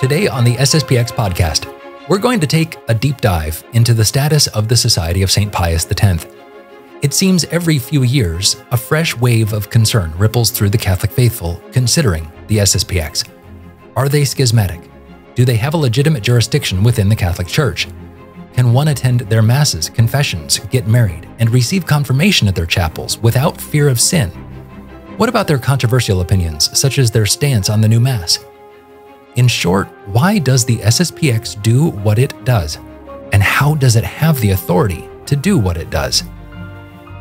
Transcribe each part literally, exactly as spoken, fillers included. Today on the S S P X podcast, we're going to take a deep dive into the status of the Society of Saint Pius X. It seems every few years, a fresh wave of concern ripples through the Catholic faithful considering the S S P X. Are they schismatic? Do they have a legitimate jurisdiction within the Catholic Church? Can one attend their masses, confessions, get married, and receive confirmation at their chapels without fear of sin? What about their controversial opinions, such as their stance on the new mass? In short, why does the S S P X do what it does? And how does it have the authority to do what it does?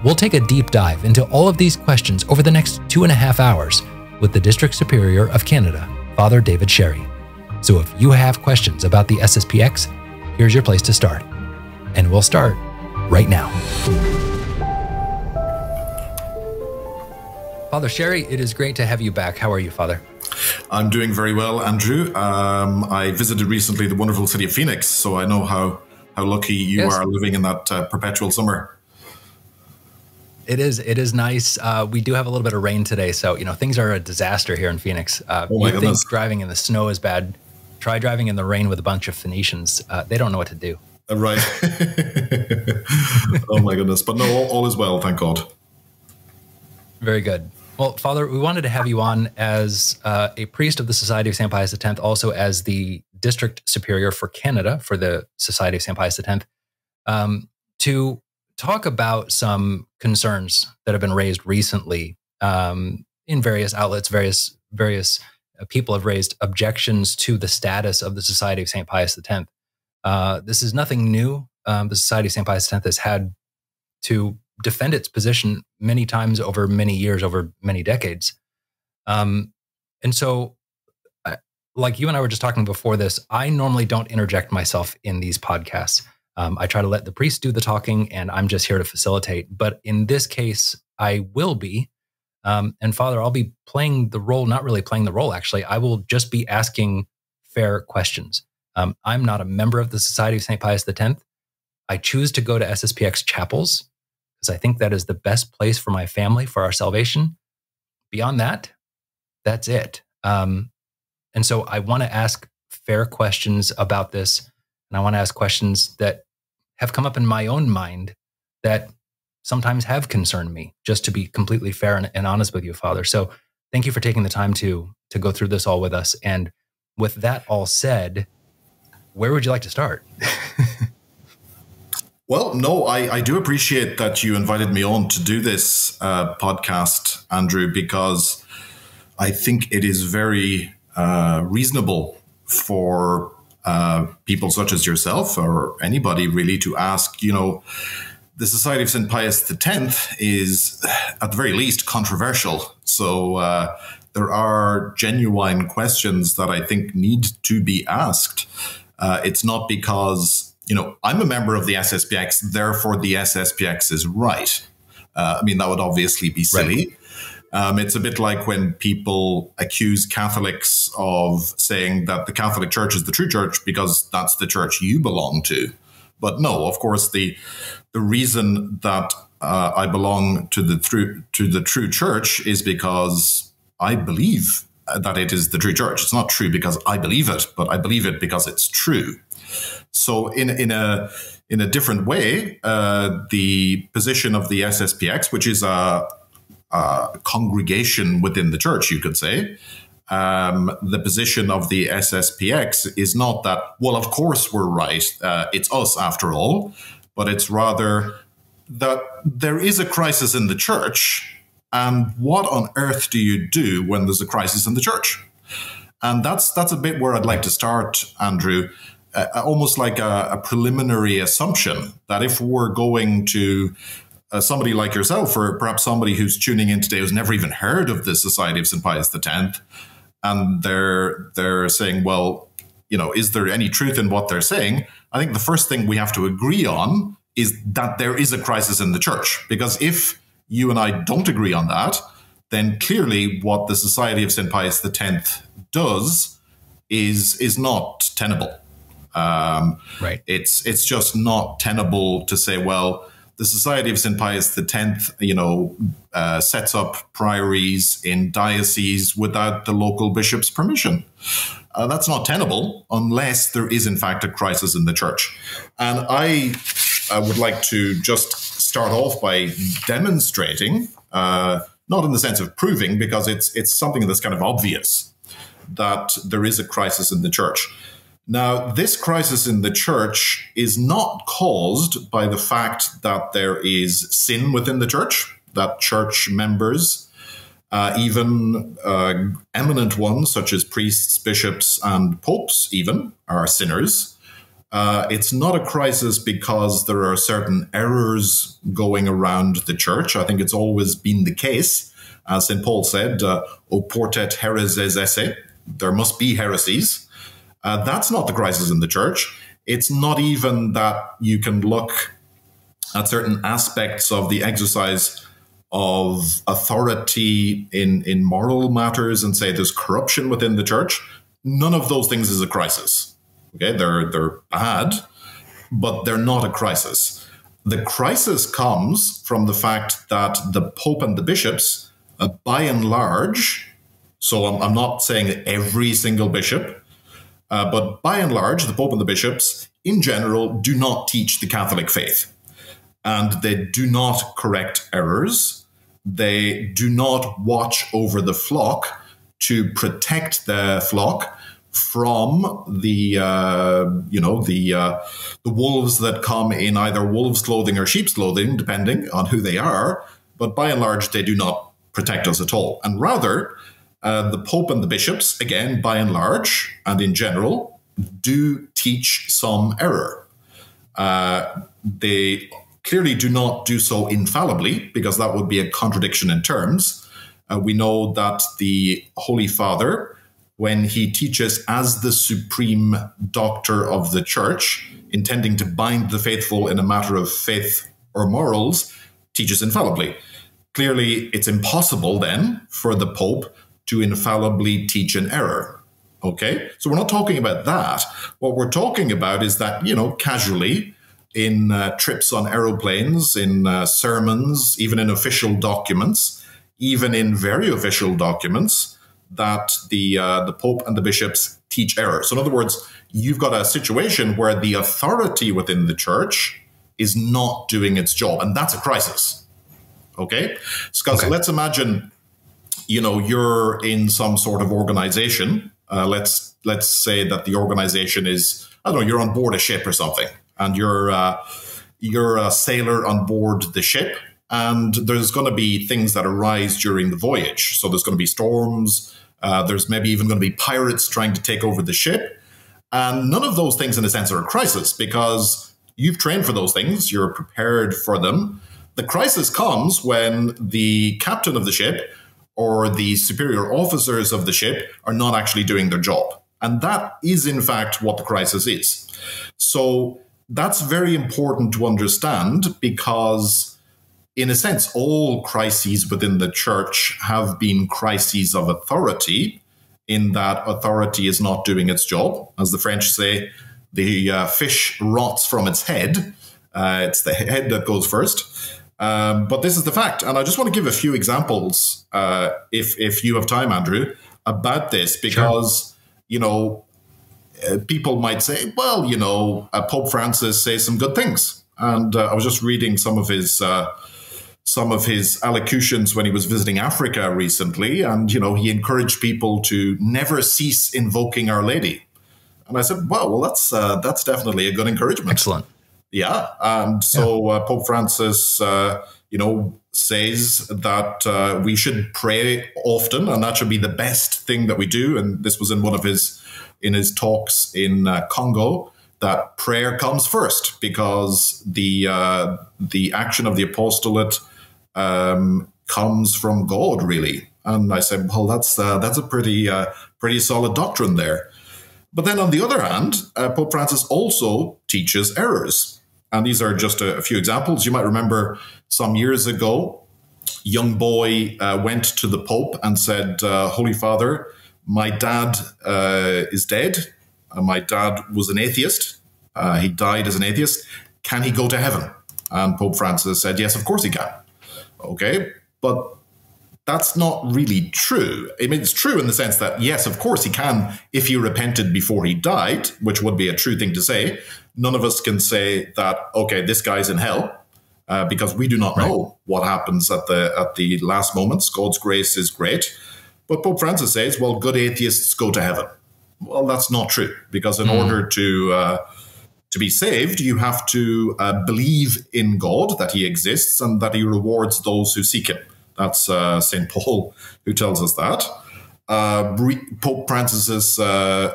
We'll take a deep dive into all of these questions over the next two and a half hours with the District Superior of Canada, Father David Sherry. So if you have questions about the S S P X, here's your place to start. And we'll start right now. Father Sherry, it is great to have you back. How are you, Father? I'm doing very well, Andrew. Um, I visited recently the wonderful city of Phoenix, so I know how, how lucky you yes. are living in that uh, perpetual summer. It is. It is nice. Uh, we do have a little bit of rain today, so you know things are a disaster here in Phoenix. Uh, oh my you goodness. Think driving in the snow is bad. Try driving in the rain with a bunch of Phoenicians. Uh, they don't know what to do. Uh, right. Oh my goodness. But no, all, all is well, thank God. Very good. Well, Father, we wanted to have you on as uh, a priest of the Society of Saint Pius X, also as the District Superior for Canada for the Society of Saint Pius X, um, to talk about some concerns that have been raised recently um, in various outlets, various various people have raised objections to the status of the Society of Saint Pius X. Uh, this is nothing new. Um, the Society of Saint Pius X has had to defend its position many times over many years, over many decades. Um, and so, I, like you and I were just talking before this, I normally don't interject myself in these podcasts. Um, I try to let the priest do the talking, and I'm just here to facilitate. But in this case, I will be. Um, and Father, I'll be playing the role, not really playing the role, actually. I will just be asking fair questions. Um, I'm not a member of the Society of Saint Pius X. I choose to go to S S P X chapels because I think that is the best place for my family, for our salvation. Beyond that, that's it. Um, and so I want to ask fair questions about this. And I want to ask questions that have come up in my own mind that sometimes have concerned me, just to be completely fair and, and honest with you, Father. So thank you for taking the time to to go through this all with us. And with that all said, where would you like to start? Well, no, I, I do appreciate that you invited me on to do this uh, podcast, Andrew, because I think it is very uh, reasonable for uh, people such as yourself or anybody really to ask, you know, the Society of Saint Pius X is, at the very least, controversial. So uh, there are genuine questions that I think need to be asked. Uh, it's not because, you know, I'm a member of the S S P X, therefore the S S P X is right. Uh, I mean, that would obviously be silly. Right. Um, it's a bit like when people accuse Catholics of saying that the Catholic Church is the true church because that's the church you belong to. But no, of course, the the reason that uh, I belong to the true to the true church is because I believe that it is the true church. It's not true because I believe it, but I believe it because it's true. So, in in a in a different way, uh, the position of the S S P X, which is a, a congregation within the church, you could say. Um, the position of the S S P X is not that, well, of course we're right, uh, it's us after all, but it's rather that there is a crisis in the church, and what on earth do you do when there's a crisis in the church? And that's that's a bit where I'd like to start, Andrew, uh, almost like a, a preliminary assumption that if we're going to Uh, somebody like yourself, or perhaps somebody who's tuning in today who's never even heard of the Society of Saint Pius X, and they're they're saying, well, you know, is there any truth in what they're saying? I think the first thing we have to agree on is that there is a crisis in the church, because if you and I don't agree on that, then clearly what the Society of Saint Pius X does is is not tenable. Um, right. It's it's just not tenable to say, well, the Society of Saint Pius X, you know, uh, sets up priories in dioceses without the local bishop's permission. Uh, that's not tenable unless there is, in fact, a crisis in the church. And I uh, would like to just start off by demonstrating, uh, not in the sense of proving, because it's, it's something that's kind of obvious, that there is a crisis in the church. Now, this crisis in the church is not caused by the fact that there is sin within the church, that church members, uh, even uh, eminent ones such as priests, bishops, and popes even, are sinners. Uh, it's not a crisis because there are certain errors going around the church. I think it's always been the case. As Saint Paul said, uh, O portet hereses esse, there must be heresies. Uh, that's not the crisis in the church. It's not even that you can look at certain aspects of the exercise of authority in, in moral matters and say there's corruption within the church. None of those things is a crisis. Okay, they're, they're bad, but they're not a crisis. The crisis comes from the fact that the Pope and the bishops, uh, by and large, so I'm, I'm not saying every single bishop, Uh, but by and large, the Pope and the bishops, in general, do not teach the Catholic faith. And they do not correct errors. They do not watch over the flock to protect their flock from the, uh, you know, the, uh, the wolves that come in either wolves' clothing or sheep's clothing, depending on who they are. But by and large, they do not protect us at all. And rather, Uh, the Pope and the bishops, again, by and large, and in general, do teach some error. Uh, they clearly do not do so infallibly, because that would be a contradiction in terms. Uh, we know that the Holy Father, when he teaches as the supreme doctor of the Church, intending to bind the faithful in a matter of faith or morals, teaches infallibly. Clearly, it's impossible then for the Pope to infallibly teach an error, okay? So we're not talking about that. What we're talking about is that, you know, casually in uh, trips on aeroplanes, in uh, sermons, even in official documents, even in very official documents, that the, uh, the Pope and the bishops teach error. So in other words, you've got a situation where the authority within the church is not doing its job, and that's a crisis, okay? So okay. Let's imagine, you know, you're in some sort of organization. Uh, let's let's say that the organization is, I don't know, you're on board a ship or something, and you're uh, you're a sailor on board the ship, and there's going to be things that arise during the voyage. So there's going to be storms. Uh, there's maybe even going to be pirates trying to take over the ship, and none of those things, in a sense, are a crisis because you've trained for those things. You're prepared for them. The crisis comes when the captain of the ship or the superior officers of the ship are not actually doing their job. And that is, in fact, what the crisis is. So that's very important to understand because, in a sense, all crises within the church have been crises of authority, in that authority is not doing its job. As the French say, the uh, fish rots from its head. Uh, it's the head that goes first. Um, but this is the fact, and I just want to give a few examples, uh, if if you have time, Andrew, about this, because, sure, you know, uh, people might say, well, you know, uh, Pope Francis says some good things, and uh, I was just reading some of his uh, some of his allocutions when he was visiting Africa recently, and you know, he encouraged people to never cease invoking Our Lady, and I said, wow, well, that's uh, that's definitely a good encouragement. Excellent. Yeah, and so uh, Pope Francis, uh, you know, says that uh, we should pray often, and that should be the best thing that we do. And this was in one of his in his talks in uh, Congo, that prayer comes first because the uh, the action of the apostolate um, comes from God, really. And I said, well, that's uh, that's a pretty uh, pretty solid doctrine there. But then on the other hand, uh, Pope Francis also teaches errors. And these are just a, a few examples. You might remember some years ago, a young boy uh, went to the Pope and said, uh, Holy Father, my dad uh, is dead. Uh, my dad was an atheist. Uh, he died as an atheist. Can he go to heaven? And Pope Francis said, yes, of course he can. Okay, but that's not really true. I mean, it's true in the sense that, yes, of course he can, if he repented before he died, which would be a true thing to say. None of us can say that, okay, this guy's in hell, uh, because we do not right. know what happens at the, at the last moments. God's grace is great. But Pope Francis says, well, good atheists go to heaven. Well, that's not true, because in mm. order to uh, to be saved, you have to uh, believe in God, that he exists, and that he rewards those who seek him. That's uh, Saint Paul who tells us that. Uh, Pope Francis's uh,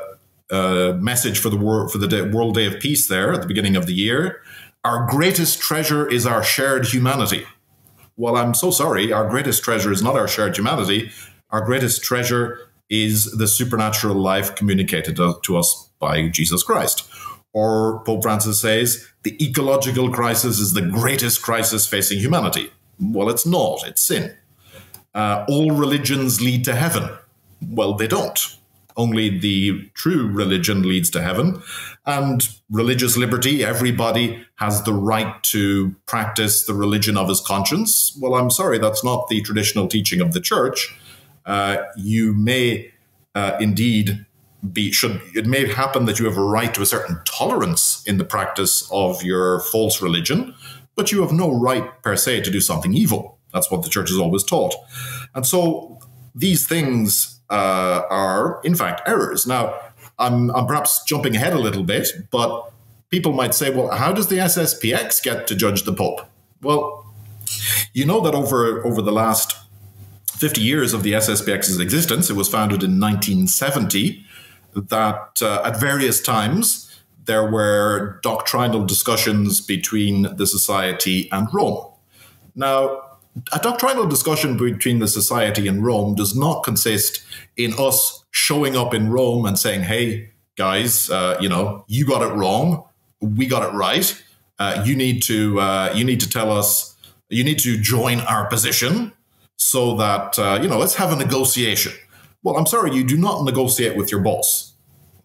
uh, message for the, wor for the day, World Day of Peace there at the beginning of the year, our greatest treasure is our shared humanity. Well, I'm so sorry, our greatest treasure is not our shared humanity. Our greatest treasure is the supernatural life communicated to us by Jesus Christ. Or Pope Francis says, the ecological crisis is the greatest crisis facing humanity. Well, it's not. It's sin. Uh, all religions lead to heaven. Well, they don't. Only the true religion leads to heaven. And religious liberty, everybody has the right to practice the religion of his conscience. Well, I'm sorry, that's not the traditional teaching of the church. Uh, you may uh, indeed be, should, it may happen that you have a right to a certain tolerance in the practice of your false religion, but you have no right per se to do something evil. That's what the church has always taught. And so these things uh, are, in fact, errors. Now, I'm, I'm perhaps jumping ahead a little bit, but people might say, well, how does the S S P X get to judge the Pope? Well, you know that over, over the last fifty years of the S S P X's existence, it was founded in nineteen seventy, that uh, at various times there were doctrinal discussions between the society and Rome. Now, a doctrinal discussion between the society and Rome does not consist in us showing up in Rome and saying, hey, guys, uh, you know, you got it wrong. We got it right. Uh, you need to uh, you need to tell us, you need to join our position so that, uh, you know, let's have a negotiation. Well, I'm sorry, you do not negotiate with your boss.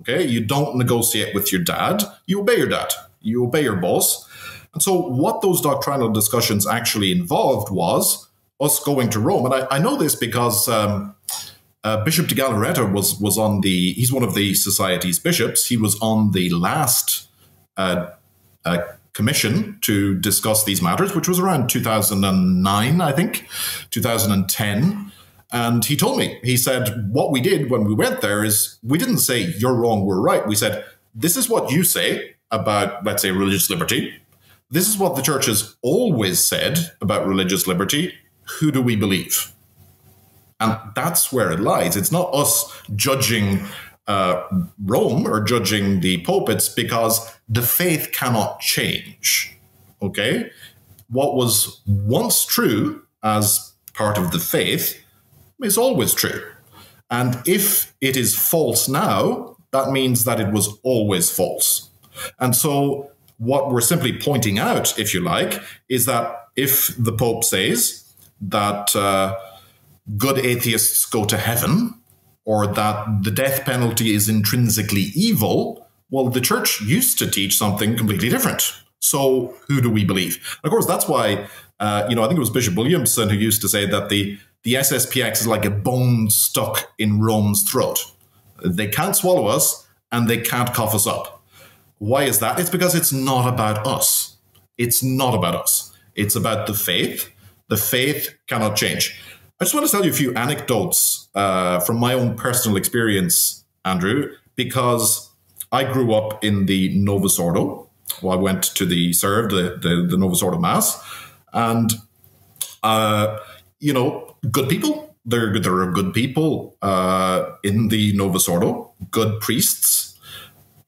Okay, you don't negotiate with your dad. You obey your dad. You obey your boss. And so what those doctrinal discussions actually involved was us going to Rome. And I, I know this because um, uh, Bishop de Galleretta was, was on the, he's one of the society's bishops. He was on the last uh, uh, commission to discuss these matters, which was around two thousand nine, I think, two thousand ten. And he told me, he said, what we did when we went there is we didn't say you're wrong, we're right. We said, this is what you say about, let's say, religious liberty. This is what the church has always said about religious liberty. Who do we believe? And that's where it lies. It's not us judging uh, Rome or judging the Pope. It's because the faith cannot change. Okay? What was once true as part of the faith is always true. And if it is false now, that means that it was always false. And so what we're simply pointing out, if you like, is that if the Pope says that uh, good atheists go to heaven, or that the death penalty is intrinsically evil, well, the church used to teach something completely different. So who do we believe? Of course, that's why, uh, you know, I think it was Bishop Williamson who used to say that the The S S P X is like a bone stuck in Rome's throat. They can't swallow us and they can't cough us up. Why is that? It's because it's not about us. It's not about us. It's about the faith. The faith cannot change. I just want to tell you a few anecdotes uh, from my own personal experience, Andrew, because I grew up in the Novus Ordo. Well, I went to the served the, the, the Novus Ordo Mass, and uh, you know, good people. There, there are good people uh, in the Novus Ordo, good priests.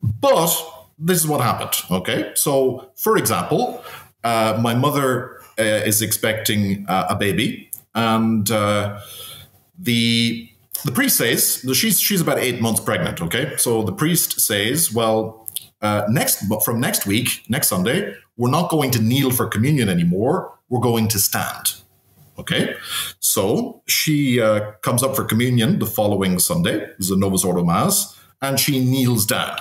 But this is what happened, okay? So, for example, uh, my mother uh, is expecting uh, a baby, and uh, the the priest says, she's, she's about eight months pregnant, okay? So the priest says, well, uh, next from next week, next Sunday, we're not going to kneel for communion anymore. We're going to stand. Okay, so she uh, comes up for communion the following Sunday. This is a Novus Ordo Mass, and she kneels down.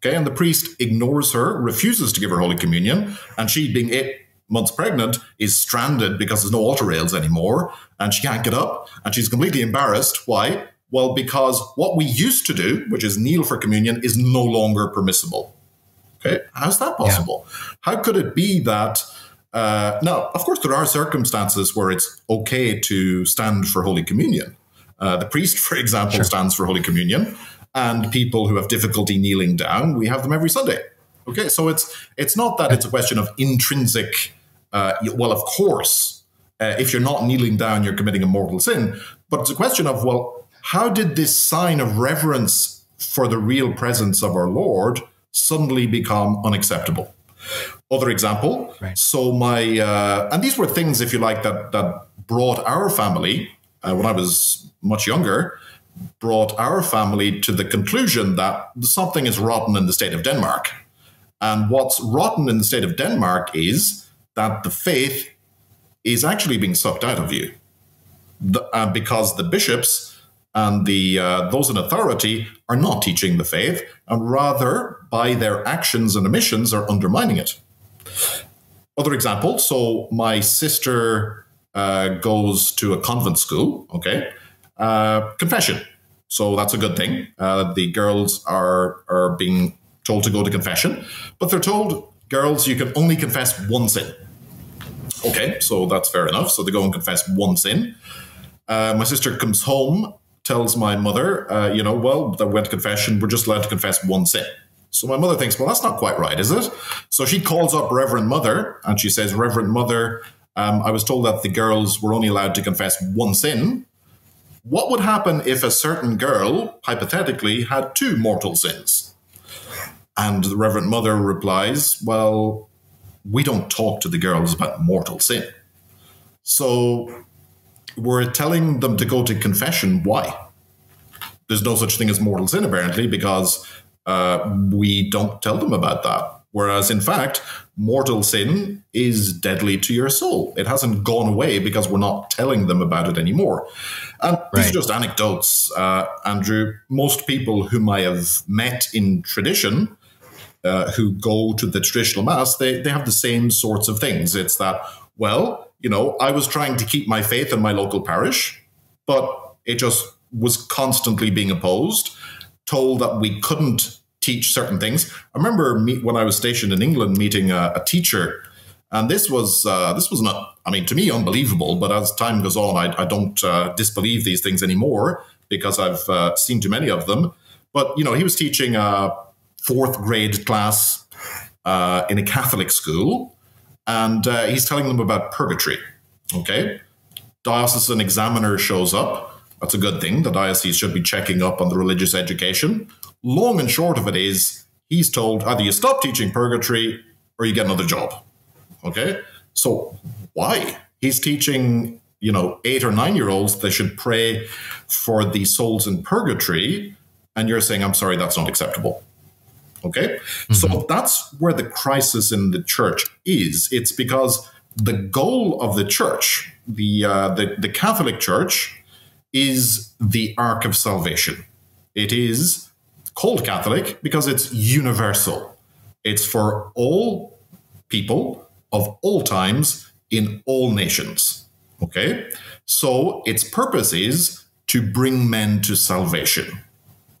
Okay, and the priest ignores her, refuses to give her Holy Communion, and she, being eight, months pregnant, is stranded because there's no altar rails anymore, and she can't get up, and she's completely embarrassed. Why? Well, because what we used to do, which is kneel for communion, is no longer permissible. Okay, how's that possible? Yeah. How could it be that? Uh, now, of course, there are circumstances where it's okay to stand for Holy Communion. Uh, the priest, for example, sure. stands for Holy Communion, and people who have difficulty kneeling down, we have them every Sunday. Okay, so it's it's not that it's a question of intrinsic. Uh, well, of course, uh, if you're not kneeling down, you're committing a mortal sin. But it's a question of, well, how did this sign of reverence for the real presence of our Lord suddenly become unacceptable? Other example. Right. So my uh, and these were things, if you like, that that brought our family uh, when I was much younger. Brought our family to the conclusion that something is rotten in the state of Denmark. And what's rotten in the state of Denmark is that the faith is actually being sucked out of you the, uh, because the bishops and the uh, those in authority are not teaching the faith, and rather by their actions and omissions are undermining it. Other example, so my sister uh, goes to a convent school, okay, Uh, confession. So that's a good thing. Uh, the girls are, are being told to go to confession, but they're told, girls, you can only confess one sin. Okay, so that's fair enough. So they go and confess one sin. Uh, my sister comes home, tells my mother, uh, you know, well, they went to confession, we're just allowed to confess one sin. So my mother thinks, well, that's not quite right, is it? So she calls up Reverend Mother and she says, Reverend Mother, um, I was told that the girls were only allowed to confess one sin. What would happen if a certain girl, hypothetically, had two mortal sins? And the Reverend Mother replies, well, we don't talk to the girls about mortal sin. So we're telling them to go to confession. Why? There's no such thing as mortal sin, apparently, because uh, we don't tell them about that. Whereas, in fact, mortal sin is deadly to your soul. It hasn't gone away because we're not telling them about it anymore. And right. these are just anecdotes, uh, Andrew. Most people whom I have met in tradition uh, who go to the traditional mass, they, they have the same sorts of things. It's that, well, you know, I was trying to keep my faith in my local parish, but it just was constantly being opposed, told that we couldn't teach certain things. I remember me, when I was stationed in England, meeting a, a teacher, and this was uh, this was not, I mean, to me, unbelievable. But as time goes on, I, I don't uh, disbelieve these things anymore because I've uh, seen too many of them. But you know, he was teaching a fourth grade class uh, in a Catholic school, and uh, he's telling them about purgatory. Okay, diocesan examiner shows up. That's a good thing. The diocese should be checking up on the religious education. Long and short of it is, he's told either you stop teaching purgatory or you get another job. Okay, so why? He's teaching, you know, eight or nine-year-olds they should pray for the souls in purgatory, and you're saying, I'm sorry, that's not acceptable. Okay, mm-hmm. So that's where the crisis in the church is. It's because the goal of the church, the uh, the, the Catholic Church, is the ark of salvation. It is called Catholic because it's universal. It's for all people of all times in all nations. Okay? So its purpose is to bring men to salvation.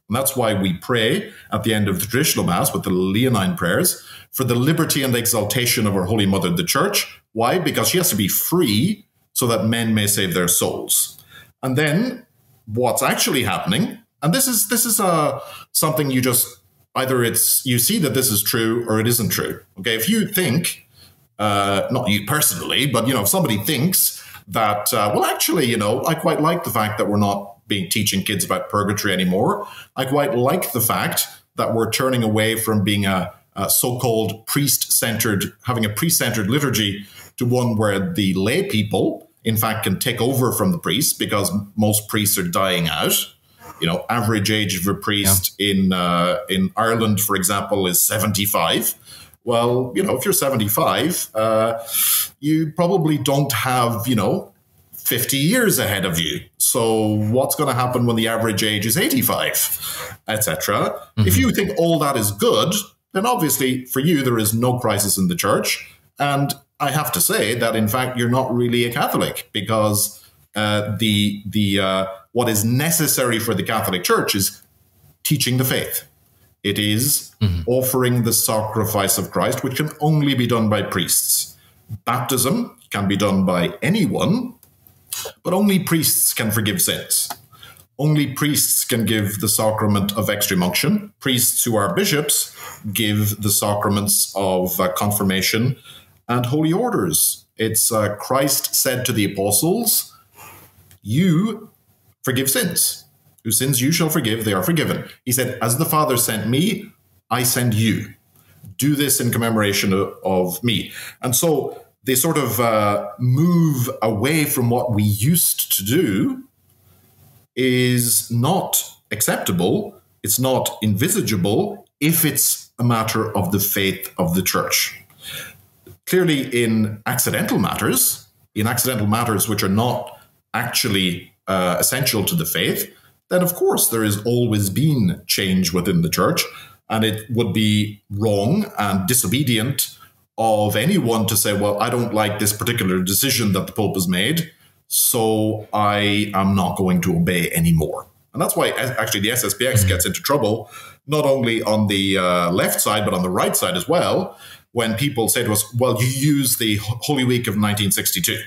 And that's why we pray at the end of the traditional Mass with the Leonine prayers for the liberty and the exaltation of our Holy Mother, the Church. Why? Because she has to be free so that men may save their souls. And then what's actually happening. And this is this is uh, something you just either it's you see that this is true or it isn't true. Okay, if you think, uh, not you personally, but you know, if somebody thinks that uh, well, actually, you know, I quite like the fact that we're not being teaching kids about purgatory anymore. I quite like the fact that we're turning away from being a, a so-called priest-centered, having a priest-centered liturgy to one where the lay people, in fact, can take over from the priests because most priests are dying out. You know, average age of a priest yeah. in uh, in Ireland, for example, is seventy-five. Well, you know, if you're seventy-five, uh, you probably don't have, you know, fifty years ahead of you. So what's going to happen when the average age is eighty-five, et cetera? Mm-hmm. If you think all that is good, then obviously for you, there is no crisis in the church. And I have to say that, in fact, you're not really a Catholic, because uh, the the uh, what is necessary for the Catholic Church is teaching the faith. It is mm-hmm. offering the sacrifice of Christ, which can only be done by priests. Baptism can be done by anyone, but only priests can forgive sins. Only priests can give the sacrament of extreme unction. Priests who are bishops give the sacraments of uh, confirmation and holy orders. It's uh, Christ said to the apostles, "You forgive sins. Whose sins you shall forgive, they are forgiven." He said, "As the Father sent me, I send you. Do this in commemoration of, of me." And so they sort of uh, move away from what we used to do. Is not acceptable, it's not envisageable, if it's a matter of the faith of the Church. Clearly, in accidental matters, in accidental matters which are not actually uh, essential to the faith, then of course there has always been change within the Church, and it would be wrong and disobedient of anyone to say, well, I don't like this particular decision that the Pope has made, so I am not going to obey anymore. And that's why actually the S S P X gets into trouble, not only on the uh, left side, but on the right side as well, when people say to us, well, you use the Holy Week of nineteen sixty-two.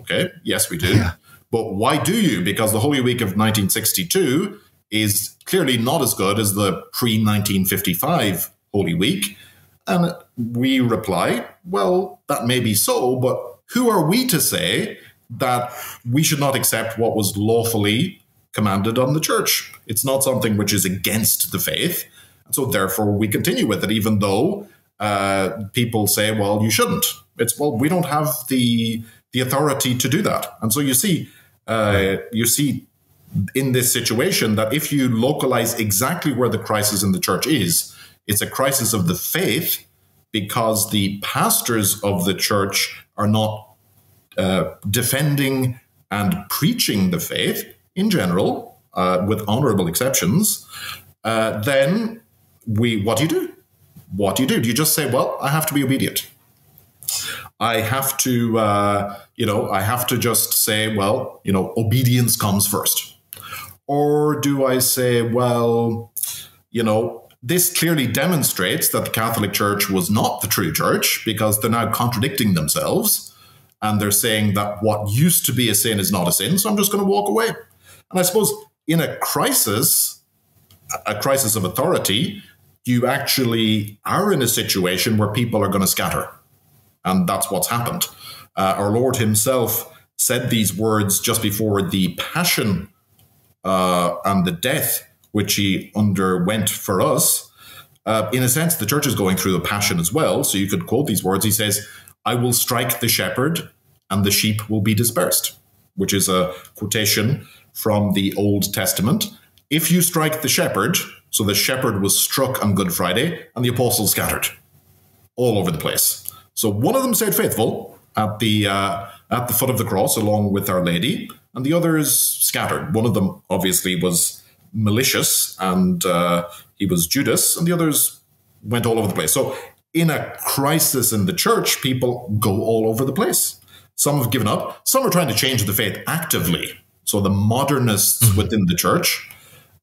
Okay, yes, we do. Yeah. But why do you? Because the Holy Week of nineteen sixty-two is clearly not as good as the pre nineteen fifty-five Holy Week. And we reply, well, that may be so, but who are we to say that we should not accept what was lawfully commanded on the Church? It's not something which is against the faith. And so therefore we continue with it, even though uh, people say, well, you shouldn't. It's, well, we don't have the, the authority to do that. And so you see, uh, you see in this situation that if you localize exactly where the crisis in the Church is, it's a crisis of the faith, because the pastors of the Church are not Uh, defending and preaching the faith in general, uh, with honorable exceptions, uh, then we, what do you do? What do you do? Do you just say, well, I have to be obedient? I have to, uh, you know, I have to just say, well, you know, obedience comes first. Or do I say, well, you know, this clearly demonstrates that the Catholic Church was not the true Church, because they're now contradicting themselves. And they're saying that what used to be a sin is not a sin, so I'm just going to walk away. And I suppose in a crisis, a crisis of authority, you actually are in a situation where people are going to scatter. And that's what's happened. Uh, our Lord himself said these words just before the passion uh, and the death which he underwent for us. Uh, in a sense, the Church is going through the passion as well, so you could quote these words. He says, "I will strike the shepherd and the sheep will be dispersed," which is a quotation from the Old Testament. If you strike the shepherd, so the shepherd was struck on Good Friday and the apostles scattered all over the place. So one of them stayed faithful at the, uh, at the foot of the cross along with Our Lady, and the others scattered. One of them obviously was malicious, and uh, he was Judas, and the others went all over the place. So in a crisis in the Church, people go all over the place. Some have given up. Some are trying to change the faith actively. So the modernists within the Church,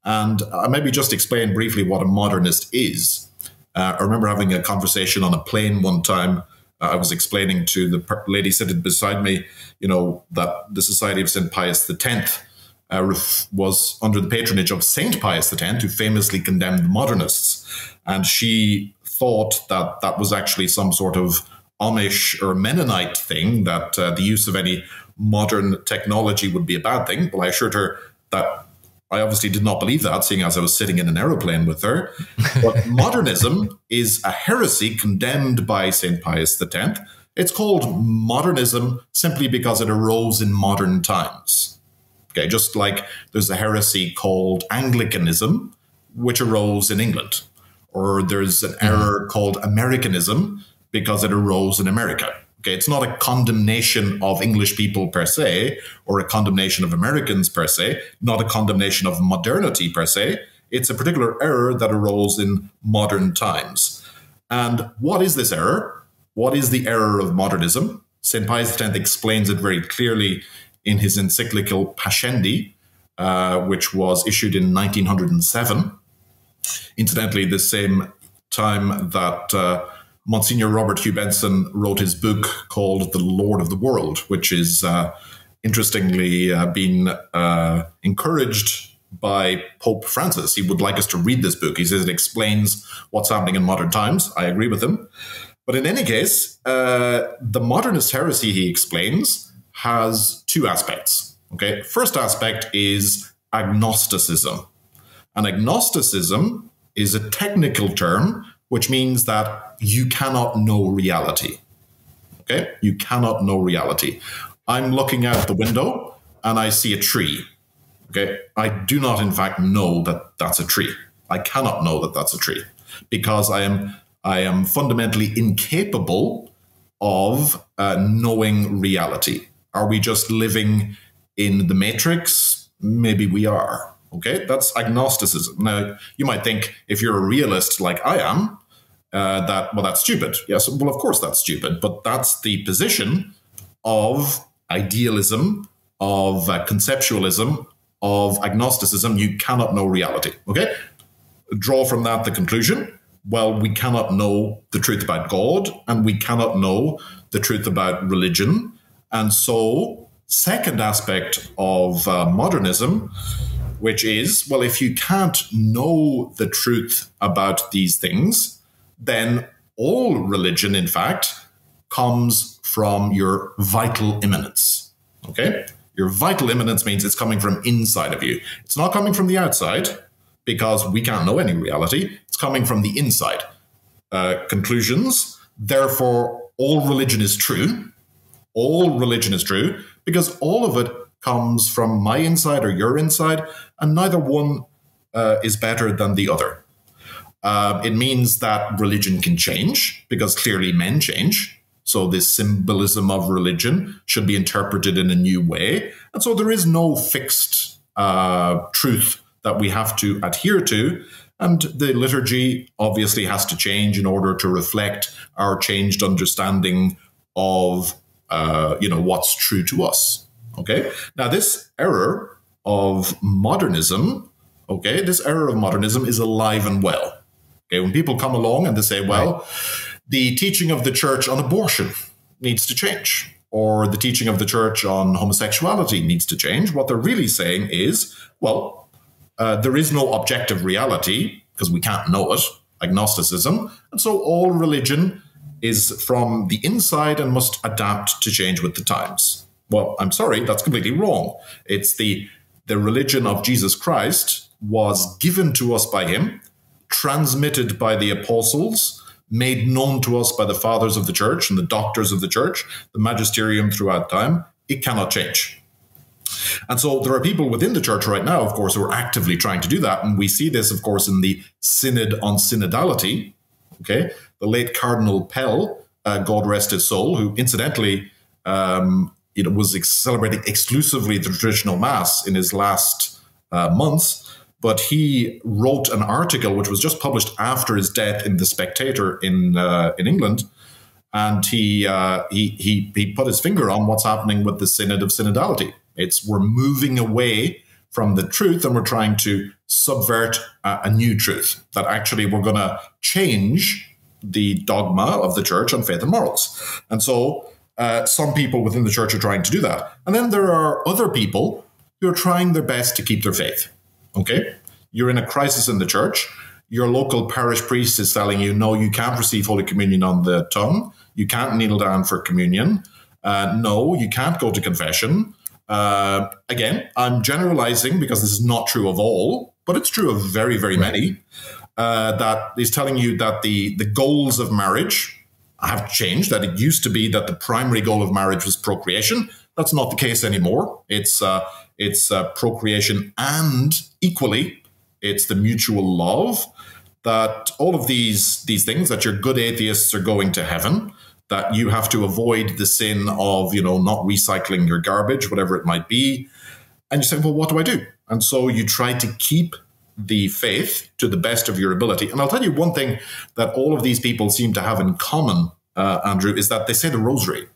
and I maybe just explain briefly what a modernist is. Uh, I remember having a conversation on a plane one time. Uh, I was explaining to the lady sitting beside me, you know, that the Society of Saint Pius X uh, was under the patronage of Saint Pius X, who famously condemned the modernists. And she thought that that was actually some sort of Amish or Mennonite thing, that uh, the use of any modern technology would be a bad thing. Well, I assured her that I obviously did not believe that, seeing as I was sitting in an aeroplane with her. But modernism is a heresy condemned by Saint Pius X. It's called modernism simply because it arose in modern times. Okay, just like there's a heresy called Anglicanism, which arose in England. Or there's an error called Americanism because it arose in America. Okay, it's not a condemnation of English people per se, or a condemnation of Americans per se, not a condemnation of modernity per se. It's a particular error that arose in modern times. And what is this error? what is the error of modernism? Saint Pius X explains it very clearly in his encyclical Pascendi, uh, which was issued in nineteen oh seven. Incidentally, the same time that uh, Monsignor Robert Hugh Benson wrote his book called The Lord of the World, which is uh, interestingly uh, been uh, encouraged by Pope Francis. He would like us to read this book. He says it explains what's happening in modern times. I agree with him. But in any case, uh, the modernist heresy, he explains, has two aspects. Okay, first aspect is agnosticism. And agnosticism is a technical term, which means that you cannot know reality. Okay, you cannot know reality. I'm looking out the window and I see a tree. Okay, I do not, in fact, know that that's a tree. I cannot know that that's a tree because I am I am fundamentally incapable of uh, knowing reality. Are we just living in the matrix? Maybe we are. Okay, that's agnosticism. Now, you might think if you're a realist like I am, uh, that, well, that's stupid. Yes, well, of course that's stupid, but that's the position of idealism, of uh, conceptualism, of agnosticism. You cannot know reality, okay? Draw from that the conclusion, well, we cannot know the truth about God and we cannot know the truth about religion. And so, second aspect of uh, modernism, which is, well, if you can't know the truth about these things, then all religion, in fact, comes from your vital immanence, okay? Your vital immanence means it's coming from inside of you. It's not coming from the outside because we can't know any reality. It's coming from the inside. Uh, conclusions, therefore, all religion is true. All religion is true because all of it comes from my inside or your inside, and neither one uh, is better than the other. Uh, it means that religion can change because clearly men change. So this symbolism of religion should be interpreted in a new way. And so there is no fixed uh, truth that we have to adhere to. And the liturgy obviously has to change in order to reflect our changed understanding of uh, you know, what's true to us. Okay, now this error of modernism, okay, this error of modernism is alive and well. Okay, when people come along and they say, well, right, the teaching of the church on abortion needs to change, or the teaching of the church on homosexuality needs to change, what they're really saying is, well, uh, there is no objective reality because we can't know it, agnosticism, and so all religion is from the inside and must adapt to change with the times. Well, I'm sorry, that's completely wrong. It's the, the religion of Jesus Christ was given to us by him, transmitted by the apostles, made known to us by the fathers of the church and the doctors of the church, the magisterium throughout time. It cannot change. And so there are people within the church right now, of course, who are actively trying to do that. And we see this, of course, in the Synod on Synodality. Okay, the late Cardinal Pell, uh, God rest his soul, who incidentally... Um, It was ex celebrating exclusively the traditional mass in his last uh, months, but he wrote an article which was just published after his death in The Spectator in uh, in England, and he, uh, he he he put his finger on what's happening with the Synod of Synodality. It's we're moving away from the truth and we're trying to subvert a, a new truth that actually we're going to change the dogma of the church on faith and morals, and so. Uh, some people within the church are trying to do that. And then there are other people who are trying their best to keep their faith. Okay? You're in a crisis in the church. Your local parish priest is telling you, no, you can't receive Holy Communion on the tongue. You can't kneel down for communion. Uh, no, you can't go to confession. Uh, again, I'm generalizing because this is not true of all, but it's true of very, very many. Uh, that is telling you that the, the goals of marriage... have changed, that it used to be that the primary goal of marriage was procreation. That's not the case anymore. It's uh, it's uh, procreation and equally, it's the mutual love, that all of these, these things, that your good atheists are going to heaven, that you have to avoid the sin of, you know, not recycling your garbage, whatever it might be. And you say, well, what do I do? And so you try to keep the faith to the best of your ability. And I'll tell you one thing that all of these people seem to have in common uh, Andrew, is that they say the rosary.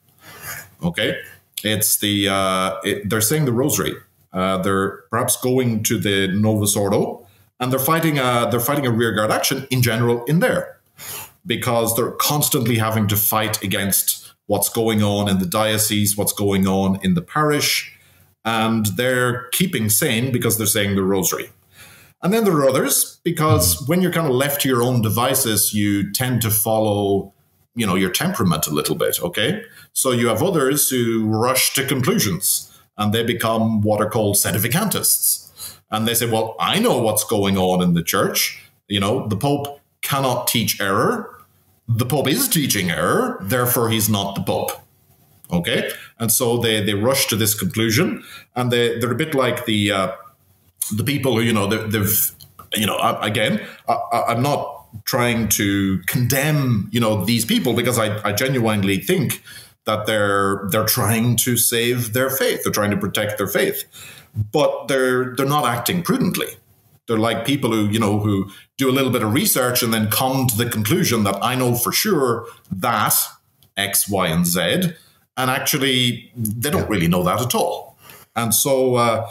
Okay, it's the uh, it, they're saying the rosary. Uh, they're perhaps going to the Novus Ordo, and they're fighting a they're fighting a rearguard action in general in there, because they're constantly having to fight against what's going on in the diocese, what's going on in the parish, and they're keeping sane because they're saying the rosary. And then there are others, because when you're kind of left to your own devices, you tend to follow, you know, your temperament a little bit, okay? So you have others who rush to conclusions, and they become what are called sedevacantist. And they say, well, I know what's going on in the church. You know, the Pope cannot teach error. The Pope is teaching error, therefore he's not the Pope, okay? And so they, they rush to this conclusion, and they, they're a bit like the... Uh, The people who, you know, they've, you know, again, I, I'm not trying to condemn, you know, these people, because I, I genuinely think that they're they're trying to save their faith. They're trying to protect their faith, but they're they're not acting prudently. They're like people who, you know, who do a little bit of research and then come to the conclusion that I know for sure that X, Y, and Z, and actually they don't really know that at all. And so... Uh,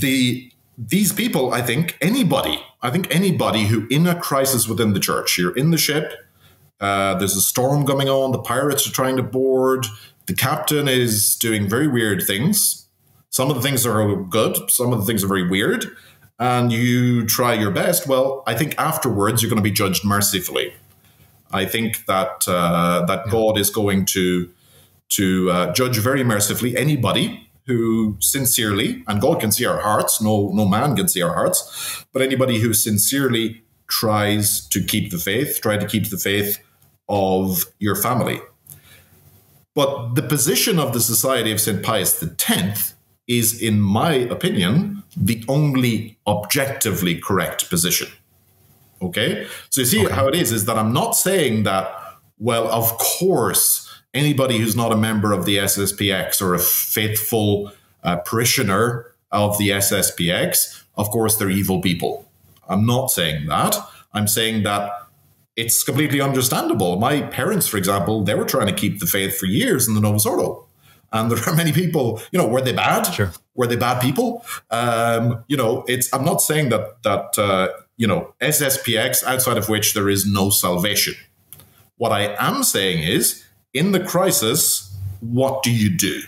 The these people, I think anybody, I think anybody who in a crisis within the church, you're in the ship, uh, there's a storm going on, the pirates are trying to board, the captain is doing very weird things. Some of the things are good, some of the things are very weird, and you try your best. Well, I think afterwards you're going to be judged mercifully. I think that uh, that God is going to to uh, judge very mercifully anybody who sincerely, and God can see our hearts, no, no man can see our hearts, but anybody who sincerely tries to keep the faith, try to keep the faith of your family. But the position of the Society of Saint Pius X is, in my opinion, the only objectively correct position. Okay? So you see okay. how it is, is that I'm not saying that, well, of course, anybody who's not a member of the S S P X or a faithful uh, parishioner of the S S P X, of course, they're evil people. I'm not saying that. I'm saying that it's completely understandable. My parents, for example, they were trying to keep the faith for years in the Novus Ordo. And there are many people, you know, were they bad? Sure. Were they bad people? Um, you know, it's. I'm not saying that, that uh, you know, S S P X, outside of which there is no salvation. What I am saying is, in the crisis, what do you do?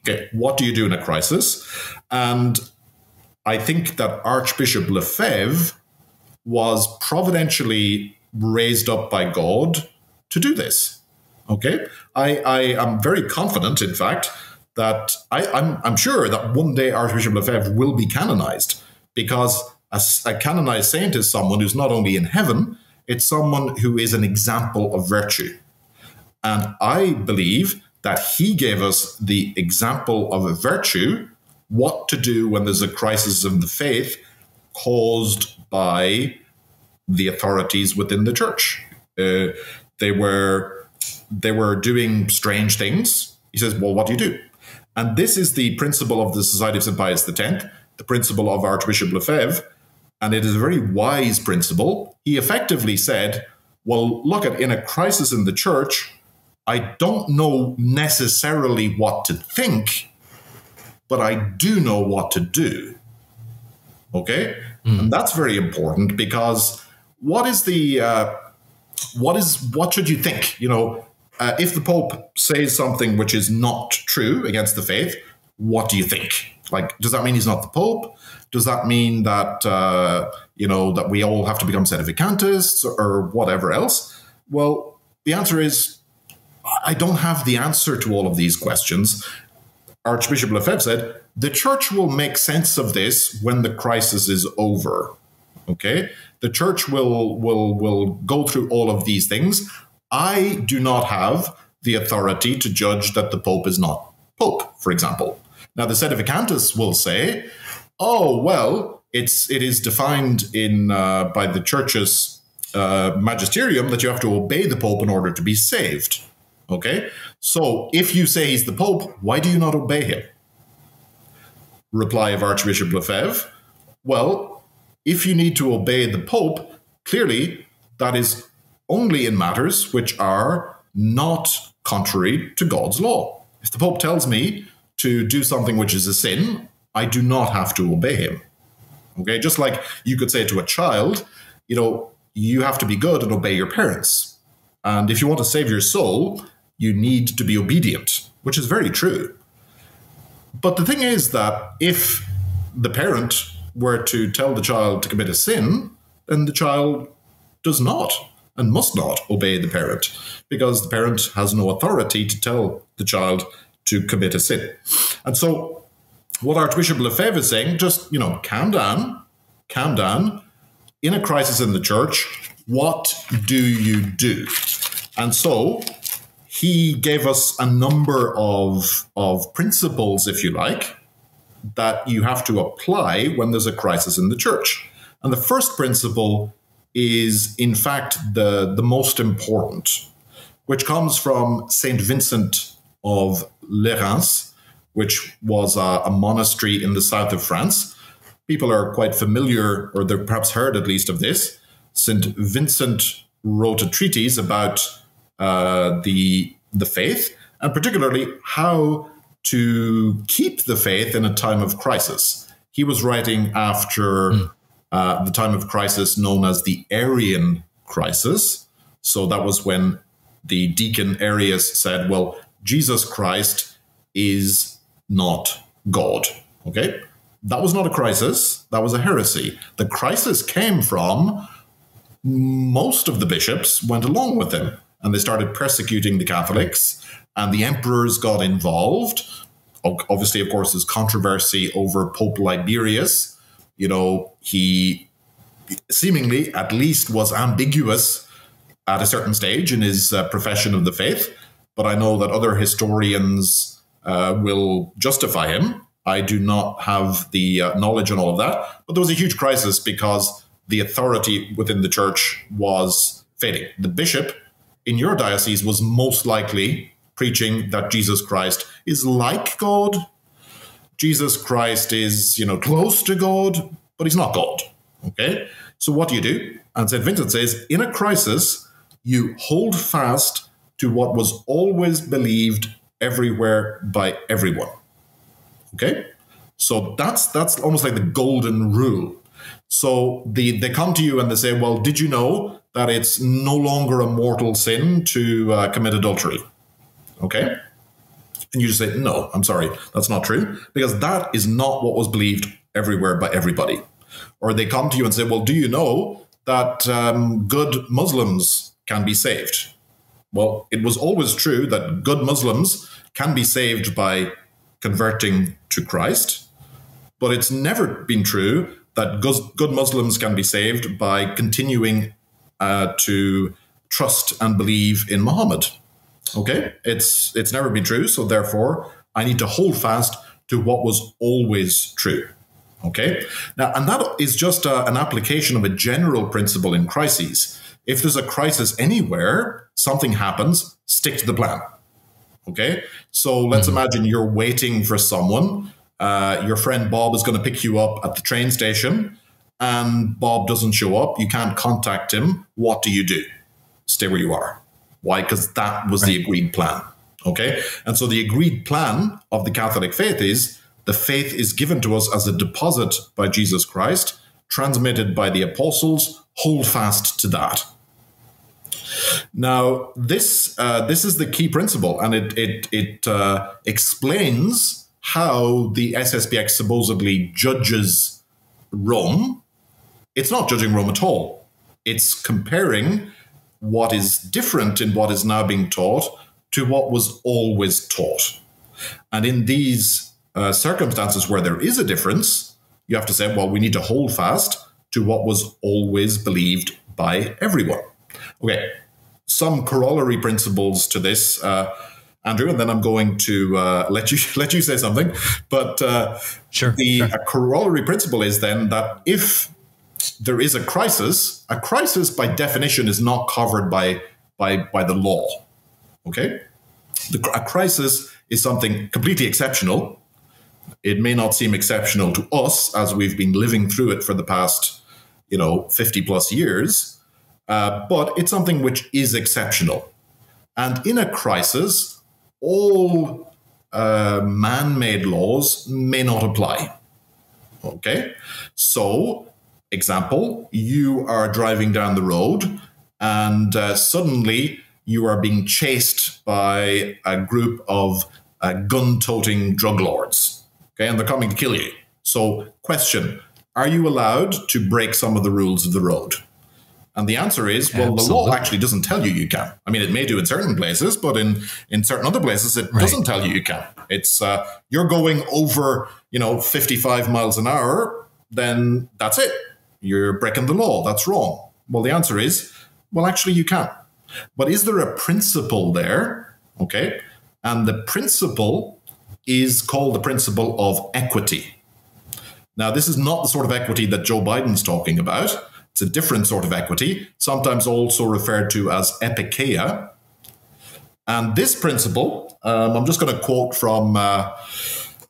Okay, what do you do in a crisis? And I think that Archbishop Lefebvre was providentially raised up by God to do this. Okay, I, I am very confident, in fact, that I, I'm, I'm sure that one day Archbishop Lefebvre will be canonized, because a, a canonized saint is someone who's not only in heaven, it's someone who is an example of virtue. And I believe that he gave us the example of a virtue, what to do when there's a crisis of the faith caused by the authorities within the church. Uh, they were, they were doing strange things. He says, well, what do you do? And this is the principle of the Society of Saint Pius X, the principle of Archbishop Lefebvre, and it is a very wise principle. He effectively said, well, look at, in a crisis in the church, I don't know necessarily what to think, but I do know what to do. Okay? Mm. And that's very important, because what is the, uh, what is, what should you think? You know, uh, if the Pope says something which is not true against the faith, what do you think? Like, does that mean he's not the Pope? Does that mean that, uh, you know, that we all have to become sedevacantists or whatever else? Well, the answer is, I don't have the answer to all of these questions. Archbishop Lefebvre said, the church will make sense of this when the crisis is over. Okay? The church will, will, will go through all of these things. I do not have the authority to judge that the Pope is not Pope, for example. Now, the sedevacantists will say, oh, well, it's, it is defined in, uh, by the church's uh, magisterium that you have to obey the Pope in order to be saved. Okay, so if you say he's the Pope, why do you not obey him? Reply of Archbishop Lefebvre, well, if you need to obey the Pope, clearly that is only in matters which are not contrary to God's law. If the Pope tells me to do something which is a sin, I do not have to obey him. Okay, just like you could say to a child, you know, you have to be good and obey your parents. And if you want to save your soul, you need to be obedient, which is very true. But the thing is that if the parent were to tell the child to commit a sin, then the child does not and must not obey the parent, because the parent has no authority to tell the child to commit a sin. And so what Archbishop Lefebvre is saying, just, you know, calm down, calm down. In a crisis in the church, what do you do? And so he gave us a number of, of principles, if you like, that you have to apply when there's a crisis in the church. And the first principle is, in fact, the, the most important, which comes from Saint Vincent of Lérins, which was a, a monastery in the south of France. People are quite familiar, or they've perhaps heard at least of this. Saint Vincent wrote a treatise about uh, the, the faith, and particularly how to keep the faith in a time of crisis. He was writing after mm. uh, the time of crisis known as the Arian crisis. So that was when the deacon Arius said, well, Jesus Christ is not God, okay? That was not a crisis. That was a heresy. The crisis came from most of the bishops went along with him, and they started persecuting the Catholics, and the emperors got involved. Obviously, of course, there's controversy over Pope Liberius. You know, he seemingly at least was ambiguous at a certain stage in his uh, profession of the faith, but I know that other historians uh, will justify him. I do not have the uh, knowledge on all of that, but there was a huge crisis because the authority within the church was fading. The bishop in your diocese was most likely preaching that Jesus Christ is like God. Jesus Christ is, you know, close to God, but he's not God, okay? So what do you do? And Saint Vincent says, in a crisis, you hold fast to what was always believed everywhere by everyone. Okay, so that's that's almost like the golden rule. So the, they come to you and they say, well, did you know that it's no longer a mortal sin to uh, commit adultery? Okay, and you just say, no, I'm sorry, that's not true, because that is not what was believed everywhere by everybody. Or they come to you and say, well, do you know that um, good Muslims can be saved? Well, it was always true that good Muslims can be saved by converting to Christ, but it's never been true that good Muslims can be saved by continuing uh, to trust and believe in Muhammad. Okay, it's it's never been true, so therefore I need to hold fast to what was always true. Okay, now, and that is just a, an application of a general principle in crises. If there's a crisis anywhere, something happens, stick to the plan. Okay, so let's imagine you're waiting for someone. Uh, your friend Bob is going to pick you up at the train station, and Bob doesn't show up. You can't contact him. What do you do? Stay where you are. Why? Because that was the agreed plan. Okay, and so the agreed plan of the Catholic faith is the faith is given to us as a deposit by Jesus Christ, transmitted by the apostles. Hold fast to that. Now, this uh, this is the key principle, and it it, it uh, explains how the S S P X supposedly judges Rome. It's not judging Rome at all. It's comparing what is different in what is now being taught to what was always taught. And in these uh, circumstances where there is a difference, you have to say, well, we need to hold fast to what was always believed by everyone. Okay, some corollary principles to this, uh, Andrew, and then I'm going to uh, let you let you say something. But uh, sure, the sure. A corollary principle is then that if there is a crisis, a crisis by definition is not covered by by by the law. Okay, the, a crisis is something completely exceptional. It may not seem exceptional to us as we've been living through it for the past, you know, fifty plus years. Uh, but it's something which is exceptional. And in a crisis, all uh, man-made laws may not apply. Okay? So, example, you are driving down the road and uh, suddenly you are being chased by a group of uh, gun-toting drug lords. Okay? And they're coming to kill you. So, question, are you allowed to break some of the rules of the road? And the answer is, well, Absolutely. The law actually doesn't tell you you can. I mean, it may do in certain places, but in, in certain other places, it right. doesn't tell you you can. It's uh, you're going over, you know, fifty-five miles an hour, then that's it. You're breaking the law. That's wrong. Well, the answer is, well, actually, you can. But is there a principle there? Okay. And the principle is called the principle of equity. Now, this is not the sort of equity that Joe Biden's talking about. It's a different sort of equity, sometimes also referred to as epikeia. And this principle, um, I'm just going to quote from uh,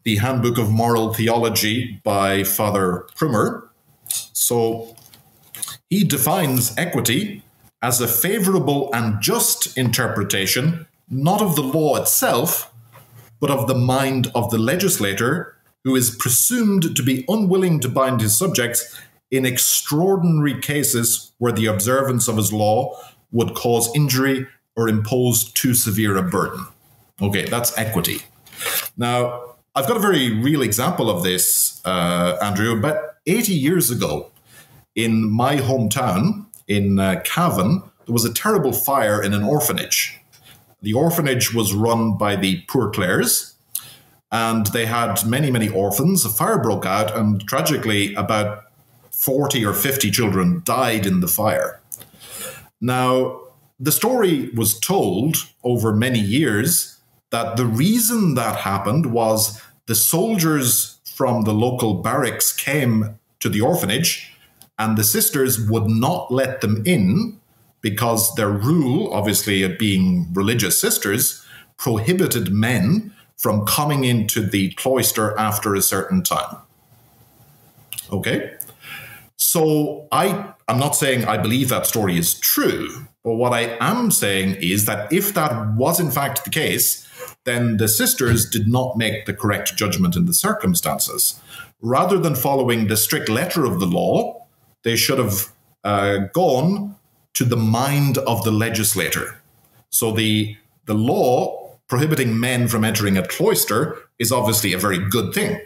the Handbook of Moral Theology by Father Prummer. So he defines equity as a favorable and just interpretation, not of the law itself, but of the mind of the legislator, who is presumed to be unwilling to bind his subjects in extraordinary cases where the observance of his law would cause injury or impose too severe a burden. Okay, that's equity. Now, I've got a very real example of this, uh, Andrew. About eighty years ago, in my hometown, in uh, Cavan, there was a terrible fire in an orphanage. The orphanage was run by the Poor Clares, and they had many, many orphans. A fire broke out, and tragically, about forty or fifty children died in the fire. Now, the story was told over many years that the reason that happened was the soldiers from the local barracks came to the orphanage and the sisters would not let them in because their rule, obviously of being religious sisters, prohibited men from coming into the cloister after a certain time. Okay? So I, I'm not saying I believe that story is true, but what I am saying is that if that was in fact the case, then the sisters did not make the correct judgment in the circumstances. Rather than following the strict letter of the law, they should have uh, gone to the mind of the legislator. So the, the law prohibiting men from entering a cloister is obviously a very good thing.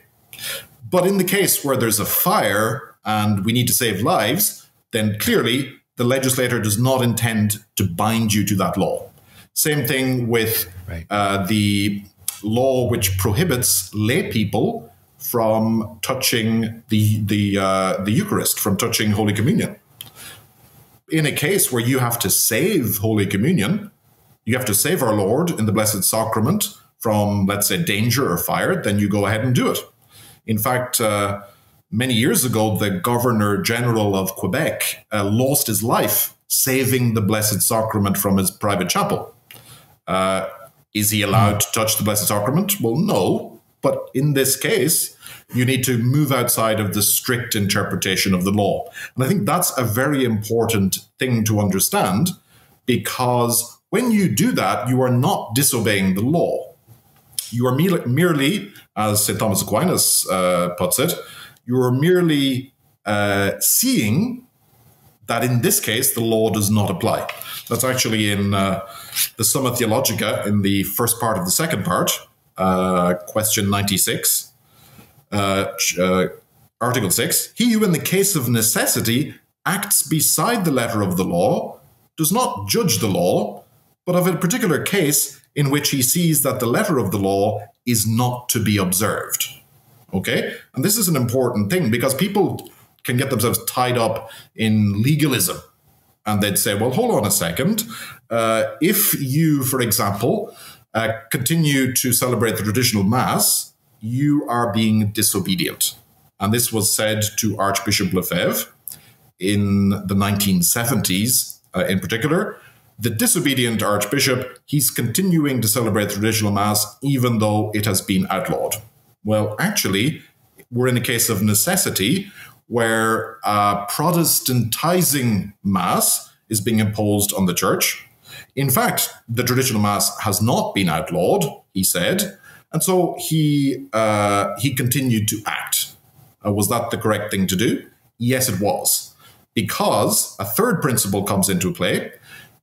But in the case where there's a fire and we need to save lives, then clearly the legislator does not intend to bind you to that law. Same thing with right. uh, the law which prohibits lay people from touching the, the, uh, the Eucharist, from touching Holy Communion. In a case where you have to save Holy Communion, you have to save our Lord in the Blessed Sacrament from, let's say, danger or fire, then you go ahead and do it. In fact, uh, many years ago, the Governor General of Quebec uh, lost his life saving the Blessed Sacrament from his private chapel. Uh, is he allowed to touch the Blessed Sacrament? Well, no. But in this case, you need to move outside of the strict interpretation of the law. And I think that's a very important thing to understand, because when you do that, you are not disobeying the law. You are merely, as Saint Thomas Aquinas uh, puts it, you are merely uh, seeing that in this case, the law does not apply. That's actually in uh, the Summa Theologica in the first part of the second part, uh, question ninety-six, uh, uh, article six. He who in the case of necessity acts beside the letter of the law does not judge the law, but of a particular case in which he sees that the letter of the law is not to be observed. Okay, and this is an important thing because people can get themselves tied up in legalism and they'd say, well, hold on a second. Uh, if you, for example, uh, continue to celebrate the traditional mass, you are being disobedient. And this was said to Archbishop Lefebvre in the nineteen seventies uh, in particular. The disobedient archbishop, he's continuing to celebrate the traditional mass even though it has been outlawed. Well, actually, we're in a case of necessity where uh, Protestantizing Mass is being imposed on the church. In fact, the traditional mass has not been outlawed, he said, and so he uh, he continued to act. Uh, was that the correct thing to do? Yes, it was, because a third principle comes into play,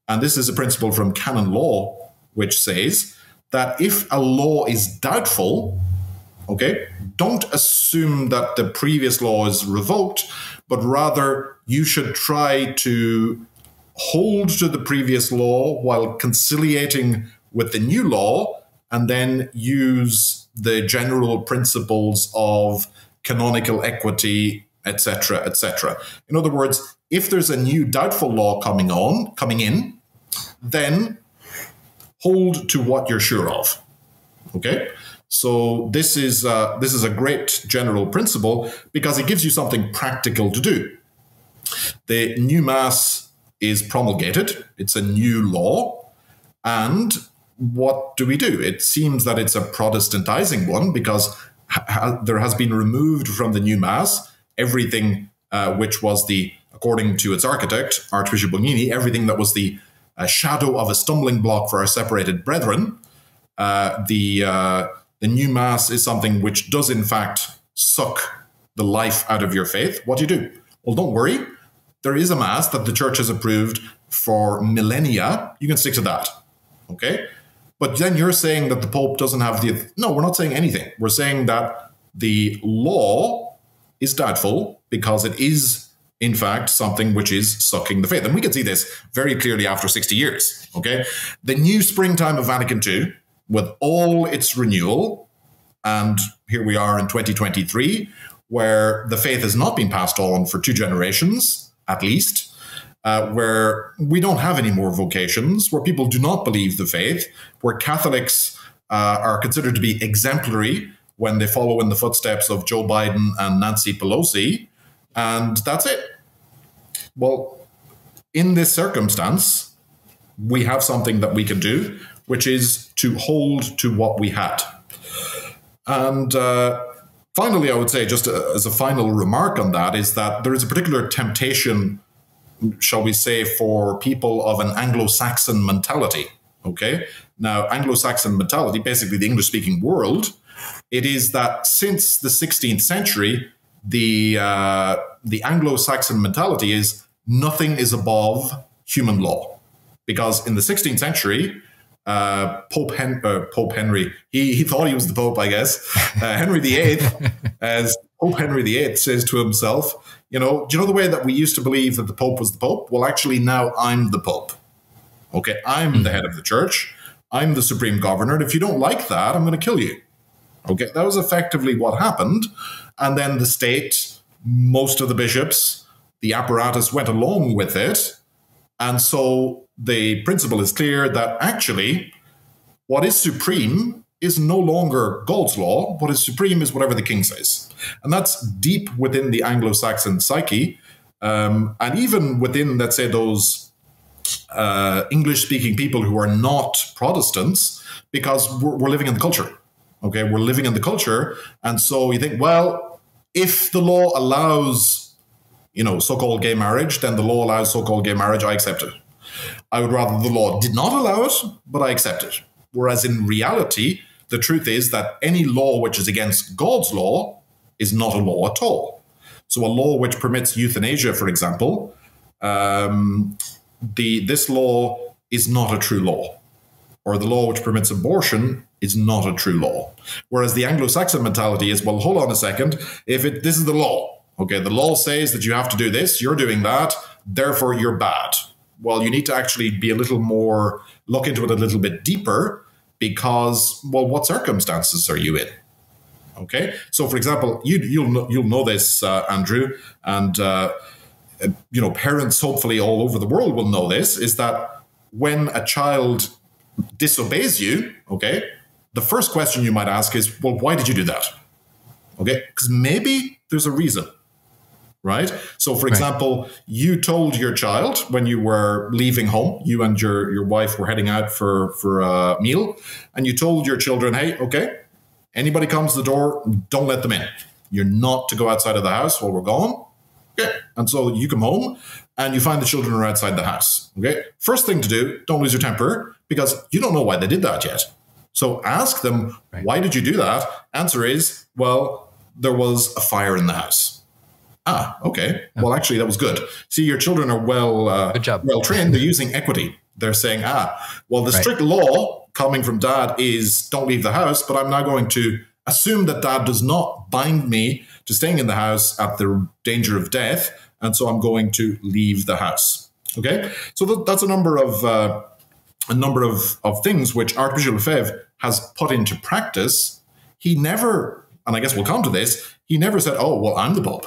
and this is a principle from canon law, which says that if a law is doubtful, okay, don't assume that the previous law is revoked, but rather you should try to hold to the previous law while conciliating with the new law, and then use the general principles of canonical equity, et cetera, et cetera. In other words, if there's a new doubtful law coming on, coming in, then hold to what you're sure of. Okay, so this is uh, this is a great general principle because it gives you something practical to do. The new mass is promulgated; it's a new law, and what do we do? It seems that it's a Protestantizing one because ha there has been removed from the new mass everything uh, which was the, according to its architect, Archbishop Bugnini, everything that was the uh, shadow of a stumbling block for our separated brethren. Uh, the uh, the new mass is something which does in fact suck the life out of your faith. What do you do? Well, don't worry. There is a mass that the church has approved for millennia. You can stick to that, okay? But then you're saying that the Pope doesn't have the... No, we're not saying anything. We're saying that the law is doubtful because it is, in fact, something which is sucking the faith. And we can see this very clearly after sixty years, okay? The new springtime of Vatican two, with all its renewal, and here we are in twenty twenty-three, where the faith has not been passed on for two generations, at least, uh, where we don't have any more vocations, where people do not believe the faith, where Catholics uh, are considered to be exemplary when they follow in the footsteps of Joe Biden and Nancy Pelosi, and that's it. Well, in this circumstance, we have something that we can do, which is to hold to what we had. And uh, finally, I would say, just as a final remark on that, is that there is a particular temptation, shall we say, for people of an Anglo-Saxon mentality, okay? Now, Anglo-Saxon mentality, basically the English-speaking world, it is that since the sixteenth century, the, uh, the Anglo-Saxon mentality is nothing is above human law. Because in the sixteenth century, uh, Pope, Hen uh, Pope Henry, he, he thought he was the Pope, I guess. Uh, Henry the Eighth, as Pope Henry the Eighth says to himself, you know, do you know the way that we used to believe that the Pope was the Pope? Well, actually, now I'm the Pope. Okay, I'm the head of the church. I'm the supreme governor. And if you don't like that, I'm going to kill you. Okay, that was effectively what happened. And then the state, most of the bishops, the apparatus went along with it. And so the principle is clear that actually what is supreme is no longer God's law. What is supreme is whatever the king says. And that's deep within the Anglo-Saxon psyche. Um, and even within, let's say, those uh, English-speaking people who are not Protestants, because we're, we're living in the culture. Okay, we're living in the culture. And so you think, well, if the law allows, you know, so-called gay marriage, then the law allows so-called gay marriage, I accept it. I would rather the law did not allow it, but I accept it. Whereas in reality, the truth is that any law which is against God's law is not a law at all. So a law which permits euthanasia, for example, um, the, this law is not a true law. Or the law which permits abortion is not a true law. Whereas the Anglo-Saxon mentality is, well, hold on a second, if it, this is the law, okay, the law says that you have to do this, you're doing that, therefore you're bad. Well, you need to actually be a little more, look into it a little bit deeper because, well, what circumstances are you in? Okay, so for example, you, you'll, know, you'll know this, uh, Andrew, and, uh, you know, parents hopefully all over the world will know this, is that when a child disobeys you, okay, the first question you might ask is, well, why did you do that? Okay, because maybe there's a reason, right? So, for example, right. You told your child when you were leaving home, you and your, your wife were heading out for, for a meal, and you told your children, hey, okay, anybody comes to the door, don't let them in. You're not to go outside of the house while we're gone. Okay? And so you come home and you find the children are outside the house. Okay? First thing to do, don't lose your temper, because you don't know why they did that yet. So ask them, right. Why did you do that? Answer is, well, there was a fire in the house. Ah, okay. Yeah. Well, actually, that was good. See, your children are well, uh, good job. well trained. They're using equity. They're saying, ah, well, the right. strict law coming from dad is don't leave the house, but I'm now going to assume that dad does not bind me to staying in the house at the danger of death, and so I'm going to leave the house. Okay? So th that's a number of uh, a number of, of things which Archbishop Lefebvre has put into practice. He never, and I guess we'll come to this, he never said, oh, well, I'm the Pope.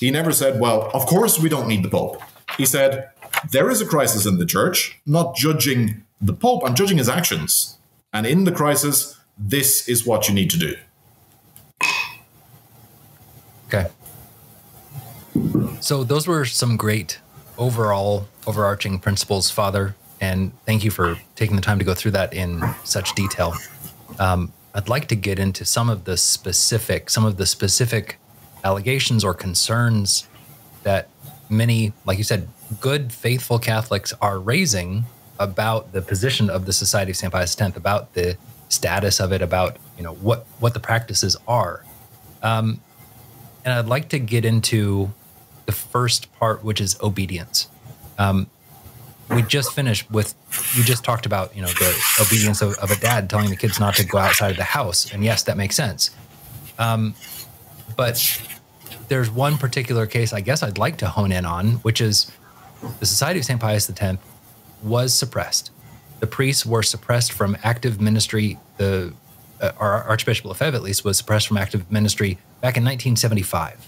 He never said, well, of course we don't need the Pope. He said, there is a crisis in the church, not judging the Pope, I'm judging his actions. And in the crisis, this is what you need to do. Okay. So those were some great overall overarching principles, Father, and thank you for taking the time to go through that in such detail. Um, I'd like to get into some of the specific, some of the specific allegations or concerns that many, like you said, good, faithful Catholics are raising about the position of the Society of Saint Pius X, about the status of it, about you know what what the practices are, um, and I'd like to get into the first part, which is obedience. Um, we just finished with we just talked about you know the obedience of, of a dad telling the kids not to go outside of the house, and yes, that makes sense. Um, but there's one particular case I guess I'd like to hone in on, which is the Society of Saint Pius X was suppressed. The priests were suppressed from active ministry. The uh, our Archbishop Lefebvre, at least, was suppressed from active ministry back in nineteen seventy-five.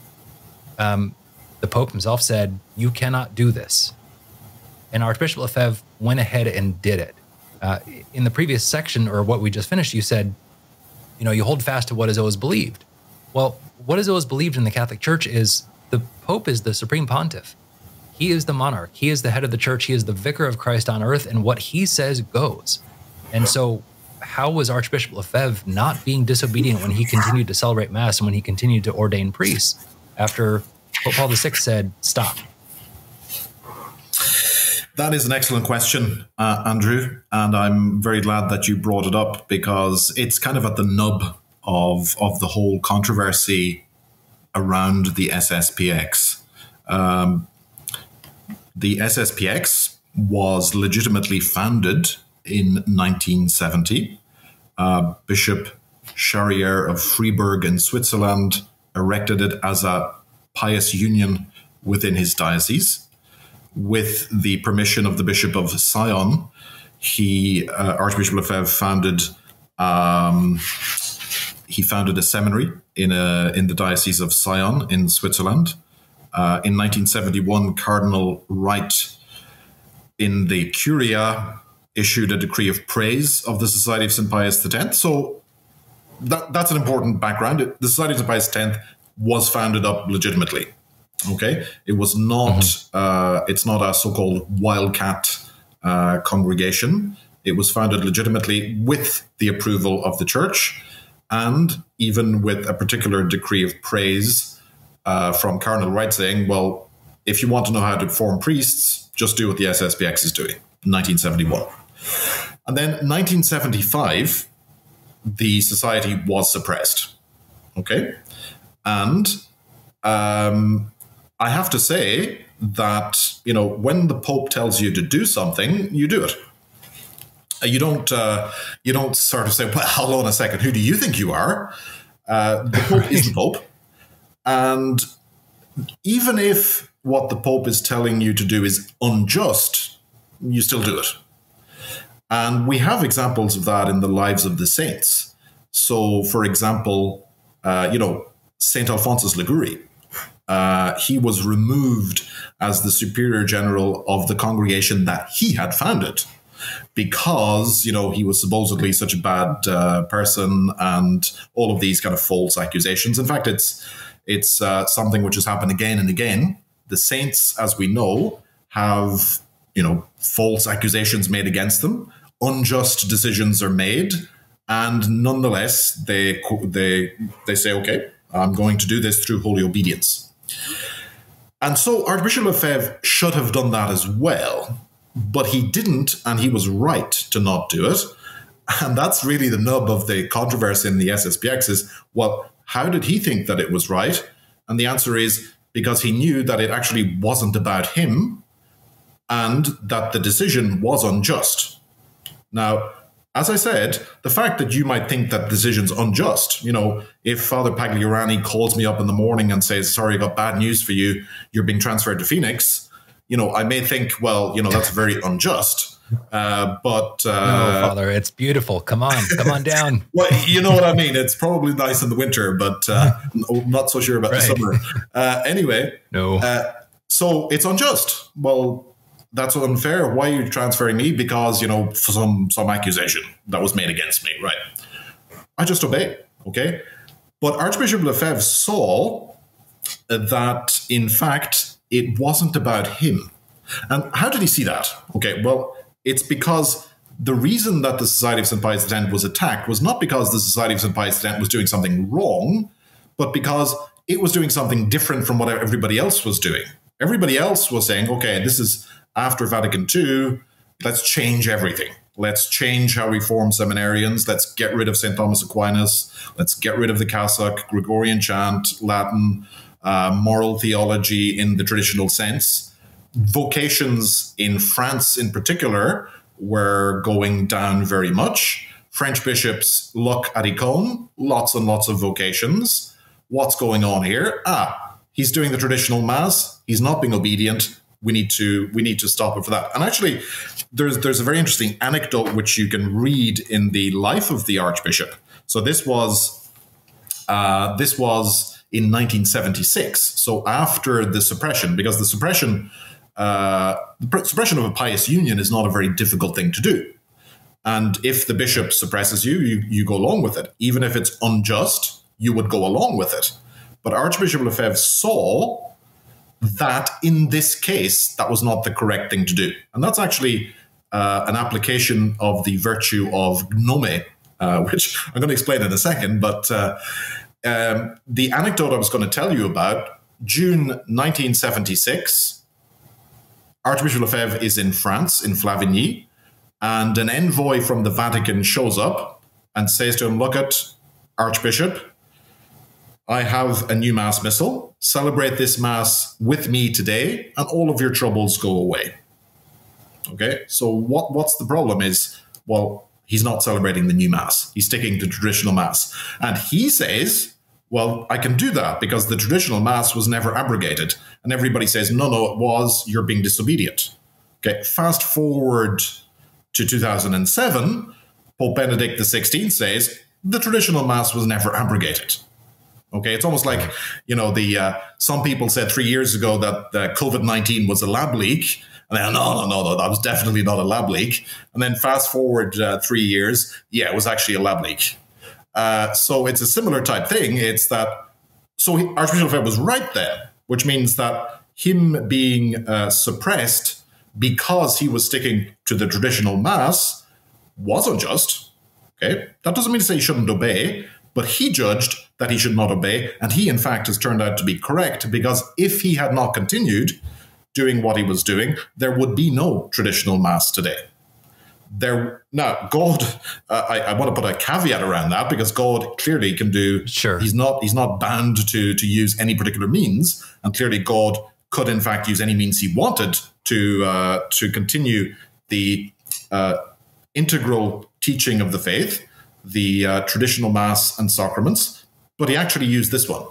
Um, the Pope himself said, "You cannot do this," and Archbishop Lefebvre went ahead and did it. Uh, in the previous section, or what we just finished, you said, "You know, you hold fast to what is always believed." Well, what is always believed in the Catholic Church is the Pope is the supreme pontiff. He is the monarch. He is the head of the church. He is the vicar of Christ on earth, and what he says goes. And so how was Archbishop Lefebvre not being disobedient when he continued to celebrate Mass and when he continued to ordain priests after Pope Paul the sixth said, stop? That is an excellent question, uh, Andrew, and I'm very glad that you brought it up because it's kind of at the nub of, of the whole controversy around the S S P X. Um, The S S P X was legitimately founded in nineteen seventy. Uh, Bishop Sherry of Freiburg in Switzerland erected it as a pious union within his diocese. With the permission of the Bishop of Sion, he, uh, Archbishop Lefebvre, founded um, he founded a seminary in a in the diocese of Sion in Switzerland. Uh, in nineteen seventy-one, Cardinal Wright, in the Curia, issued a decree of praise of the Society of Saint Pius X. So that, that's an important background. The Society of Saint Pius X was founded up legitimately. Okay, it was not. Mm-hmm. uh, it's not a so-called wildcat uh, congregation. It was founded legitimately with the approval of the Church, and even with a particular decree of praise. Uh, from Cardinal Wright saying, well, if you want to know how to form priests, just do what the S S P X is doing, nineteen seventy-one. And then nineteen seventy-five, the society was suppressed, okay? And um, I have to say that, you know, when the Pope tells you to do something, you do it. You don't, uh, you don't sort of say, well, hold on a second, who do you think you are? Uh, the Pope is the Pope. And even if what the Pope is telling you to do is unjust, you still do it. And we have examples of that in the lives of the saints. So, for example, uh, you know, Saint Alphonsus Liguori, uh, he was removed as the superior general of the congregation that he had founded because, you know, he was supposedly such a bad uh, person and all of these kind of false accusations. In fact, it's... It's uh, something which has happened again and again. The saints, as we know, have, you know, false accusations made against them. Unjust decisions are made. And nonetheless, they, they, they say, okay, I'm going to do this through holy obedience. And so Archbishop Lefebvre should have done that as well, but he didn't, and he was right to not do it. And that's really the nub of the controversy in the S S P X is, well, how did he think that it was right? And the answer is because he knew that it actually wasn't about him and that the decision was unjust. Now, as I said, the fact that you might think that decision's unjust, you know, if Father Pagliarani calls me up in the morning and says, sorry, I've got bad news for you, you're being transferred to Phoenix, you know, I may think, well, you know, that's very unjust. Uh, but, uh, no, Father, it's beautiful. Come on, come on down. Well, you know what I mean? It's probably nice in the winter, but, uh, not so sure about right. the summer. Uh, anyway, no. Uh, so it's unjust. Well, that's unfair. Why are you transferring me? Because, you know, for some, some accusation that was made against me. Right. I just obey. Okay. But Archbishop Lefebvre saw that in fact, it wasn't about him. And how did he see that? Okay. Well, it's because the reason that the Society of Saint Pius X was attacked was not because the Society of Saint Pius X was doing something wrong, but because it was doing something different from what everybody else was doing. Everybody else was saying, okay, this is after Vatican two, let's change everything. Let's change how we form seminarians. Let's get rid of Saint Thomas Aquinas. Let's get rid of the cassock, Gregorian chant, Latin, uh, moral theology in the traditional sense. Vocations in France in particular were going down very much. French bishops look at Icône, lots and lots of vocations. What's going on here? Ah, he's doing the traditional mass. He's not being obedient. We need to we need to stop him for that. And actually, there's there's a very interesting anecdote which you can read in the life of the Archbishop. So this was uh, this was in nineteen seventy-six. So after the suppression, because the suppression. Uh, the suppression of a pious union is not a very difficult thing to do. And if the bishop suppresses you, you, you go along with it. Even if it's unjust, you would go along with it. But Archbishop Lefebvre saw that in this case, that was not the correct thing to do. And that's actually uh, an application of the virtue of gnome, uh, which I'm going to explain in a second. But uh, um, the anecdote I was going to tell you about, June nineteen seventy-six... Archbishop Lefebvre is in France, in Flavigny, and an envoy from the Vatican shows up and says to him, look at Archbishop, I have a new mass missal. Celebrate this mass with me today and all of your troubles go away. Okay, so what, what's the problem is, well, he's not celebrating the new mass. He's sticking to traditional mass. And he says, well, I can do that because the traditional mass was never abrogated. And everybody says, no, no, it was, you're being disobedient. Okay, fast forward to two thousand seven, Pope Benedict the sixteenth says, the traditional mass was never abrogated. Okay, it's almost like, you know, the uh, some people said three years ago that uh, COVID nineteen was a lab leak. And then, no, no, no, no, that was definitely not a lab leak. And then fast forward uh, three years, yeah, it was actually a lab leak. Uh, so it's a similar type thing. It's that, so he, Archbishop Lefebvre was right there, which means that him being uh, suppressed because he was sticking to the traditional mass was unjust. Okay, that doesn't mean to say he shouldn't obey, but he judged that he should not obey. And he, in fact, has turned out to be correct because if he had not continued doing what he was doing, there would be no traditional mass today. There now, God. Uh, I, I want to put a caveat around that because God clearly can do. Sure, he's not he's not bound to to use any particular means, and clearly God could in fact use any means he wanted to uh, to continue the uh, integral teaching of the faith, the uh, traditional mass and sacraments. But he actually used this one,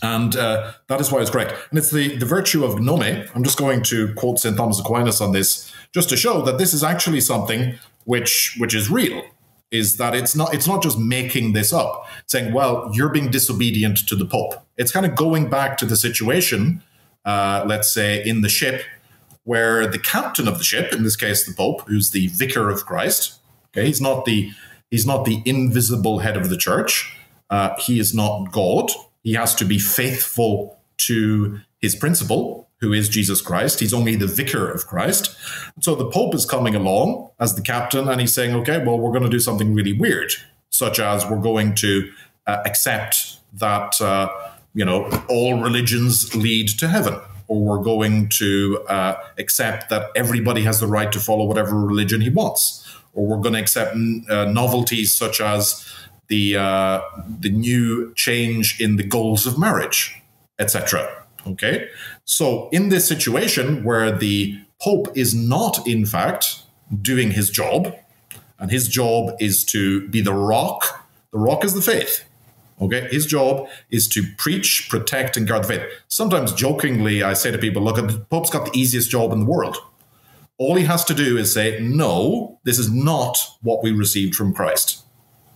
and uh, that is why it's correct. And it's the the virtue of gnome. I'm just going to quote Saint Thomas Aquinas on this, just to show that this is actually something which which is real, is that it's not it's not just making this up, saying, well, you're being disobedient to the Pope. It's kind of going back to the situation, uh, let's say, in the ship, where the captain of the ship, in this case the Pope, who's the vicar of Christ, okay, he's not the he's not the invisible head of the church. Uh, he is not God. He has to be faithful to his principle, who is Jesus Christ. He's only the vicar of Christ. So the Pope is coming along as the captain and he's saying, okay, well, we're going to do something really weird, such as we're going to uh, accept that, uh, you know, all religions lead to heaven. or we're going to uh, accept that everybody has the right to follow whatever religion he wants, or we're going to accept uh, novelties such as the uh, the new change in the goals of marriage, et cetera. Okay, so in this situation where the Pope is not, in fact, doing his job, and his job is to be the rock. The rock is the faith. Okay, his job is to preach, protect, and guard the faith. Sometimes jokingly, I say to people, look, the Pope's got the easiest job in the world. All he has to do is say, no, this is not what we received from Christ.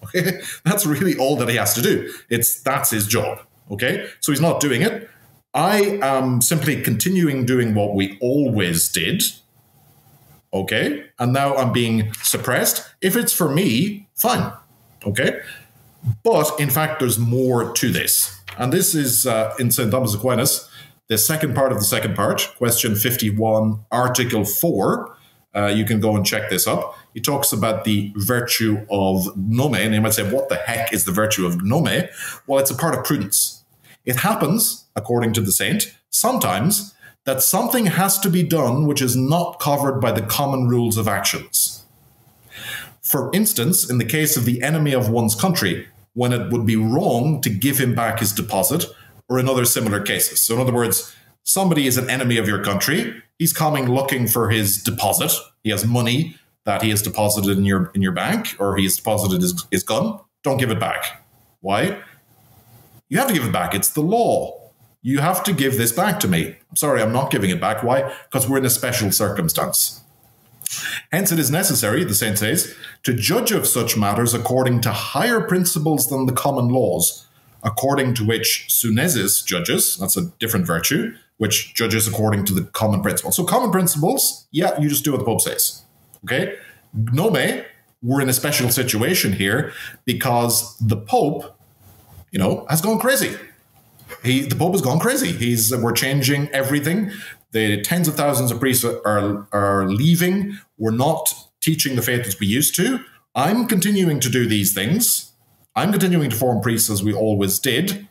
Okay, that's really all that he has to do. It's that's his job. Okay, so he's not doing it. I am simply continuing doing what we always did. Okay, and now I'm being suppressed. If it's for me, fine. Okay, but in fact, there's more to this. And this is uh, in Saint Thomas Aquinas, the second part of the second part, question fifty-one, article four. Uh, you can go and check this up. He talks about the virtue of gnome. And you might say, what the heck is the virtue of gnome? Well, it's a part of prudence. It happens, according to the saint, sometimes that something has to be done which is not covered by the common rules of actions. For instance, in the case of the enemy of one's country, when it would be wrong to give him back his deposit, or in other similar cases. So in other words, somebody is an enemy of your country. He's coming looking for his deposit. He has money that he has deposited in your, in your bank, or he has deposited his, his gun. Don't give it back. Why? You have to give it back. It's the law. You have to give this back to me. I'm sorry, I'm not giving it back. Why? Because we're in a special circumstance. Hence, it is necessary, the saint says, to judge of such matters according to higher principles than the common laws, according to which Sunesis judges, that's a different virtue, which judges according to the common principles. So common principles, yeah, you just do what the Pope says. Okay? Gnome, we're in a special situation here because the Pope, you know, has gone crazy. He, the Pope has gone crazy. He's, we're changing everything. The tens of thousands of priests are, are leaving. We're not teaching the faith as we used to. I'm continuing to do these things. I'm continuing to form priests as we always did.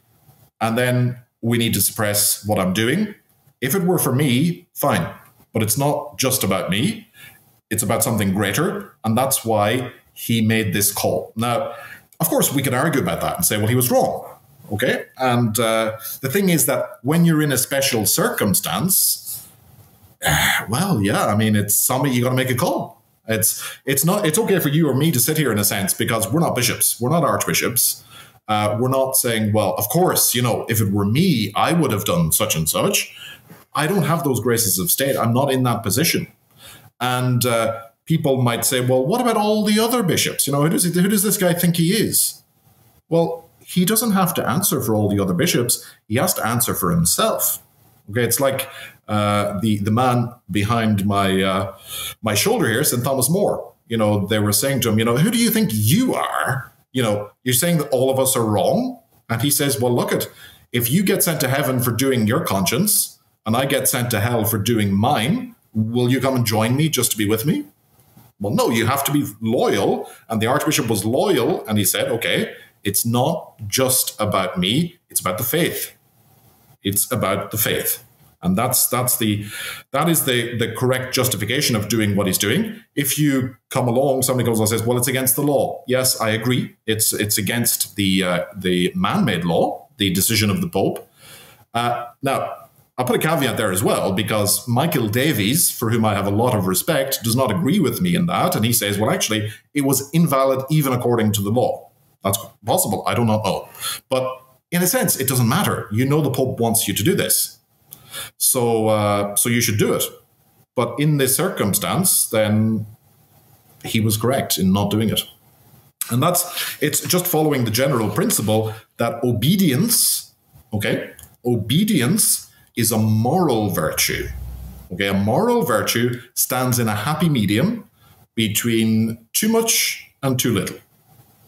And then we need to suppress what I'm doing. If it were for me, fine. But it's not just about me. It's about something greater. And that's why he made this call. Now, of course, we can argue about that and say, well, he was wrong. Okay, and uh, the thing is that when you're in a special circumstance, well, yeah, I mean, it's something you got to make a call. It's it's not it's okay for you or me to sit here in a sense because we're not bishops, we're not archbishops, uh, we're not saying, well, of course, you know, if it were me, I would have done such and such. I don't have those graces of state. I'm not in that position, and uh, people might say, well, what about all the other bishops? You know, who does he, who does this guy think he is? Well, he doesn't have to answer for all the other bishops. He has to answer for himself. Okay, it's like uh, the the man behind my uh, my shoulder here, Saint Thomas More. You know, they were saying to him, you know, who do you think you are? You know, you're saying that all of us are wrong, and he says, well, look it. If you get sent to heaven for doing your conscience, and I get sent to hell for doing mine, will you come and join me just to be with me? Well, no, you have to be loyal. And the Archbishop was loyal, and he said, okay. It's not just about me, it's about the faith. It's about the faith. And that's that's the that is the, the correct justification of doing what he's doing. If you come along, somebody comes along and says, well, it's against the law. Yes, I agree. It's it's against the uh, the man-made law, the decision of the Pope. Uh, now, I'll put a caveat there as well, because Michael Davies, for whom I have a lot of respect, does not agree with me in that. And he says, well, actually, it was invalid even according to the law. That's possible. I do not know. But in a sense, it doesn't matter. You know the Pope wants you to do this. So uh, so you should do it. But in this circumstance, then he was correct in not doing it. And that's it's just following the general principle that obedience, okay, obedience is a moral virtue. Okay, a moral virtue stands in a happy medium between too much and too little.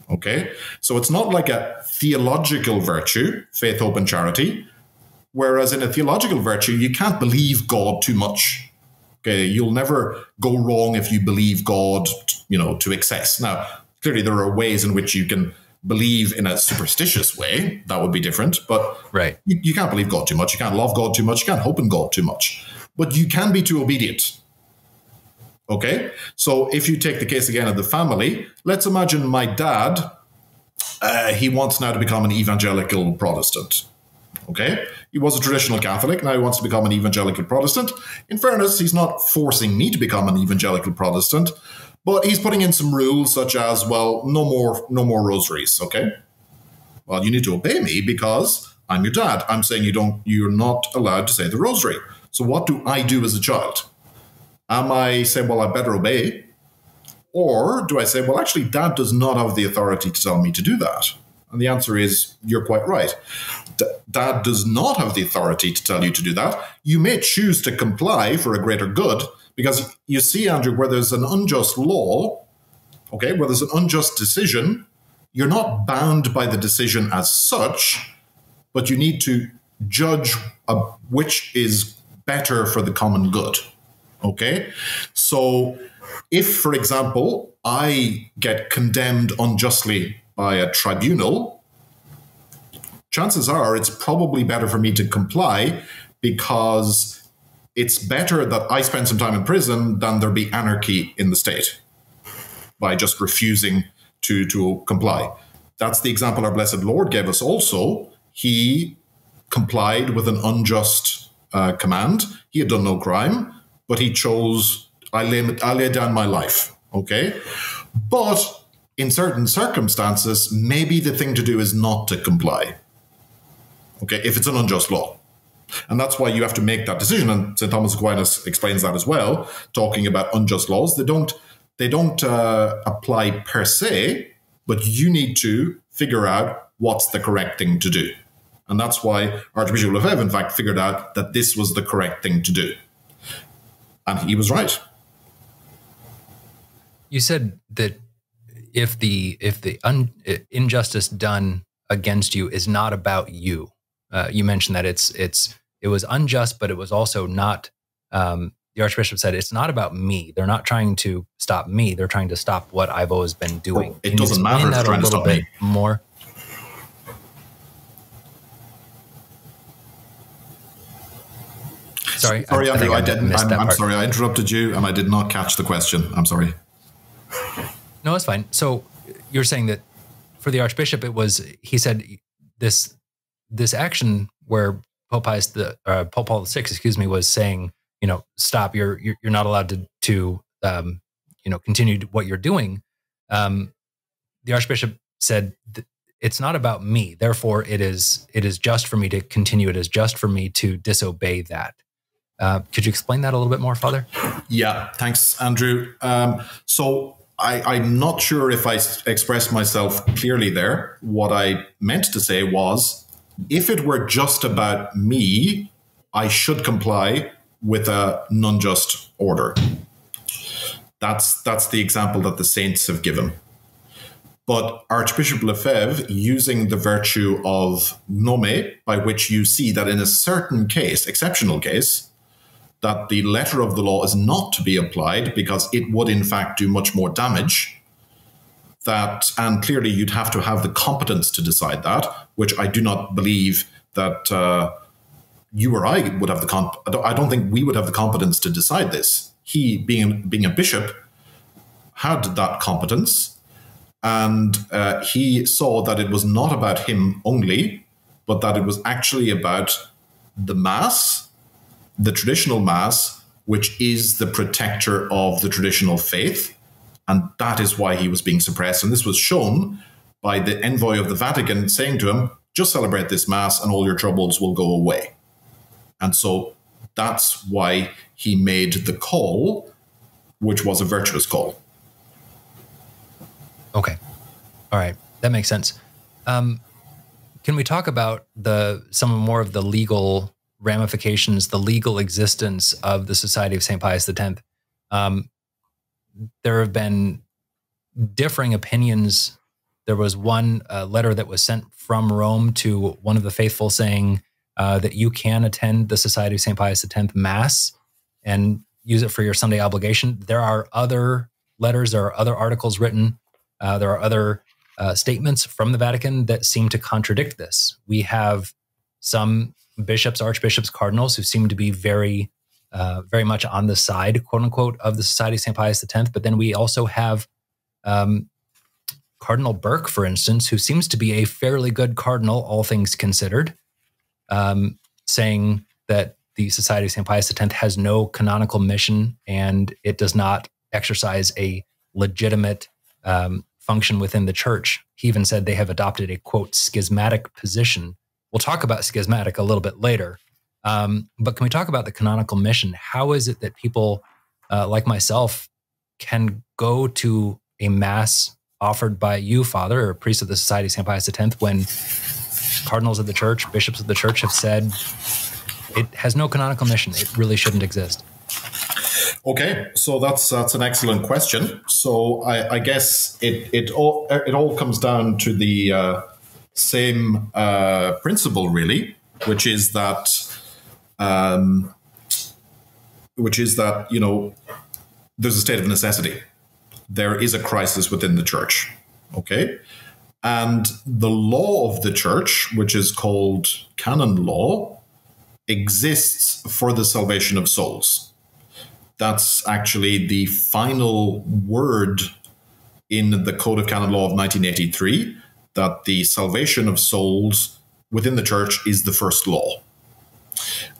Okay, so it's not like a theological virtue, faith, hope, and charity, whereas in a theological virtue, you can't believe God too much. Okay, you'll never go wrong if you believe God, you know, to excess. Now, clearly there are ways in which you can believe in a superstitious way, that would be different. But right. you, you can't believe God too much. You can't love God too much. You can't hope in God too much. But you can be too obedient. Okay? So if you take the case again of the family, let's imagine my dad, uh, he wants now to become an evangelical Protestant. Okay? He was a traditional Catholic. Now he wants to become an evangelical Protestant. In fairness, he's not forcing me to become an evangelical Protestant. But he's putting in some rules such as, well, no more, no more rosaries, okay? Well, you need to obey me because I'm your dad. I'm saying you don't, you're not allowed to say the rosary. So what do I do as a child? Am I saying, well, I better obey? Or do I say, well, actually, dad does not have the authority to tell me to do that? And the answer is, you're quite right. D- dad does not have the authority to tell you to do that. You may choose to comply for a greater good. Because you see, Andrew, where there's an unjust law, okay, where there's an unjust decision, you're not bound by the decision as such, but you need to judge a, which is better for the common good, okay? So if, for example, I get condemned unjustly by a tribunal, chances are it's probably better for me to comply because it's better that I spend some time in prison than there be anarchy in the state by just refusing to, to comply. That's the example our Blessed Lord gave us also. He complied with an unjust uh, command. He had done no crime, but he chose, I lay, I lay down my life, okay? But in certain circumstances, maybe the thing to do is not to comply, okay, if it's an unjust law. And that's why you have to make that decision. And Saint Thomas Aquinas explains that as well, talking about unjust laws. They don't, they don't uh, apply per se, but you need to figure out what's the correct thing to do. And that's why Archbishop Lefebvre, in fact, figured out that this was the correct thing to do. And he was right. You said that if the, if the un, injustice done against you is not about you, Uh, you mentioned that it's it's it was unjust, but it was also not. Um, the Archbishop said it's not about me. They're not trying to stop me. They're trying to stop what I've always been doing. Well, it Can doesn't matter. That a little bit me. more. Sorry, sorry, I, Andrew. I, I didn't. I'm, I'm sorry. I interrupted you, and I did not catch the question. I'm sorry. No, it's fine. So you're saying that for the Archbishop, it was he said this. This action where Pope Pius the uh, Pope Paul the Sixth, excuse me, was saying, you know, stop. You're you're, you're not allowed to to um, you know continue what you're doing. Um, the Archbishop said it's not about me. Therefore, it is it is just for me to continue. It is just for me to disobey that. Uh, could you explain that a little bit more, Father? Yeah, thanks, Andrew. Um, so. I, I'm not sure if I expressed myself clearly there. What I meant to say was, if it were just about me, I should comply with a non-just order. That's, that's the example that the saints have given. But Archbishop Lefebvre, using the virtue of nome, by which you see that in a certain case, exceptional case, that the letter of the law is not to be applied because it would in fact do much more damage. That, and clearly you'd have to have the competence to decide that, which I do not believe that uh, you or I would have the comp. I don't think we would have the competence to decide this. He, being, being a bishop, had that competence, and uh, he saw that it was not about him only, but that it was actually about the Mass, the traditional Mass, which is the protector of the traditional faith. And that is why he was being suppressed. And this was shown by the envoy of the Vatican saying to him, just celebrate this Mass and all your troubles will go away. And so that's why he made the call, which was a virtuous call. Okay. All right. That makes sense. Um, can we talk about the some more of the legal ramifications, the legal existence of the Society of Saint Pius X? Um, There have been differing opinions. There was one uh, letter that was sent from Rome to one of the faithful saying uh, that you can attend the Society of Saint Pius X Mass and use it for your Sunday obligation. There are other letters, there are other articles written, uh, there are other uh, statements from the Vatican that seem to contradict this. We have some bishops, archbishops, cardinals who seem to be very, uh, very much on the side, quote unquote, of the Society of Saint Pius X. But then we also have um, Cardinal Burke, for instance, who seems to be a fairly good cardinal, all things considered, um, saying that the Society of Saint Pius X has no canonical mission and it does not exercise a legitimate um, function within the church. He even said they have adopted a, quote, schismatic position. We'll talk about schismatic a little bit later, um, but can we talk about the canonical mission? How is it that people uh, like myself can go to a mass offered by you, Father, or priest of the Society of Saint Pius X, when cardinals of the church, bishops of the church have said it has no canonical mission, it really shouldn't exist? Okay, so that's that's an excellent question. So I, I guess it it all it all comes down to the uh, same uh, principle, really, which is that, um, which is that you know, there's a state of necessity. There is a crisis within the church, okay, and the law of the church, which is called canon law, exists for the salvation of souls. That's actually the final word in the Code of Canon Law of nineteen eighty-three, that the salvation of souls within the church is the first law.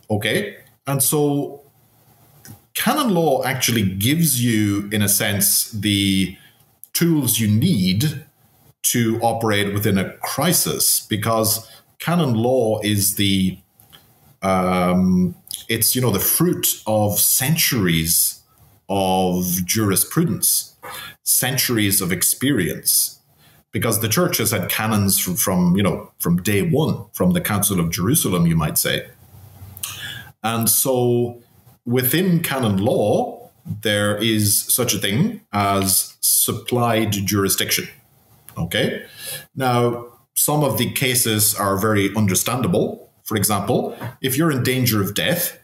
Okay, and so canon law actually gives you, in a sense, the tools you need to operate within a crisis, because canon law is the um, It's, you know, the fruit of centuries of jurisprudence, centuries of experience, because the church has had canons from, from, you know, from day one, from the Council of Jerusalem, you might say. And so within canon law, there is such a thing as supplied jurisdiction. Okay. Now, some of the cases are very understandable. For example, if you're in danger of death,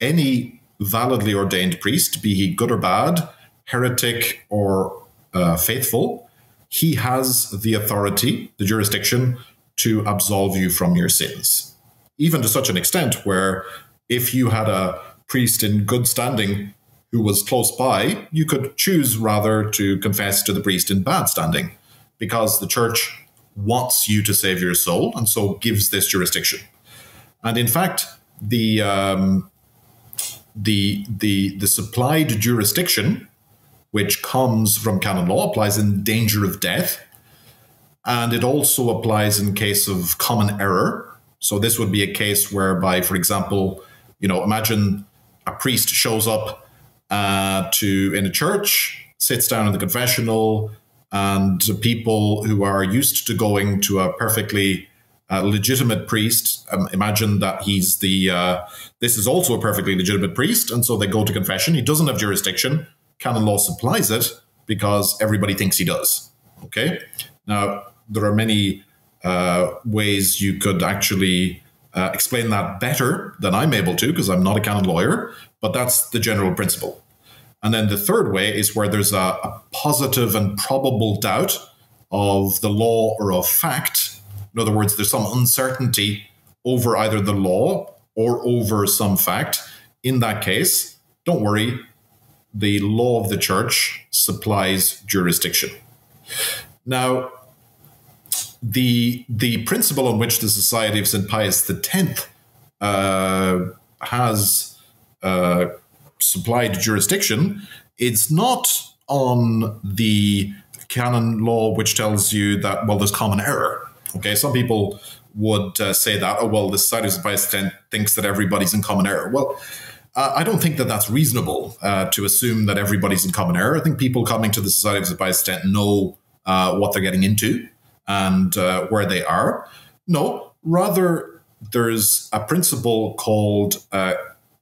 any validly ordained priest, be he good or bad, heretic or uh, faithful, he has the authority, the jurisdiction, to absolve you from your sins. Even to such an extent where if you had a priest in good standing who was close by, you could choose rather to confess to the priest in bad standing, because the church wants you to save your soul and so gives this jurisdiction. And in fact, the, um, the, the, the supplied jurisdiction, which comes from canon law, applies in danger of death. And it also applies in case of common error. So this would be a case whereby, for example, you know, imagine a priest shows up uh, to in a church, sits down in the confessional, and people who are used to going to a perfectly A legitimate priest, um, imagine that he's the, uh, this is also a perfectly legitimate priest, and so they go to confession. He doesn't have jurisdiction. Canon law supplies it because everybody thinks he does. Okay? Now, there are many uh, ways you could actually uh, explain that better than I'm able to, because I'm not a canon lawyer, but that's the general principle. And then the third way is where there's a, a positive and probable doubt of the law or of fact. In other words, there's some uncertainty over either the law or over some fact. In that case, don't worry, the law of the church supplies jurisdiction. Now, the, the principle on which the Society of Saint Pius X uh, has uh, supplied jurisdiction, it's not on the canon law, which tells you that, well, there's common error. Okay, some people would uh, say that, oh, well, the Society of Saint Pius X thinks that everybody's in common error. Well, uh, I don't think that that's reasonable uh, to assume that everybody's in common error. I think people coming to the Society of Saint Pius X know uh, what they're getting into and uh, where they are. No, rather there's a principle called uh,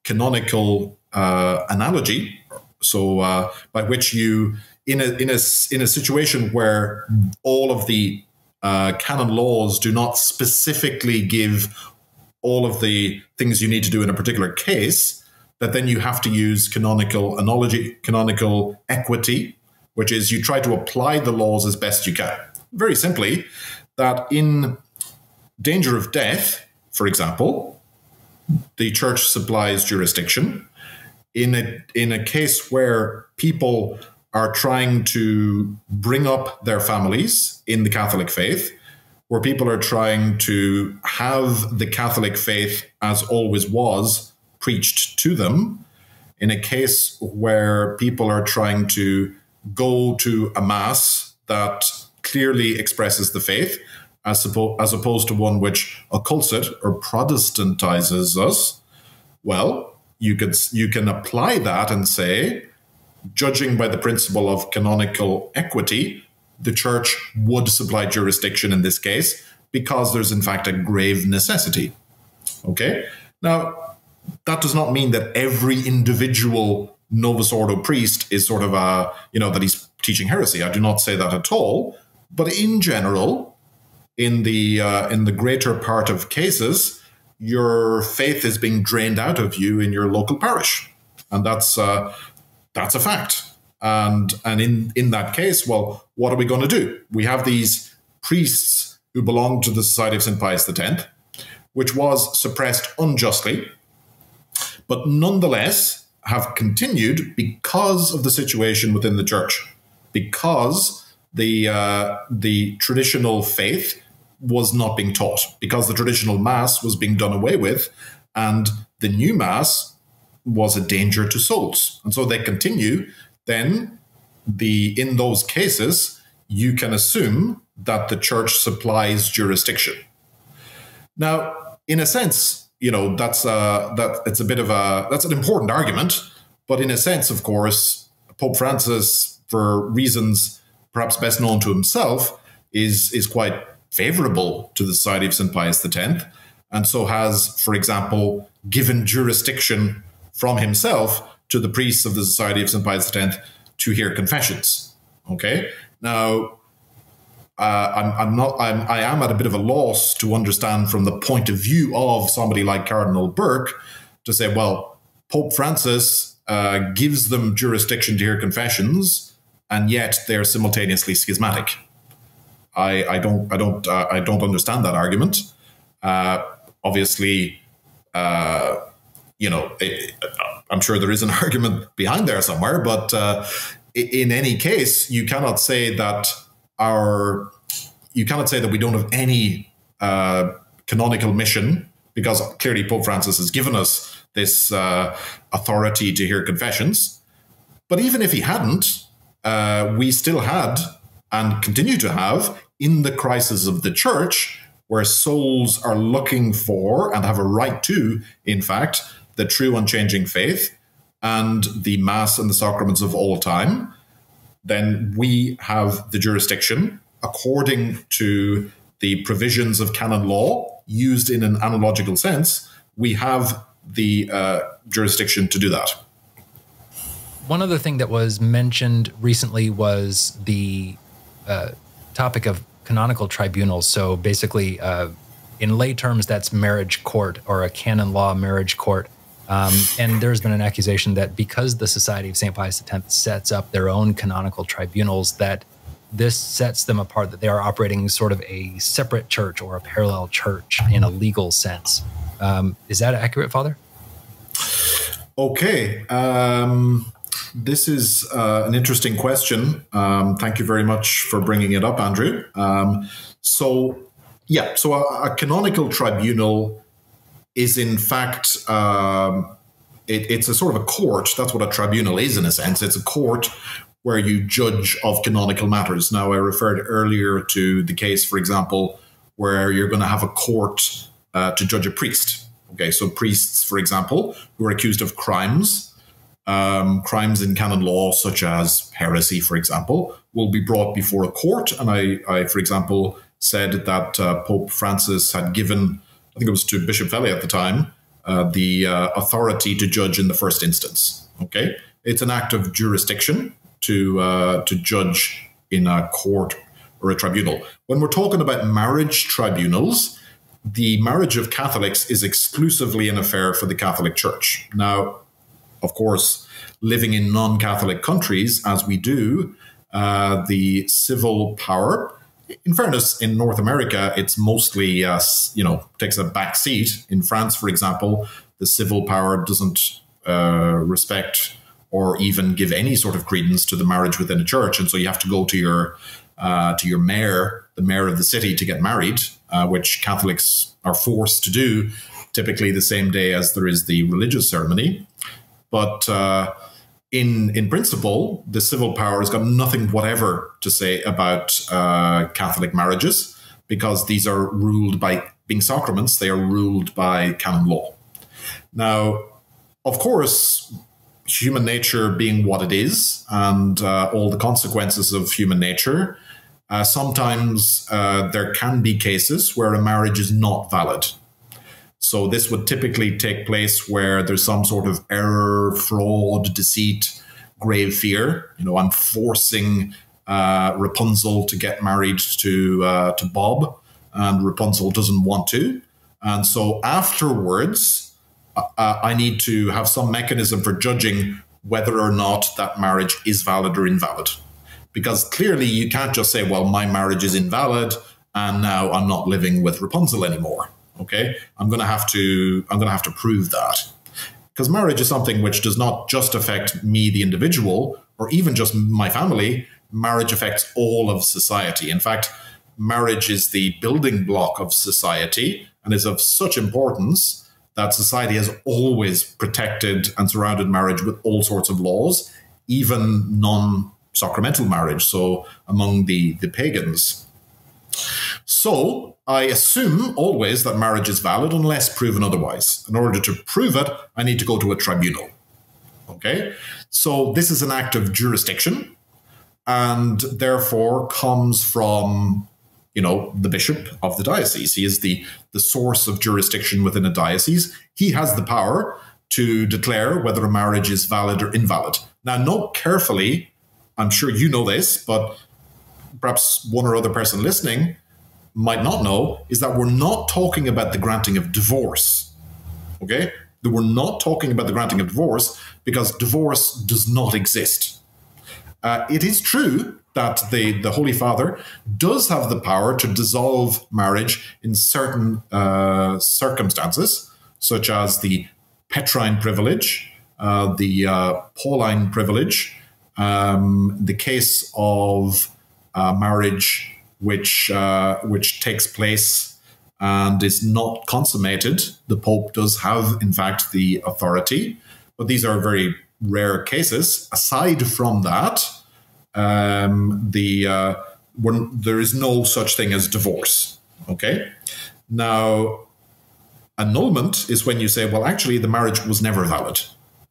canonical uh, analogy, so uh, by which you, in a, in, a, in a situation where all of the Uh, canon laws do not specifically give all of the things you need to do in a particular case, that then you have to use canonical analogy, canonical equity, which is you try to apply the laws as best you can. very simply that in danger of death, for example, the church supplies jurisdiction. In a, in a case where people are trying to bring up their families in the Catholic faith, where people are trying to have the Catholic faith as always was preached to them, in a case where people are trying to go to a mass that clearly expresses the faith, as, suppo as opposed to one which occults it or Protestantizes us, well, you, could, you can apply that and say, judging by the principle of canonical equity, the church would supply jurisdiction in this case because there's in fact a grave necessity. Okay? Now, that does not mean that every individual Novus Ordo priest is sort of a, you know, that he's teaching heresy. I do not say that at all. But in general, in the, uh, in the greater part of cases, your faith is being drained out of you in your local parish. And that's, uh, that's a fact. And, and in, in that case, well, what are we going to do? We have these priests who belong to the Society of Saint Pius X, which was suppressed unjustly, but nonetheless have continued because of the situation within the church, because the, uh, the traditional faith was not being taught, because the traditional mass was being done away with, and the new mass was a danger to souls. And so they continue. Then the in those cases, you can assume that the church supplies jurisdiction. Now, in a sense, you know, that's a, that it's a bit of a, that's an important argument. But in a sense, of course, Pope Francis, for reasons perhaps best known to himself, is, is quite favorable to the Society of Saint Pius X, and so has, for example, given jurisdiction from himself to the priests of the Society of Saint Pius X to hear confessions. Okay, now uh, I'm, I'm not. I'm, I am at a bit of a loss to understand from the point of view of somebody like Cardinal Burke to say, well, Pope Francis uh, gives them jurisdiction to hear confessions, and yet they are simultaneously schismatic. I, I don't. I don't. Uh, I don't understand that argument. Uh, obviously, uh, you know. It, I'm sure there is an argument behind there somewhere, but uh, in any case, you cannot say that our, you cannot say that we don't have any uh, canonical mission, because clearly Pope Francis has given us this uh, authority to hear confessions. But even if he hadn't, uh, we still had and continue to have in the crisis of the church, where souls are looking for and have a right to, in fact, the true unchanging faith and the Mass and the sacraments of all time, then we have the jurisdiction according to the provisions of canon law used in an analogical sense. We have the uh, jurisdiction to do that. One other thing that was mentioned recently was the uh, topic of canonical tribunals. So basically, uh, in lay terms, that's marriage court, or a canon law marriage court. Um, and there's been an accusation that because the Society of Saint Pius X sets up their own canonical tribunals, that this sets them apart, that they are operating sort of a separate church or a parallel church in a legal sense. Um, is that accurate, Father? Okay. Um, this is uh, an interesting question. Um, thank you very much for bringing it up, Andrew. Um, so, yeah, so a, a canonical tribunal is in fact, um, it, it's a sort of a court. That's what a tribunal is in a sense. It's a court where you judge of canonical matters. Now, I referred earlier to the case, for example, where you're going to have a court uh, to judge a priest. Okay, so priests, for example, who are accused of crimes, um, crimes in canon law, such as heresy, for example, will be brought before a court. And I, I for example, said that uh, Pope Francis had given, I think it was to Bishop Fellay at the time, uh, the uh, authority to judge in the first instance. Okay, it's an act of jurisdiction to uh, to judge in a court or a tribunal. When we're talking about marriage tribunals, the marriage of Catholics is exclusively an affair for the Catholic Church. Now, of course, living in non-Catholic countries as we do, uh, the civil power in fairness, in North America, it's mostly, uh, you know, takes a back seat. In France, for example, the civil power doesn't uh, respect or even give any sort of credence to the marriage within a church. And so you have to go to your uh, to your mayor, the mayor of the city, to get married, uh, which Catholics are forced to do typically the same day as there is the religious ceremony. But uh, in in principle, the civil power has got nothing whatever to say about uh, Catholic marriages, because these are ruled by being sacraments. They are ruled by canon law. Now, of course, human nature being what it is, and uh, all the consequences of human nature, uh, sometimes uh, there can be cases where a marriage is not valid. So this would typically take place where there's some sort of error, fraud, deceit, grave fear. You know, I'm forcing uh, Rapunzel to get married to uh, to Bob, and Rapunzel doesn't want to. And so afterwards, Uh, I need to have some mechanism for judging whether or not that marriage is valid or invalid. Because clearly you can't just say, well, my marriage is invalid and now I'm not living with Rapunzel anymore. Okay, I'm going to have to I'm going to have to prove that. Because marriage is something which does not just affect me, the individual, or even just my family. Marriage affects all of society. In fact, marriage is the building block of society and is of such importance that society has always protected and surrounded marriage with all sorts of laws, even non-sacramental marriage, so among the, the pagans. So I assume always that marriage is valid unless proven otherwise. In order to prove it, I need to go to a tribunal. Okay? So this is an act of jurisdiction and therefore comes from, you know, the bishop of the diocese. He is the, the source of jurisdiction within a diocese. He has the power to declare whether a marriage is valid or invalid. Now, note carefully, I'm sure you know this, but perhaps one or other person listening might not know, is that we're not talking about the granting of divorce, okay? That we're not talking about the granting of divorce because divorce does not exist. Uh, it is true that the, the Holy Father does have the power to dissolve marriage in certain uh, circumstances, such as the Petrine privilege, uh, the uh, Pauline privilege, um, the case of uh, marriage which, uh, which takes place and is not consummated. The Pope does have, in fact, the authority, but these are very rare cases. Aside from that, Um, the uh, when there is no such thing as divorce. Okay, now annulment is when you say, well, actually the marriage was never valid,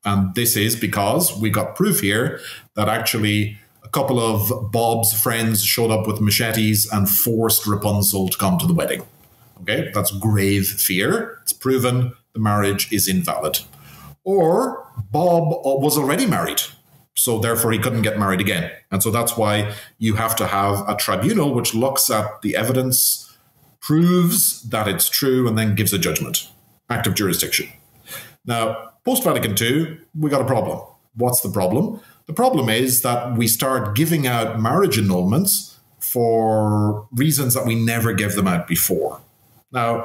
and this is because we got proof here that actually a couple of Bob's friends showed up with machetes and forced Rapunzel to come to the wedding. Okay, that's grave fear. It's proven the marriage is invalid. Or Bob was already married, so therefore he couldn't get married again. And so that's why you have to have a tribunal which looks at the evidence, proves that it's true, and then gives a judgment. Act of jurisdiction. Now, post-Vatican two, we got a problem. What's the problem? The problem is that we start giving out marriage annulments for reasons that we never gave them out before. Now,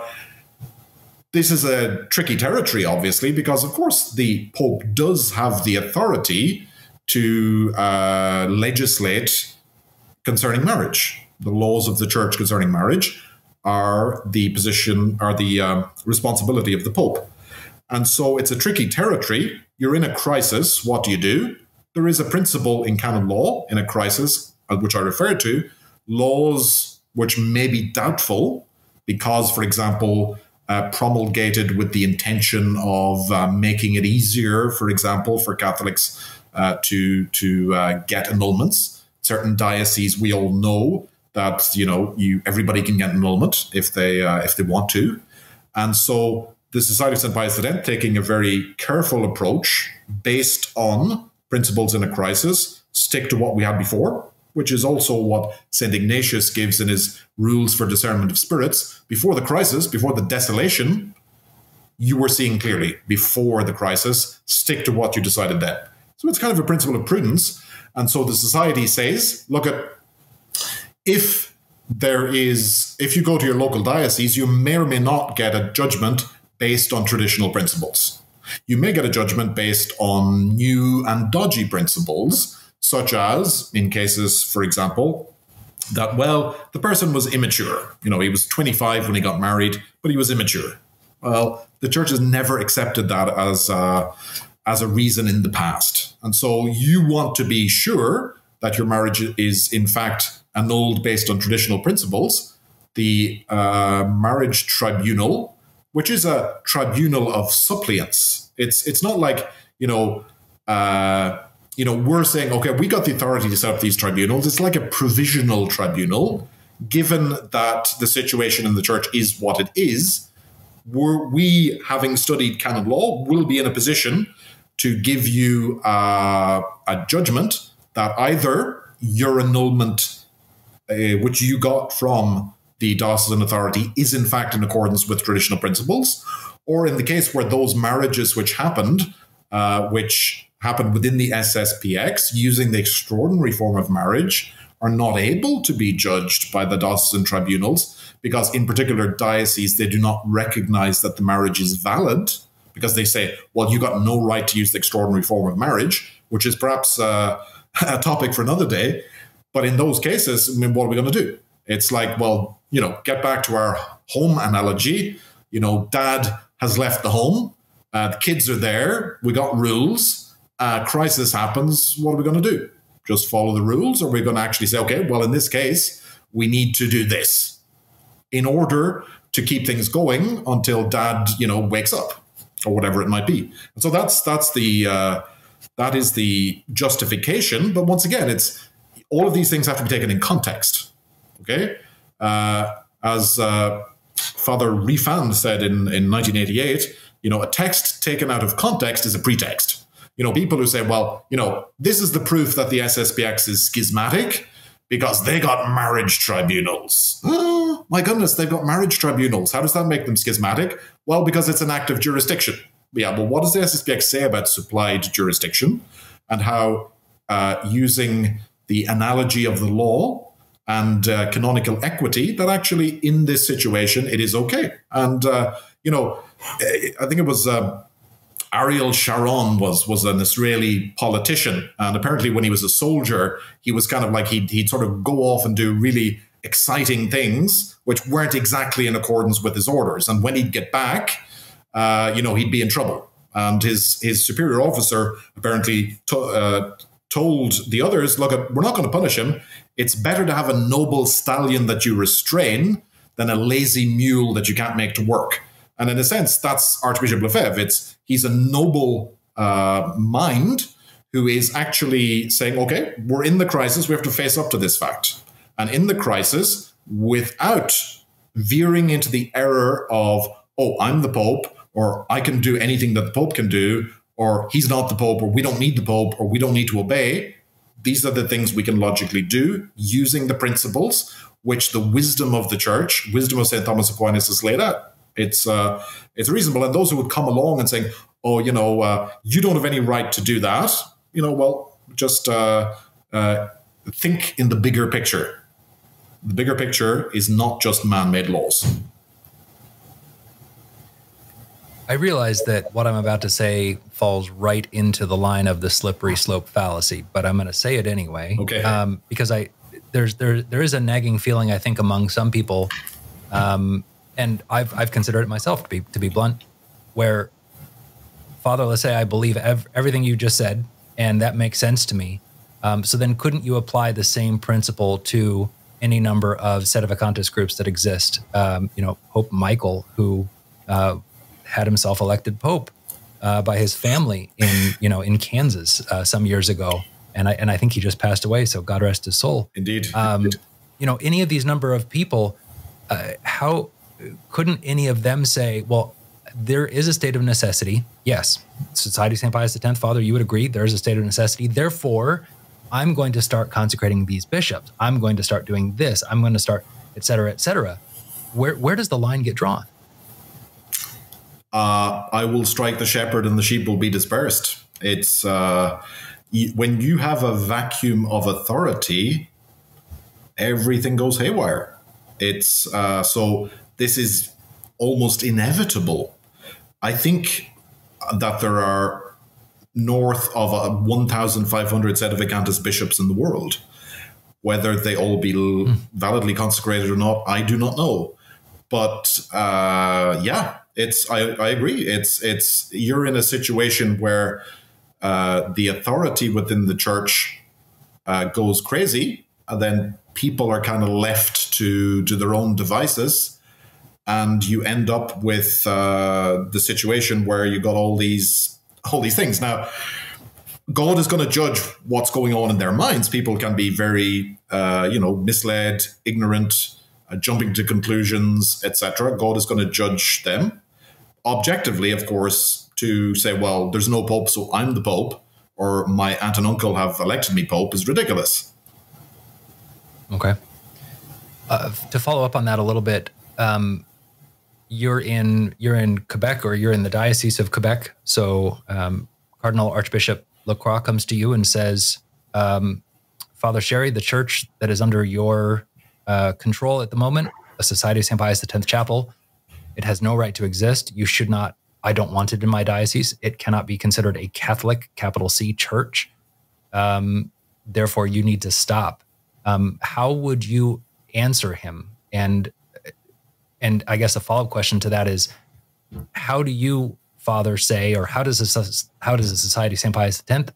this is a tricky territory, obviously, because, of course, the Pope does have the authority to uh, legislate concerning marriage. The laws of the church concerning marriage are the position, are the uh, responsibility of the Pope. And so it's a tricky territory. You're in a crisis. What do you do? There is a principle in canon law in a crisis, which I refer to, laws which may be doubtful because, for example, Uh, promulgated with the intention of uh, making it easier, for example, for Catholics uh, to to uh, get annulments. Certain dioceses, we all know that you know you everybody can get an annulment if they uh, if they want to, and so the Society of Saint Pius X, taking a very careful approach based on principles in a crisis, stick to what we had before, which is also what Saint Ignatius gives in his Rules for Discernment of Spirits. Before the crisis, before the desolation, you were seeing clearly. Before the crisis, stick to what you decided then. So it's kind of a principle of prudence. And so the society says, look, at if there is, if you go to your local diocese, you may or may not get a judgment based on traditional principles. You may get a judgment based on new and dodgy principles, such as in cases, for example, that, well, the person was immature. You know, he was twenty-five when he got married, but he was immature. Well, the church has never accepted that as a, as a reason in the past. And so you want to be sure that your marriage is, in fact, annulled based on traditional principles. The uh, marriage tribunal, which is a tribunal of suppliants. It's, it's not like, you know, uh, you know, we're saying, okay, we got the authority to set up these tribunals. It's like a provisional tribunal, given that the situation in the church is what it is. We're, we, having studied canon law, will be in a position to give you uh, a judgment that either your annulment, uh, which you got from the diocesan authority, is in fact in accordance with traditional principles, or in the case where those marriages which happened, uh, which happened within the S S P X using the extraordinary form of marriage, are not able to be judged by the diocesan tribunals because, in particular dioceses, they do not recognize that the marriage is valid, because they say, well, you got no right to use the extraordinary form of marriage, which is perhaps uh, a topic for another day. But in those cases, I mean, what are we going to do? It's like, well, you know, get back to our home analogy. You know, dad has left the home. Uh, the kids are there. We got rules. Uh, crisis happens. What are we going to do? Just follow the rules? Or are we going to actually say, okay, well, in this case, we need to do this in order to keep things going until dad, you know, wakes up or whatever it might be. And so that's, that's the, uh, that is the justification. But once again, it's, all of these things have to be taken in context. Okay. Uh, as uh, Father Refan said in, in nineteen eighty-eight, you know, a text taken out of context is a pretext. You know, people who say, well, you know, this is the proof that the S S P X is schismatic because they got marriage tribunals. Oh, my goodness, they've got marriage tribunals. How does that make them schismatic? Well, because it's an act of jurisdiction. Yeah, but what does the S S P X say about supplied jurisdiction and how uh, using the analogy of the law and uh, canonical equity, that actually in this situation, it is okay. And, uh, you know, I think it was... Uh, Ariel Sharon was was an Israeli politician, and apparently when he was a soldier, he was kind of like, he'd, he'd sort of go off and do really exciting things, which weren't exactly in accordance with his orders. And when he'd get back, uh, you know, he'd be in trouble. And his, his superior officer apparently to, uh, told the others, look, we're not going to punish him. It's better to have a noble stallion that you restrain than a lazy mule that you can't make to work. And in a sense, that's Archbishop Lefebvre. It's, he's a noble uh, mind who is actually saying, okay, we're in the crisis. We have to face up to this fact. And in the crisis, without veering into the error of, oh, I'm the Pope, or I can do anything that the Pope can do, or he's not the Pope, or we don't need the Pope, or we don't need to obey. These are the things we can logically do using the principles which the wisdom of the Church, wisdom of Saint Thomas Aquinas, has laid out. It's uh, it's reasonable. And those who would come along and saying, oh, you know, uh, you don't have any right to do that. You know, well, just uh, uh, think in the bigger picture. The bigger picture is not just man-made laws. I realize that what I'm about to say falls right into the line of the slippery slope fallacy, but I'm going to say it anyway. Okay. Um, because I there's there there is a nagging feeling, I think, among some people. Um, And I've, I've considered it myself, to be, to be blunt, where, Father, let's say I believe ev everything you just said, and that makes sense to me. Um, so then couldn't you apply the same principle to any number of set of Acontis groups that exist? Um, you know, Pope Michael, who uh, had himself elected Pope uh, by his family in, you know, in Kansas uh, some years ago. And I, and I think he just passed away, so God rest his soul. Indeed. Um, Indeed. You know, any of these number of people, uh, how... couldn't any of them say, well, there is a state of necessity. Yes, Society of Saint Pius X, Father, you would agree there is a state of necessity. Therefore, I'm going to start consecrating these bishops. I'm going to start doing this. I'm going to start, et cetera, et cetera. Where, where does the line get drawn? Uh, I will strike the shepherd and the sheep will be dispersed. It's uh, when you have a vacuum of authority, everything goes haywire. It's uh, so this is almost inevitable. I think that there are north of a one thousand five hundred sedevacantist bishops in the world. Whether they all be mm. validly consecrated or not, I do not know. But uh, yeah, it's I, I agree. It's it's you're in a situation where uh, the authority within the church uh, goes crazy, and then people are kind of left to to their own devices, and you end up with uh, the situation where you got all these all these things now. God is going to judge what's going on in their minds. People can be very, uh, you know, misled, ignorant, uh, jumping to conclusions, et cetera. God is going to judge them. Objectively, of course, to say, well, there's no pope, so I'm the pope, or my aunt and uncle have elected me pope is ridiculous. Okay. Uh, to follow up on that a little bit, um, you're in you're in Quebec, or you're in the Diocese of Quebec. So um, Cardinal Archbishop Lacroix comes to you and says, um, Father Sherry, the church that is under your uh, control at the moment, the Society of Saint Pius X Chapel, it has no right to exist. You should not, I don't want it in my diocese. It cannot be considered a Catholic, capital C, church. Um, therefore, you need to stop. Um, how would you answer him? And, and I guess a follow-up question to that is, how do you... Father say, or how does the, how does the Society of Saint Pius X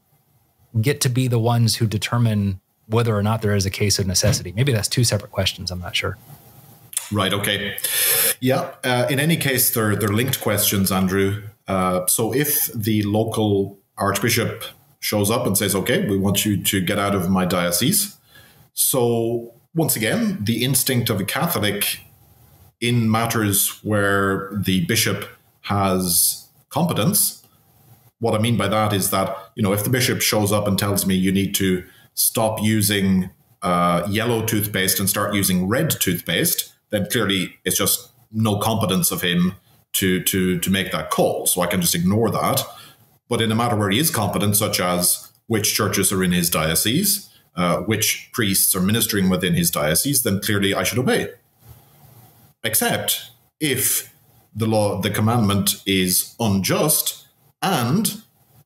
get to be the ones who determine whether or not there is a case of necessity? Maybe that's two separate questions. I'm not sure. Right. Okay. Yeah. Uh, in any case, they're they're linked questions, Andrew. Uh, so if the local archbishop shows up and says, "Okay, we want you to get out of my diocese," so once again, the instinct of a Catholic in matters where the bishop has competence. What I mean by that is that, you know, if the bishop shows up and tells me you need to stop using uh, yellow toothpaste and start using red toothpaste, then clearly it's just no competence of him to, to, to make that call. So I can just ignore that. But in a matter where he is competent, such as which churches are in his diocese, uh, which priests are ministering within his diocese, then clearly I should obey. Except if the law, the commandment is unjust, and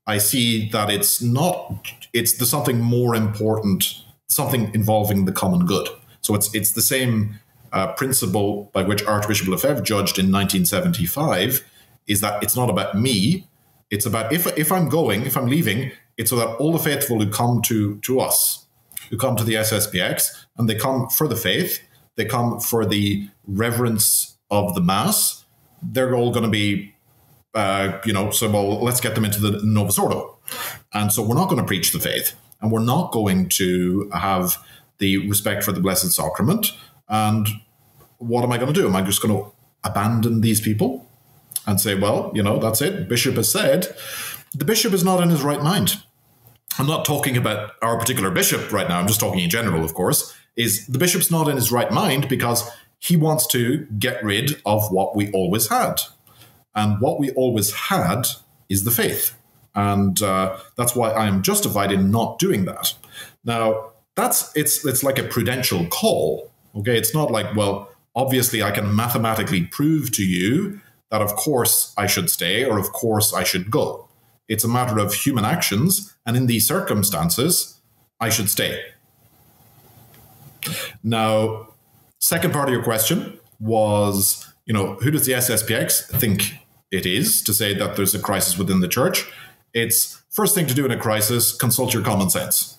I see that it's not, it's the something more important, something involving the common good. So it's it's the same uh, principle by which Archbishop Lefebvre judged in nineteen seventy-five, is that it's not about me, it's about if, if I'm going, if I'm leaving, it's so that all the faithful who come to, to us, who come to the S S P X, and they come for the faith, they come for the reverence of the Mass, they're all going to be, uh, you know, so well, let's get them into the Novus Ordo. And so we're not going to preach the faith, and we're not going to have the respect for the Blessed Sacrament. And what am I going to do? Am I just going to abandon these people and say, well, you know, that's it. Bishop has said, the bishop is not in his right mind. I'm not talking about our particular bishop right now. I'm just talking in general, of course, is the bishop's not in his right mind because he wants to get rid of what we always had. And what we always had is the faith. And uh, that's why I'm justified in not doing that. Now, that's it's it's like a prudential call. Okay, it's not like, well, obviously I can mathematically prove to you that of course I should stay or of course I should go. It's a matter of human actions, and in these circumstances, I should stay. Now, second part of your question was, you know, who does the S S P X think it is to say that there's a crisis within the church? It's first thing to do in a crisis, consult your common sense.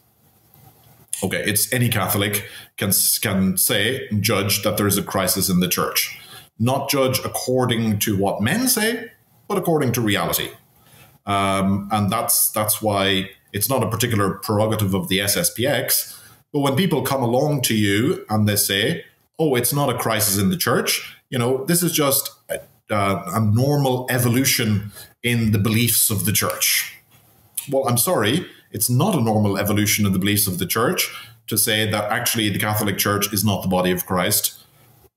Okay, it's any Catholic can, can say and judge that there is a crisis in the church. Not judge according to what men say, but according to reality. Um, and that's, that's why it's not a particular prerogative of the S S P X. But when people come along to you and they say, oh, it's not a crisis in the church. You know, this is just a, uh, a normal evolution in the beliefs of the church. Well, I'm sorry, it's not a normal evolution of the beliefs of the church to say that actually the Catholic Church is not the body of Christ,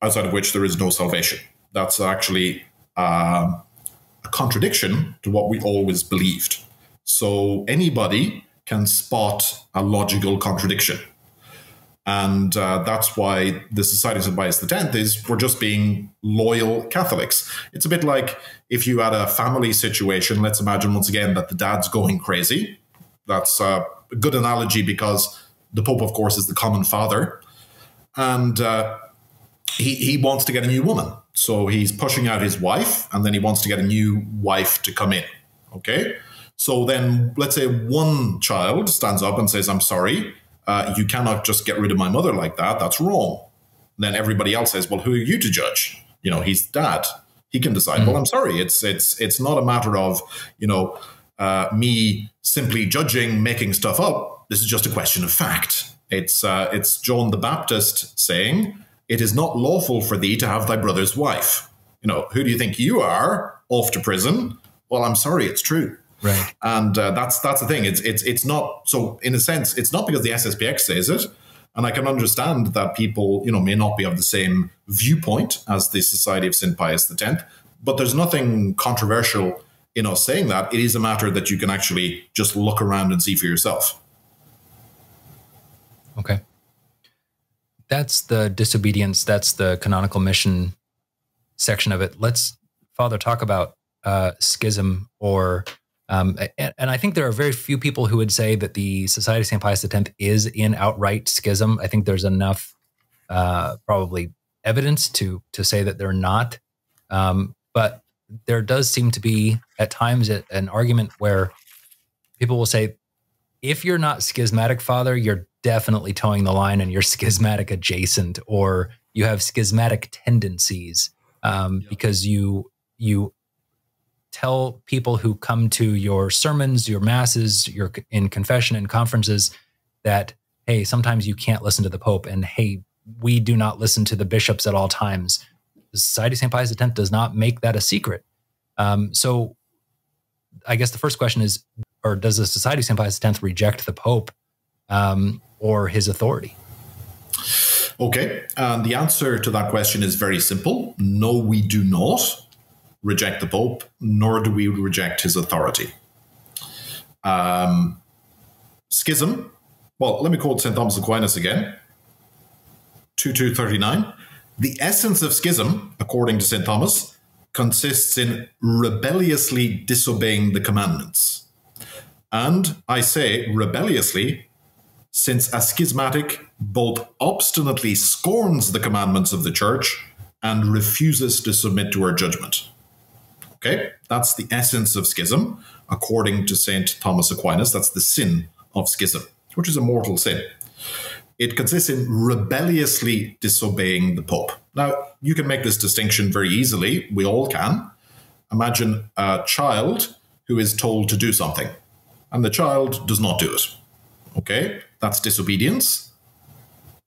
outside of which there is no salvation. That's actually uh, a contradiction to what we always believed. So anybody can spot a logical contradiction. And uh, that's why the Society of Saint Pius X is, we're just being loyal Catholics. It's a bit like if you had a family situation, let's imagine once again that the dad's going crazy. That's a good analogy because the Pope, of course, is the common father. And uh, he, he wants to get a new woman. So he's pushing out his wife, and then he wants to get a new wife to come in, okay? So then let's say one child stands up and says, I'm sorry. Uh, you cannot just get rid of my mother like that. That's wrong. Then everybody else says, well, who are you to judge? You know, he's dad. He can decide. Mm-hmm. Well, I'm sorry. It's it's it's not a matter of, you know, uh, me simply judging, making stuff up. This is just a question of fact. It's uh, it's John the Baptist saying, it is not lawful for thee to have thy brother's wife. You know, who do you think you are? Off to prison? Well, I'm sorry. It's true. Right. And uh, that's that's the thing. It's it's it's not so in a sense, it's not because the S S P X says it. And I can understand that people, you know, may not be of the same viewpoint as the Society of Saint Pius X. But there's nothing controversial in us saying that. It is a matter that you can actually just look around and see for yourself. OK. That's the disobedience. That's the canonical mission section of it. Let's, Father, talk about uh, schism or. Um, and, and I think there are very few people who would say that the Society of Saint Pius X is in outright schism. I think there's enough uh, probably evidence to to say that they're not. Um, but there does seem to be at times a, an argument where people will say, if you're not schismatic, Father, you're definitely towing the line and you're schismatic adjacent, or you have schismatic tendencies um, yep. because you you. Tell people who come to your sermons, your masses, your in confession and conferences that, hey, sometimes you can't listen to the Pope, and hey, we do not listen to the bishops at all times. The Society of Saint Pius X does not make that a secret. Um, so I guess the first question is, or does the Society of Saint Pius X reject the Pope um, or his authority? Okay. Um, the answer to that question is very simple. No, we do not reject the Pope, nor do we reject his authority. Um, schism. Well, let me quote Saint Thomas Aquinas again. two two thirty-nine. The essence of schism, according to Saint Thomas, consists in rebelliously disobeying the commandments. And I say rebelliously, since a schismatic both obstinately scorns the commandments of the Church and refuses to submit to her judgment. Okay, that's the essence of schism, according to Saint Thomas Aquinas. That's the sin of schism, which is a mortal sin. It consists in rebelliously disobeying the Pope. Now, you can make this distinction very easily. We all can. Imagine a child who is told to do something, and the child does not do it. Okay, that's disobedience.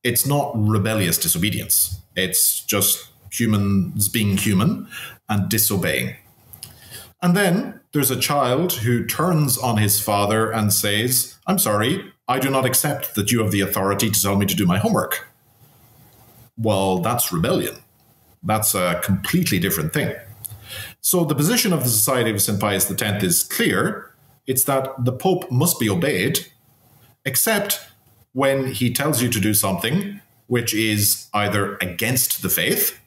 It's not rebellious disobedience. It's just humans being human and disobeying. And then there's a child who turns on his father and says, I'm sorry, I do not accept that you have the authority to tell me to do my homework. Well, that's rebellion. That's a completely different thing. So the position of the Society of Saint Pius X is clear. It's that the Pope must be obeyed, except when he tells you to do something which is either against the faith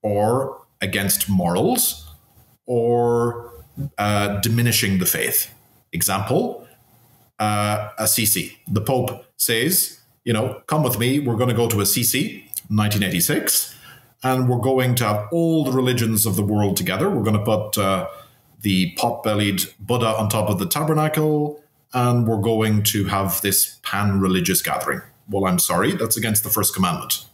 or against morals, or uh, diminishing the faith. Example, uh, Assisi. The Pope says, you know, come with me, we're going to go to Assisi, nineteen eighty-six, and we're going to have all the religions of the world together. We're going to put uh, the pot-bellied Buddha on top of the tabernacle, and we're going to have this pan-religious gathering. Well, I'm sorry, that's against the first commandment.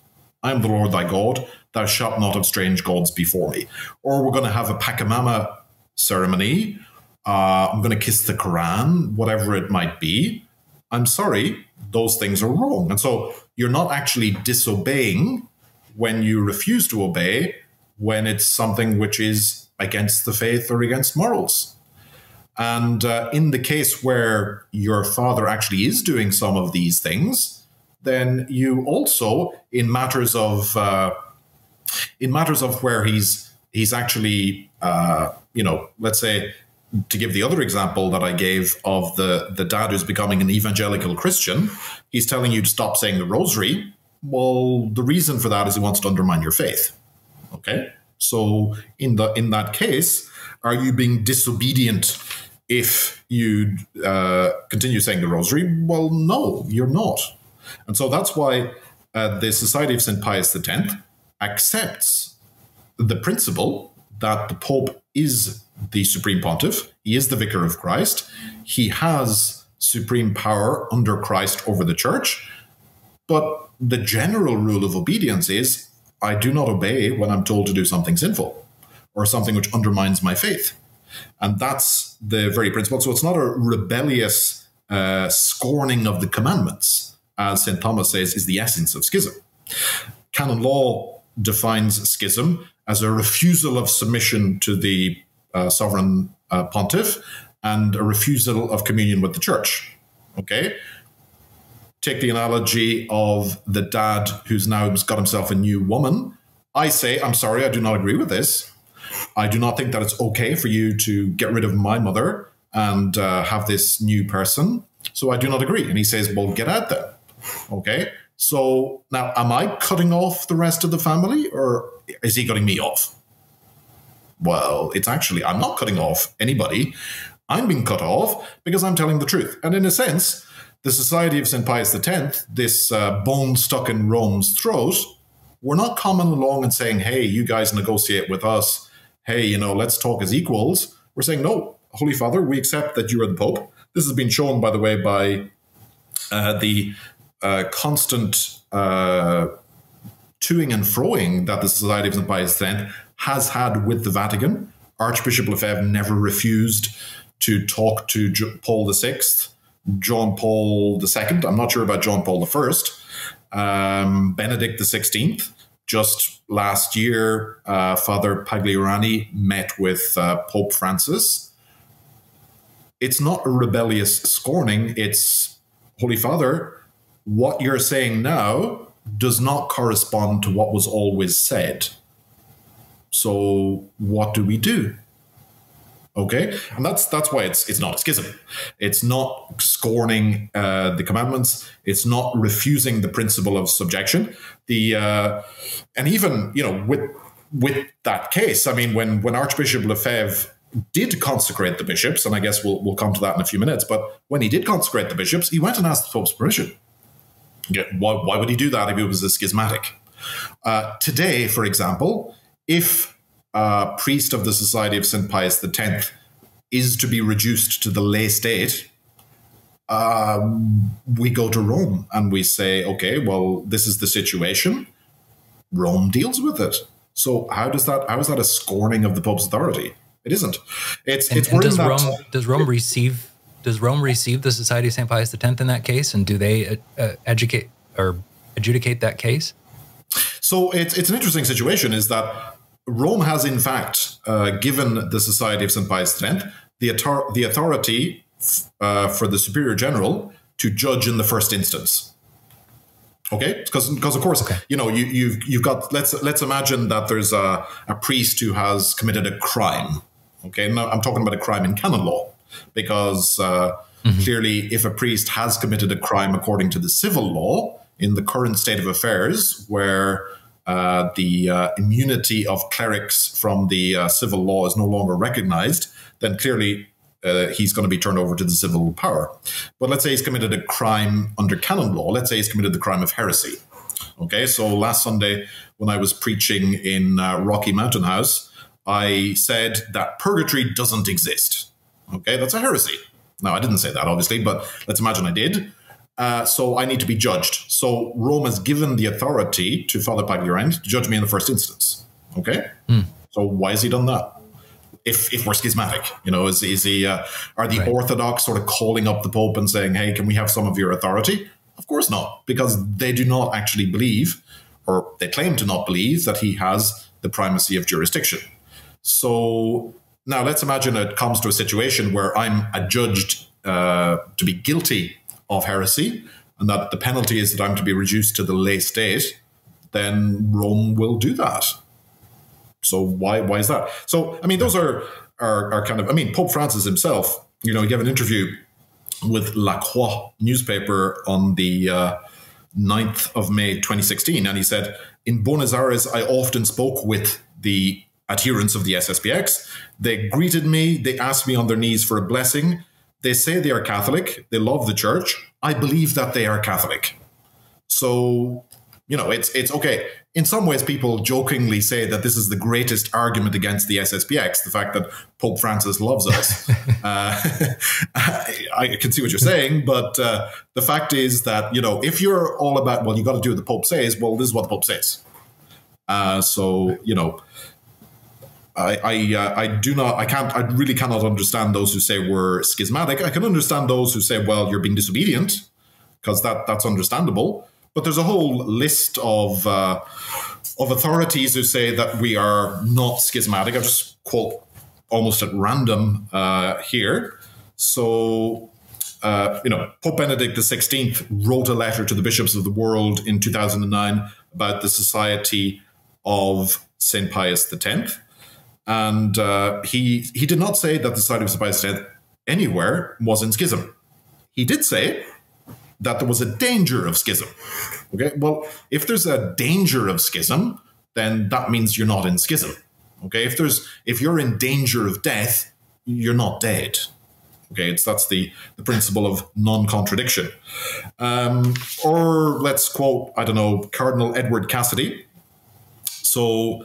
I am the Lord thy God, thou shalt not have strange gods before me. Or we're going to have a Pachamama ceremony. Uh, I'm going to kiss the Quran, whatever it might be. I'm sorry, those things are wrong. And so you're not actually disobeying when you refuse to obey, when it's something which is against the faith or against morals. And uh, in the case where your father actually is doing some of these things, then you also, in matters of uh, in matters of where he's he's actually uh, you know, let's say to give the other example that I gave of the, the dad who's becoming an evangelical Christian, he's telling you to stop saying the rosary. Well, the reason for that is he wants to undermine your faith. Okay? So in the in that case, are you being disobedient if you uh, continue saying the rosary? Well, no, you're not. And so that's why uh, the Society of Saint Pius X accepts the principle that the Pope is the Supreme Pontiff. He is the Vicar of Christ. He has supreme power under Christ over the Church. But the general rule of obedience is, I do not obey when I'm told to do something sinful or something which undermines my faith. And that's the very principle. So it's not a rebellious uh, scorning of the commandments, as Saint Thomas says, is the essence of schism. Canon law defines schism as a refusal of submission to the Uh, sovereign uh, pontiff and a refusal of communion with the Church. Okay? Take the analogy of the dad who's now got himself a new woman. I say, I'm sorry, I do not agree with this. I do not think that it's okay for you to get rid of my mother and uh, have this new person. So I do not agree. And he says, well, get out then. Okay? So now, am I cutting off the rest of the family, or is he cutting me off? Well, it's actually, I'm not cutting off anybody. I'm being cut off because I'm telling the truth. And in a sense, the Society of Saint Pius X, this uh, bone stuck in Rome's throat, we're not coming along and saying, hey, you guys negotiate with us. Hey, you know, let's talk as equals. We're saying, no, Holy Father, we accept that you are the Pope. This has been shown, by the way, by uh, the uh, constant uh, toing and froing that the Society of Saint Pius X has had with the Vatican. Archbishop Lefebvre never refused to talk to Paul the sixth, John Paul the second. I'm not sure about John Paul the first. Um, Benedict the sixteenth. Just last year, uh, Father Pagliarani met with uh, Pope Francis. It's not a rebellious scorning. It's, Holy Father, what you're saying now does not correspond to what was always said. So what do we do? Okay, and that's that's why it's it's not a schism. It's not scorning uh, the commandments. It's not refusing the principle of subjection. The uh, and even you know with with that case, I mean, when when Archbishop Lefebvre did consecrate the bishops, and I guess we'll we'll come to that in a few minutes. But when he did consecrate the bishops, he went and asked the Pope's permission. Yeah, why, why would he do that if he was a schismatic? Uh, today, for example, if a priest of the Society of Saint Pius X is to be reduced to the lay state, uh, we go to Rome and we say, okay, well, this is the situation. Rome deals with it. So how does that? How is that a scorning of the Pope's authority? It isn't. It's and, it's and does that, Rome does Rome receive does Rome receive the Society of Saint Pius X in that case, and do they uh, educate or adjudicate that case? So it's it's an interesting situation. Is that Rome has, in fact, uh, given the Society of Saint Pius X the, author the authority uh, for the Superior General to judge in the first instance. Okay, because because of course, okay. you know you you've you've got let's let's imagine that there's a, a priest who has committed a crime. Okay, now I'm talking about a crime in canon law, because uh, mm-hmm. clearly, if a priest has committed a crime according to the civil law, in the current state of affairs where Uh, the uh, immunity of clerics from the uh, civil law is no longer recognized, then clearly uh, he's going to be turned over to the civil power. But let's say he's committed a crime under canon law. Let's say he's committed the crime of heresy. Okay, so last Sunday when I was preaching in uh, Rocky Mountain House, I said that purgatory doesn't exist. Okay, that's a heresy. Now, I didn't say that, obviously, but let's imagine I did. Uh, so I need to be judged. So Rome has given the authority to Father Pagliarani to judge me in the first instance. Okay? Mm. So why has he done that? If, if we're schismatic, you know, is, is he, uh, are the right. Orthodox sort of calling up the Pope and saying, hey, can we have some of your authority? Of course not, because they do not actually believe, or they claim to not believe, that he has the primacy of jurisdiction. So now let's imagine it comes to a situation where I'm adjudged uh, to be guilty of heresy, and that the penalty is that I'm to be reduced to the lay state, then Rome will do that. So why why is that? So I mean, those are are, are kind of, I mean, Pope Francis himself, you know, he gave an interview with La Croix newspaper on the uh, ninth of May twenty sixteen. And he said, in Buenos Aires, I often spoke with the adherents of the S S P X. They greeted me. They asked me on their knees for a blessing. They say they are Catholic. They love the church. I believe that they are Catholic. So, you know, it's it's okay. In some ways, people jokingly say that this is the greatest argument against the S S P X, the fact that Pope Francis loves us. uh, I can see what you're saying, but uh, the fact is that, you know, if you're all about, well, you got to do what the Pope says, well, this is what the Pope says. Uh, so, you know, I I, uh, I do not, I can't, I really cannot understand those who say we're schismatic. I can understand those who say, well, you're being disobedient, because that that's understandable. But there's a whole list of uh, of authorities who say that we are not schismatic. I'll just quote almost at random uh, here. So, uh, you know, Pope Benedict the sixteenth wrote a letter to the bishops of the world in two thousand nine about the Society of Saint Pius X. And uh, he, he did not say that the Society of Saint Pius X anywhere was in schism. He did say that there was a danger of schism. Okay, well, if there's a danger of schism, then that means you're not in schism. Okay, if there's if you're in danger of death, you're not dead. Okay, it's that's the the principle of non-contradiction. Um, or let's quote, I don't know, Cardinal Edward Cassidy. So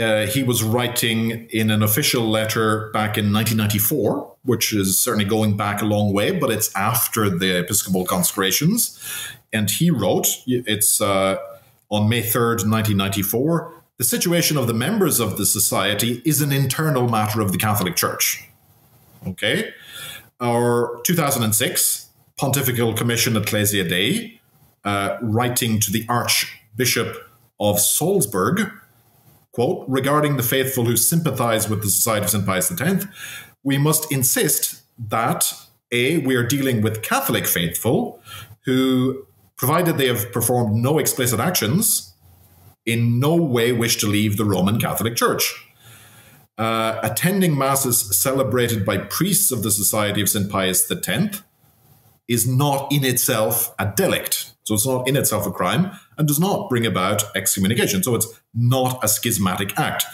uh, he was writing in an official letter back in nineteen ninety-four. Which is certainly going back a long way, but it's after the Episcopal consecrations. And he wrote, it's uh, on May third, nineteen ninety-four, the situation of the members of the society is an internal matter of the Catholic Church. Okay. Our two thousand six Pontifical Commission Ecclesia Dei, uh, writing to the Archbishop of Salzburg, quote, regarding the faithful who sympathize with the Society of Saint Pius X, we must insist that, A, we are dealing with Catholic faithful who, provided they have performed no explicit actions, in no way wish to leave the Roman Catholic Church. Uh, attending masses celebrated by priests of the Society of Saint Pius X is not in itself a delict. So it's not in itself a crime and does not bring about excommunication. So it's not a schismatic act.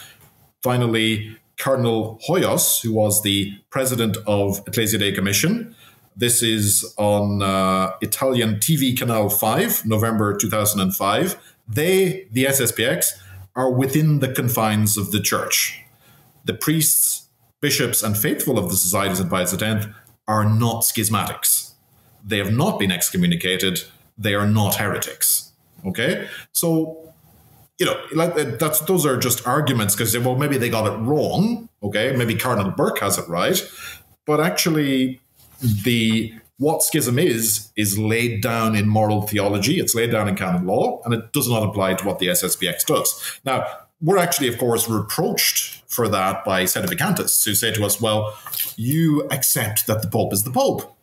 Finally, Cardinal Hoyos, who was the president of Ecclesia Dei Commission. This is on uh, Italian T V Canal five, November two thousand five. They, the S S P X, are within the confines of the church. The priests, bishops, and faithful of the Society of Saint Pius X are not schismatics. They have not been excommunicated. They are not heretics. Okay? So, you know, that's, those are just arguments because, well, maybe they got it wrong, okay? Maybe Cardinal Burke has it right. But actually, the what schism is, is laid down in moral theology. It's laid down in canon law, and it does not apply to what the S S P X does. Now, we're actually, of course, reproached for that by Sedvicantists who say to us, well, you accept that the Pope is the Pope.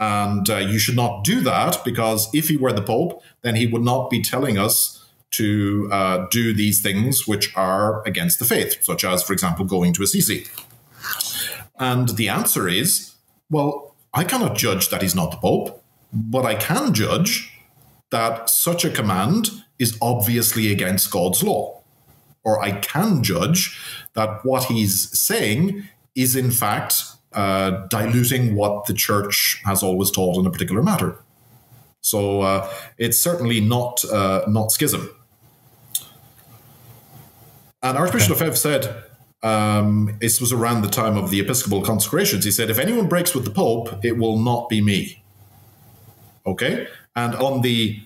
And uh, you should not do that because if he were the Pope, then he would not be telling us to uh, do these things which are against the faith, such as, for example, going to Assisi. And the answer is, well, I cannot judge that he's not the Pope, but I can judge that such a command is obviously against God's law. Or I can judge that what he's saying is, in fact, uh, diluting what the Church has always taught in a particular matter. So uh, it's certainly not, uh, not schism. And Archbishop Lefebvre said, um, this was around the time of the Episcopal consecrations, he said, if anyone breaks with the Pope, it will not be me. Okay? And on the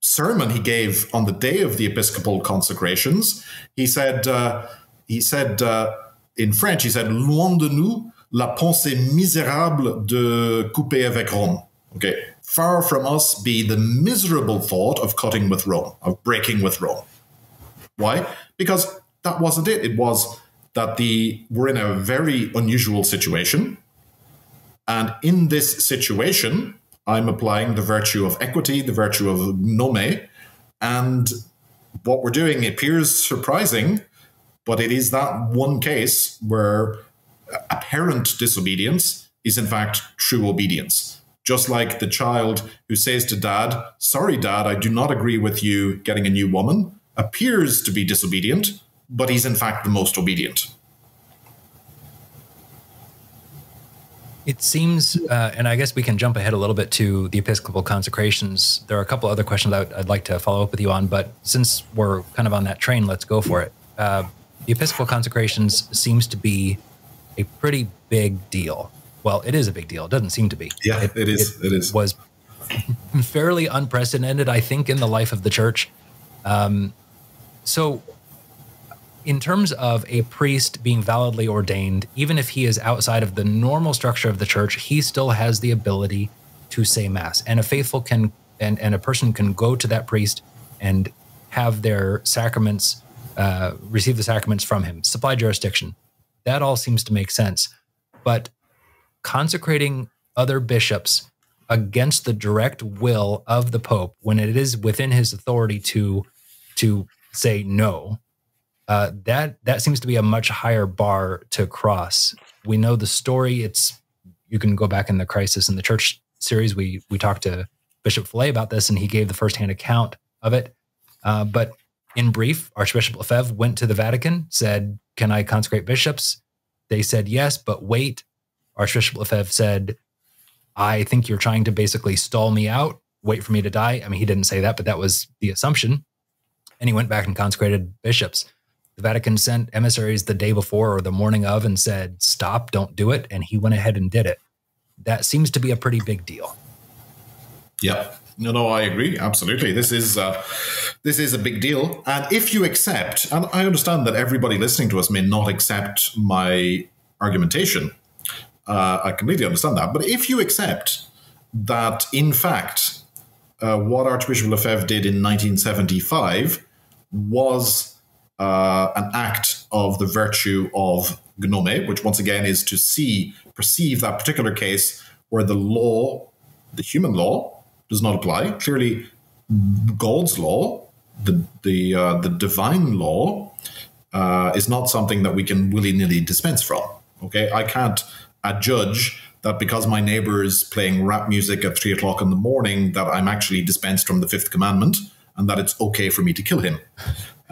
sermon he gave on the day of the Episcopal consecrations, he said, uh, he said uh, in French, he said, loin de nous, la pensée misérable de couper avec Rome. Okay? Far from us be the miserable thought of cutting with Rome, of breaking with Rome. Why? Because that wasn't it. It was that the we're in a very unusual situation. And in this situation, I'm applying the virtue of equity, the virtue of nome. And what we're doing appears surprising, but it is that one case where apparent disobedience is in fact true obedience. Just like the child who says to dad, sorry, dad, I do not agree with you getting a new woman, appears to be disobedient, but he's in fact the most obedient. It seems, uh, and I guess we can jump ahead a little bit to the Episcopal consecrations. There are a couple other questions I'd, I'd like to follow up with you on, but since we're kind of on that train, let's go for it. Uh, the Episcopal consecrations seems to be a pretty big deal. Well, it is a big deal. It doesn't seem to be. Yeah, it, it is. It, it is. Was fairly unprecedented, I think, in the life of the church. Um, so in terms of a priest being validly ordained, even if he is outside of the normal structure of the church, he still has the ability to say mass. And a faithful can, and, and a person can go to that priest and have their sacraments, uh, receive the sacraments from him, supply jurisdiction. That all seems to make sense. But consecrating other bishops against the direct will of the Pope, when it is within his authority to, to say no, Uh, that that seems to be a much higher bar to cross. We know the story. It's you can go back in the Crisis in the Church series. We we talked to Bishop Fellay about this, and he gave the firsthand account of it. Uh, but in brief, Archbishop Lefebvre went to the Vatican, said, "Can I consecrate bishops?" They said yes, but wait. Archbishop Lefebvre said, "I think you're trying to basically stall me out. Wait for me to die." I mean, he didn't say that, but that was the assumption. And he went back and consecrated bishops. The Vatican sent emissaries the day before or the morning of and said, stop, don't do it. And he went ahead and did it. That seems to be a pretty big deal. Yeah, no, no, I agree. Absolutely. This is uh, this is a big deal. And if you accept, and I understand that everybody listening to us may not accept my argumentation. Uh, I completely understand that. But if you accept that, in fact, uh, what Archbishop Lefebvre did in nineteen seventy-five was Uh, an act of the virtue of gnome, which once again is to see, perceive that particular case where the law, the human law, does not apply. Clearly, God's law, the the uh, the divine law, uh, is not something that we can willy-nilly dispense from. Okay, I can't adjudge that because my neighbor is playing rap music at three o'clock in the morning that I'm actually dispensed from the fifth commandment and that it's okay for me to kill him.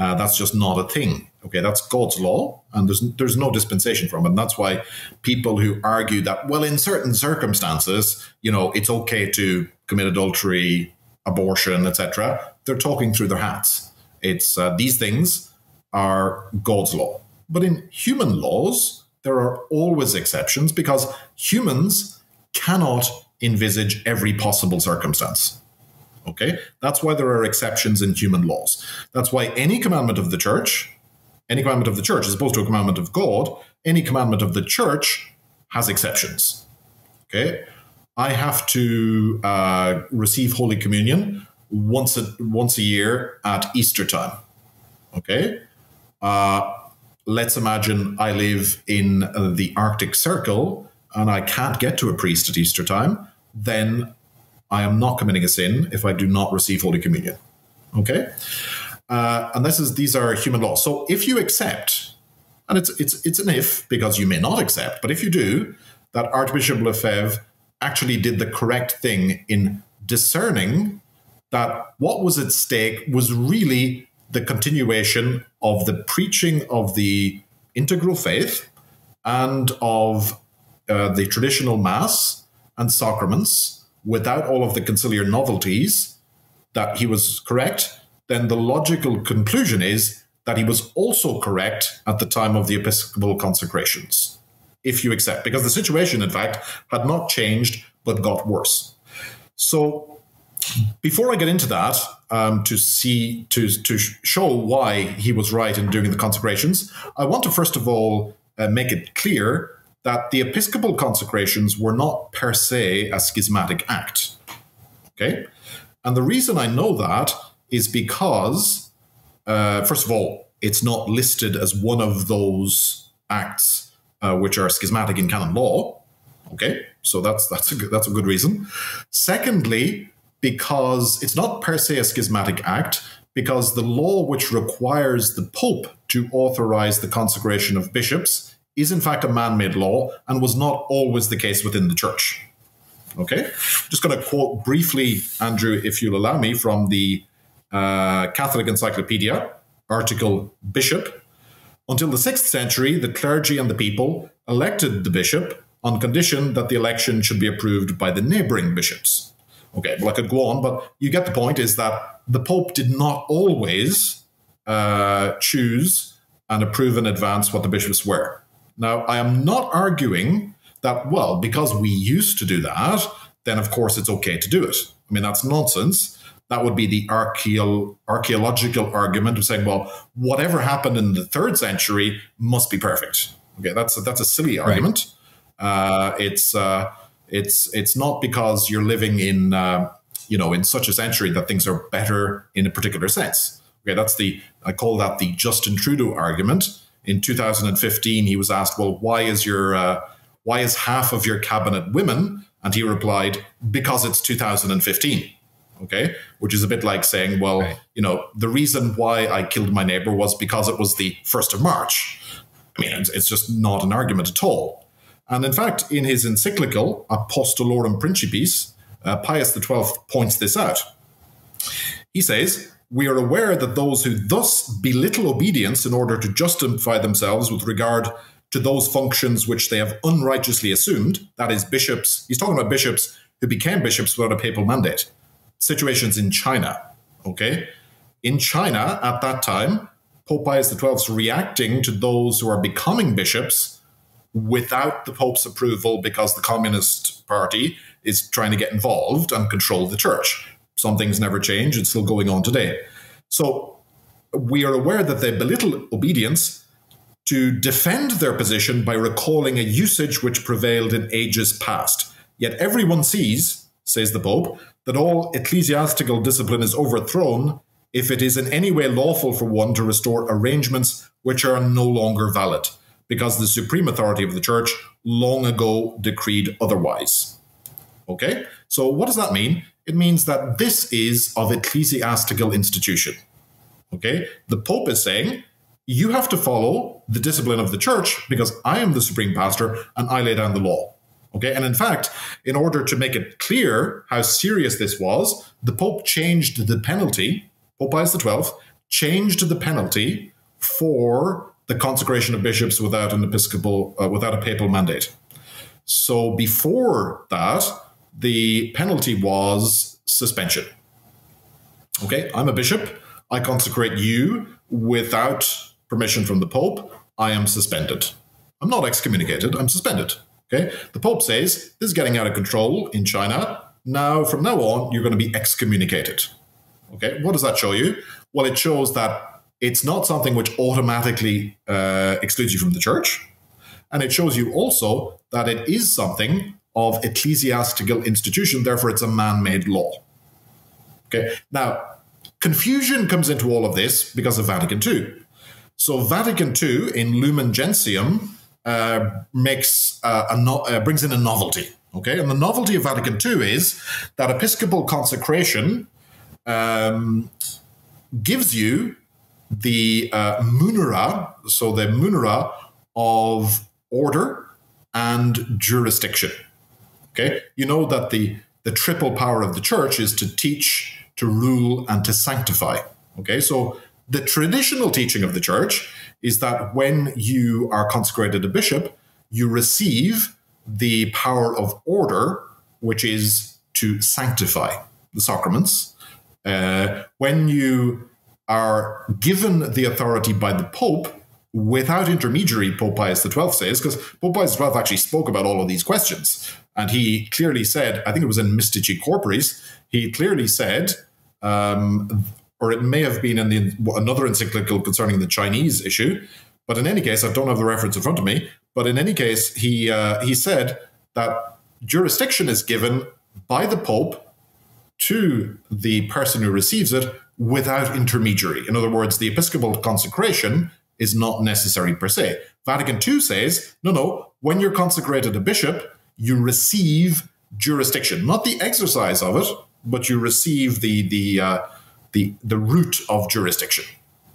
Uh, that's just not a thing. Okay, that's God's law, and there's there's no dispensation from it. And that's why people who argue that, well, in certain circumstances, you know, it's okay to commit adultery, abortion, et cetera, they're talking through their hats. It's uh, these things are God's law. But in human laws, there are always exceptions because humans cannot envisage every possible circumstance. Okay, that's why there are exceptions in human laws. That's why any commandment of the church, any commandment of the church as opposed to a commandment of God, any commandment of the church has exceptions. Okay, I have to uh, receive Holy Communion once a, once a year at Easter time. Okay, uh, let's imagine I live in uh, the Arctic Circle and I can't get to a priest at Easter time, then I am not committing a sin if I do not receive Holy Communion. Okay, uh, and this is these are human laws. So if you accept, and it's it's it's an if because you may not accept, but if you do, that Archbishop Lefebvre actually did the correct thing in discerning that what was at stake was really the continuation of the preaching of the integral faith and of uh, the traditional mass and sacraments. Without all of the conciliar novelties, that he was correct, then the logical conclusion is that he was also correct at the time of the Episcopal consecrations, if you accept, because the situation, in fact, had not changed but got worse. So before I get into that, um, to see to, to show why he was right in doing the consecrations, I want to first of all uh, make it clear that the Episcopal consecrations were not per se a schismatic act, okay? And the reason I know that is because, uh, first of all, it's not listed as one of those acts uh, which are schismatic in canon law, okay? So that's, that's, a good, that's a good reason. Secondly, because it's not per se a schismatic act because the law which requires the Pope to authorize the consecration of bishops is in fact a man-made law and was not always the case within the church. Okay, just going to quote briefly, Andrew, if you'll allow me, from the uh, Catholic Encyclopedia, article Bishop. Until the sixth century, the clergy and the people elected the bishop on condition that the election should be approved by the neighboring bishops. Okay, well, I could go on, but you get the point, is that the Pope did not always uh, choose and approve in advance what the bishops were. Now, I am not arguing that, well, because we used to do that, then of course it's okay to do it. I mean, that's nonsense. That would be the archaeal, archaeological argument of saying, well, whatever happened in the third century must be perfect. Okay, that's a, that's a silly argument. Right. Uh, it's uh, it's it's not because you're living in uh, you know in such a century that things are better in a particular sense. Okay, that's the I call that the Justin Trudeau argument. In two thousand fifteen, he was asked, well, why is your uh, why is half of your cabinet women? And he replied, because it's two thousand fifteen. Okay, which is a bit like saying, well, right. you know, the reason why I killed my neighbor was because it was the first of March. I mean, it's, it's just not an argument at all. And in fact, in his encyclical, Apostolorum Principis, uh, Pius the twelfth points this out. He says, we are aware that those who thus belittle obedience in order to justify themselves with regard to those functions which they have unrighteously assumed, that is, bishops, he's talking about bishops who became bishops without a papal mandate. Situations in China, okay? In China, at that time, Pope Pius the twelfth is reacting to those who are becoming bishops without the Pope's approval because the Communist Party is trying to get involved and control the church. Some things never change. It's still going on today. So we are aware that they belittle obedience to defend their position by recalling a usage which prevailed in ages past. Yet everyone sees, says the Pope, that all ecclesiastical discipline is overthrown if it is in any way lawful for one to restore arrangements which are no longer valid, because the supreme authority of the Church long ago decreed otherwise. Okay, so what does that mean? It means that this is of ecclesiastical institution. Okay, the Pope is saying, you have to follow the discipline of the Church because I am the supreme pastor and I lay down the law. Okay, and in fact, in order to make it clear how serious this was, the Pope changed the penalty, Pope Pius the twelfth, changed the penalty for the consecration of bishops without an episcopal, uh, without a papal mandate. So before that, the penalty was suspension. Okay, I'm a bishop, I consecrate you without permission from the Pope, I am suspended. I'm not excommunicated, I'm suspended. Okay, the Pope says, this is getting out of control in China. Now, from now on, you're going to be excommunicated. Okay, what does that show you? Well, it shows that it's not something which automatically uh, excludes you from the church. And it shows you also that it is something of ecclesiastical institution. Therefore, it's a man-made law. Okay, now, confusion comes into all of this because of Vatican two. So Vatican two in Lumen Gentium Uh, makes uh, a no uh, brings in a novelty, okay? And the novelty of Vatican two is that episcopal consecration um, gives you the uh, munera, so the munera of order and jurisdiction, okay? You know that the, the triple power of the church is to teach, to rule, and to sanctify, okay? So the traditional teaching of the church is that when you are consecrated a bishop, you receive the power of order, which is to sanctify the sacraments. Uh, when you are given the authority by the Pope, without intermediary, Pope Pius the twelfth says, because Pope Pius the twelfth actually spoke about all of these questions. And he clearly said, I think it was in Mystici Corporis, he clearly said, um, or it may have been in the, another encyclical concerning the Chinese issue. But in any case, I don't have the reference in front of me. But in any case, he, uh, he said that jurisdiction is given by the Pope to the person who receives it without intermediary. In other words, the episcopal consecration is not necessary per se. Vatican two says, no, no, when you're consecrated a bishop, you receive jurisdiction. Not the exercise of it, but you receive the... the uh, The, the root of jurisdiction,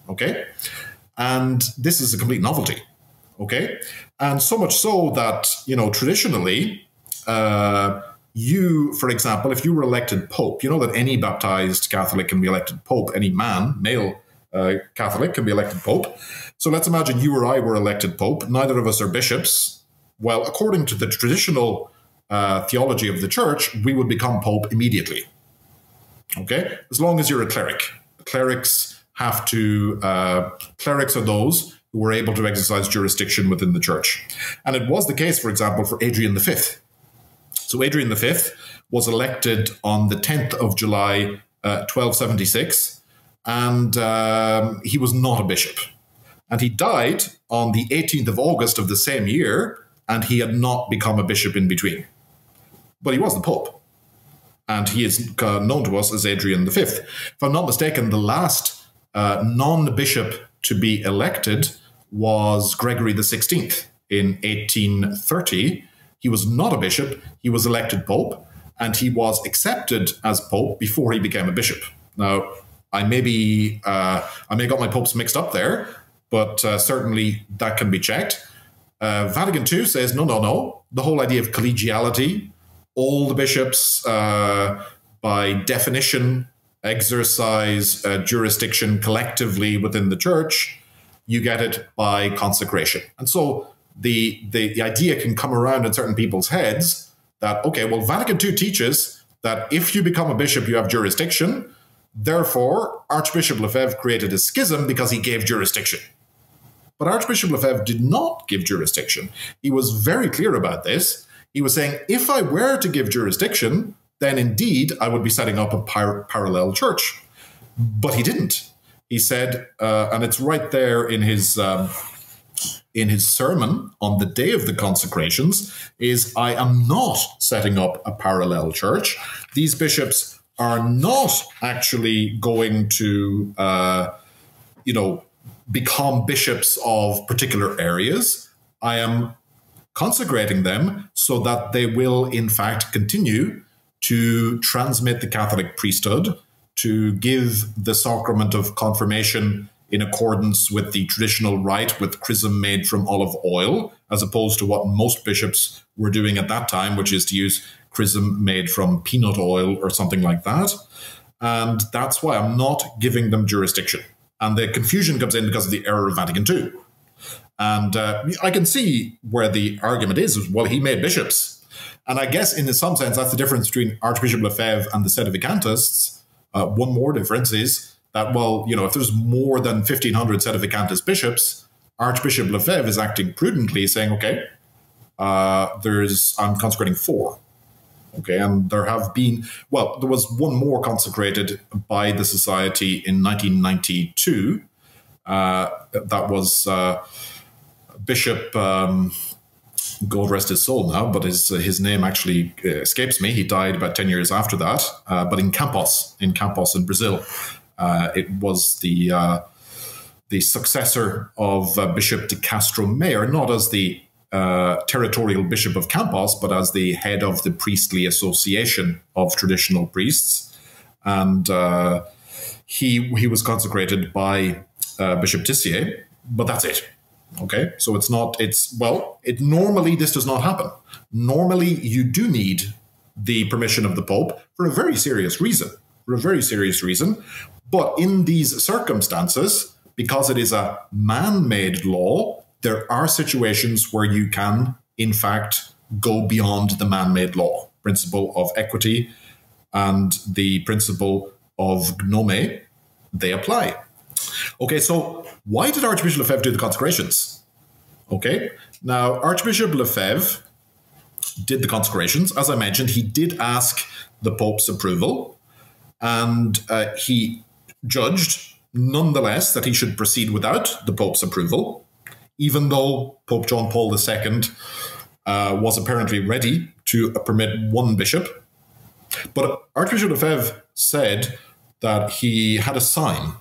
okay? And this is a complete novelty. Okay, and so much so that, you know, traditionally, uh, you, for example, if you were elected pope, you know that any baptized Catholic can be elected pope, any man, male uh, Catholic can be elected pope. So let's imagine you or I were elected pope. Neither of us are bishops. Well, according to the traditional uh, theology of the church, we would become pope immediately. Okay, as long as you're a cleric. Clerics have to, uh, clerics are those who were able to exercise jurisdiction within the church. And it was the case, for example, for Adrian the Fifth. So Adrian the Fifth was elected on the tenth of July, uh, twelve seventy-six, and um, he was not a bishop. And he died on the eighteenth of August of the same year, and he had not become a bishop in between. But he was the pope, and he is uh, known to us as Adrian the Fifth. If I'm not mistaken, the last uh, non-bishop to be elected was Gregory the Sixteenth in eighteen thirty. He was not a bishop. He was elected pope, and he was accepted as pope before he became a bishop. Now, I may be, uh, I may have got my popes mixed up there, but uh, certainly that can be checked. Uh, Vatican Two says, no, no, no. The whole idea of collegiality, all the bishops, uh, by definition, exercise uh, jurisdiction collectively within the church. You get it by consecration. And so the, the, the idea can come around in certain people's heads that, okay, well, Vatican Two teaches that if you become a bishop, you have jurisdiction. Therefore, Archbishop Lefebvre created a schism because he gave jurisdiction. But Archbishop Lefebvre did not give jurisdiction. He was very clear about this. He was saying, if I were to give jurisdiction, then indeed I would be setting up a par parallel church. But he didn't. He said, uh, and it's right there in his um, in his sermon on the day of the consecrations, is I am not setting up a parallel church. These bishops are not actually going to, uh, you know, become bishops of particular areas. I am consecrating them so that they will, in fact, continue to transmit the Catholic priesthood, to give the sacrament of confirmation in accordance with the traditional rite, with chrism made from olive oil, as opposed to what most bishops were doing at that time, which is to use chrism made from peanut oil or something like that. And that's why I'm not giving them jurisdiction. And the confusion comes in because of the error of Vatican Two. And uh, I can see where the argument is, is, well, he made bishops. And I guess in some sense, that's the difference between Archbishop Lefebvre and the Sedevacantists. Uh, one more difference is that, well, you know, if there's more than fifteen hundred Sedevacantist bishops, Archbishop Lefebvre is acting prudently, saying, okay, uh, there's, I'm consecrating four. Okay, and there have been, well, there was one more consecrated by the Society in nineteen ninety-two. Uh, that was... Uh, Bishop, um, God rest his soul now, but his his name actually escapes me. He died about ten years after that, uh, but in Campos, in Campos in Brazil, uh, it was the uh, the successor of uh, Bishop de Castro Mayer, not as the uh, territorial bishop of Campos, but as the head of the priestly association of traditional priests, and uh, he he was consecrated by uh, Bishop Tissier, but that's it. Okay, so it's not, it's, well, it normally, this does not happen. Normally, you do need the permission of the Pope for a very serious reason, for a very serious reason. But in these circumstances, because it is a man-made law, there are situations where you can, in fact, go beyond the man-made law, principle of equity and the principle of gnome, they apply. Okay, so why did Archbishop Lefebvre do the consecrations? Okay, now Archbishop Lefebvre did the consecrations. As I mentioned, he did ask the Pope's approval, and uh, he judged, nonetheless, that he should proceed without the Pope's approval, even though Pope John Paul the Second uh, was apparently ready to permit one bishop. But Archbishop Lefebvre said that he had a sign.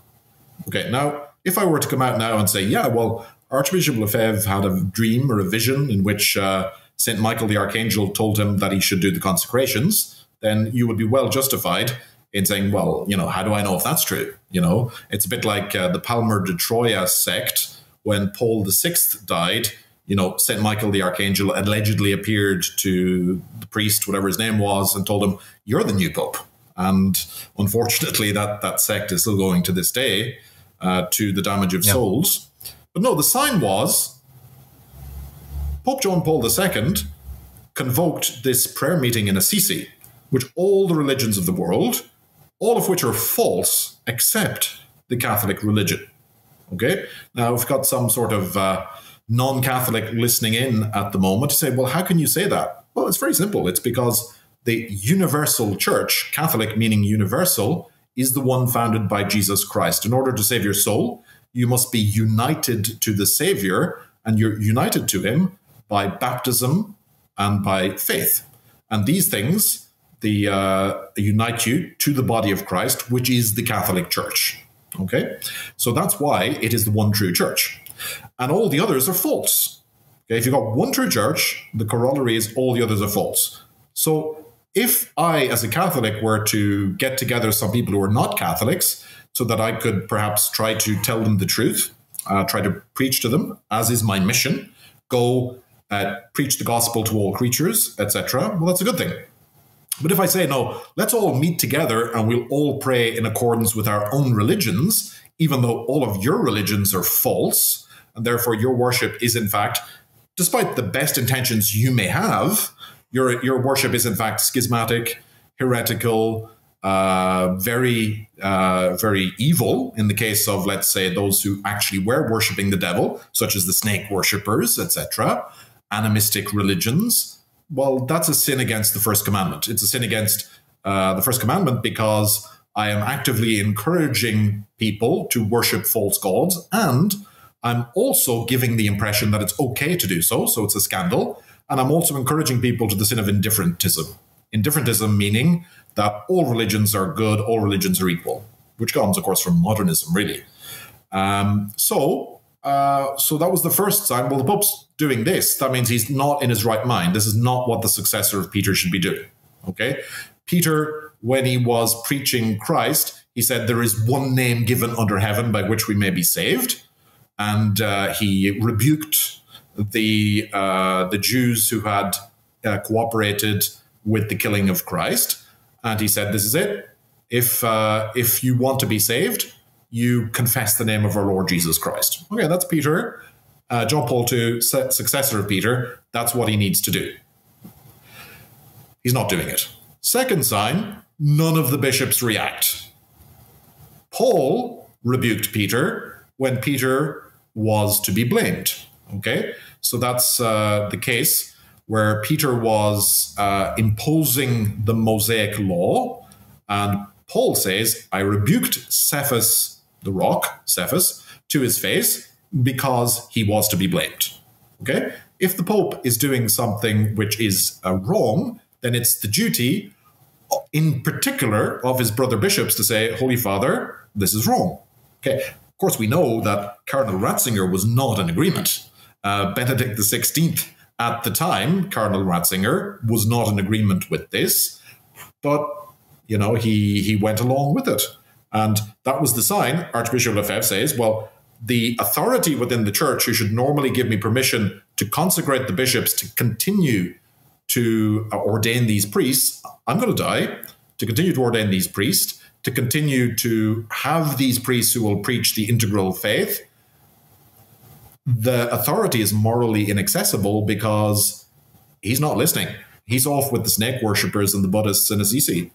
Okay, now, if I were to come out now and say, yeah, well, Archbishop Lefebvre had a dream or a vision in which uh, Saint Michael the Archangel told him that he should do the consecrations, then you would be well justified in saying, well, you know, how do I know if that's true? You know, it's a bit like uh, the Palmer de Troyes sect. When Paul the Sixth died, you know, Saint Michael the Archangel allegedly appeared to the priest, whatever his name was, and told him, you're the new pope. And unfortunately, that, that sect is still going to this day, uh, to the damage of yeah. souls. But no, the sign was Pope John Paul the Second convoked this prayer meeting in Assisi, which all the religions of the world, all of which are false, except the Catholic religion. Okay? Now, we've got some sort of uh, non-Catholic listening in at the moment to say, well, how can you say that? Well, it's very simple. It's because the universal church, Catholic meaning universal, is the one founded by Jesus Christ. In order to save your soul, you must be united to the Savior, and you're united to him by baptism and by faith. And these things, the uh, unite you to the body of Christ, which is the Catholic Church. Okay? So that's why it is the one true church. And all the others are false. Okay? If you've got one true church, the corollary is all the others are false. So if I, as a Catholic, were to get together some people who are not Catholics so that I could perhaps try to tell them the truth, uh, try to preach to them, as is my mission, go uh, preach the gospel to all creatures, et cetera, well, that's a good thing. But if I say, no, let's all meet together and we'll all pray in accordance with our own religions, even though all of your religions are false, and therefore your worship is, in fact, despite the best intentions you may have, Your, your worship is, in fact, schismatic, heretical, uh, very, uh, very evil in the case of, let's say, those who actually were worshipping the devil, such as the snake worshippers, et cetera, animistic religions. Well, that's a sin against the First Commandment. It's a sin against uh, the First Commandment because I am actively encouraging people to worship false gods, and I'm also giving the impression that it's okay to do so, so it's a scandal. And I'm also encouraging people to the sin of indifferentism. Indifferentism meaning that all religions are good, all religions are equal, which comes, of course, from modernism, really. Um, so, uh, so that was the first sign. Well, the Pope's doing this. That means he's not in his right mind. This is not what the successor of Peter should be doing. Okay? Peter, when he was preaching Christ, he said, there is one name given under heaven by which we may be saved. And uh, he rebuked the uh, the Jews who had uh, cooperated with the killing of Christ, and he said, "This is it. If uh, if you want to be saved, you confess the name of our Lord Jesus Christ." Okay, that's Peter, uh, John Paul the Second, successor of Peter. That's what he needs to do. He's not doing it. Second sign: none of the bishops react. Paul rebuked Peter when Peter was to be blamed. Okay, so that's uh, the case where Peter was uh, imposing the Mosaic law, and Paul says, I rebuked Cephas, the rock, Cephas, to his face because he was to be blamed. Okay, if the Pope is doing something which is uh, wrong, then it's the duty, in particular, of his brother bishops to say, Holy Father, this is wrong. Okay, of course, we know that Cardinal Ratzinger was not in agreement. Uh, Benedict the sixteenth at the time, Cardinal Ratzinger, was not in agreement with this, but, you know, he, he went along with it. And that was the sign. Archbishop Lefebvre says, well, the authority within the church who should normally give me permission to consecrate the bishops to continue to ordain these priests, I'm going to die, to continue to ordain these priests, to continue to have these priests who will preach the integral faith, the authority is morally inaccessible because he's not listening. He's off with the snake worshippers and the Buddhists in Assisi.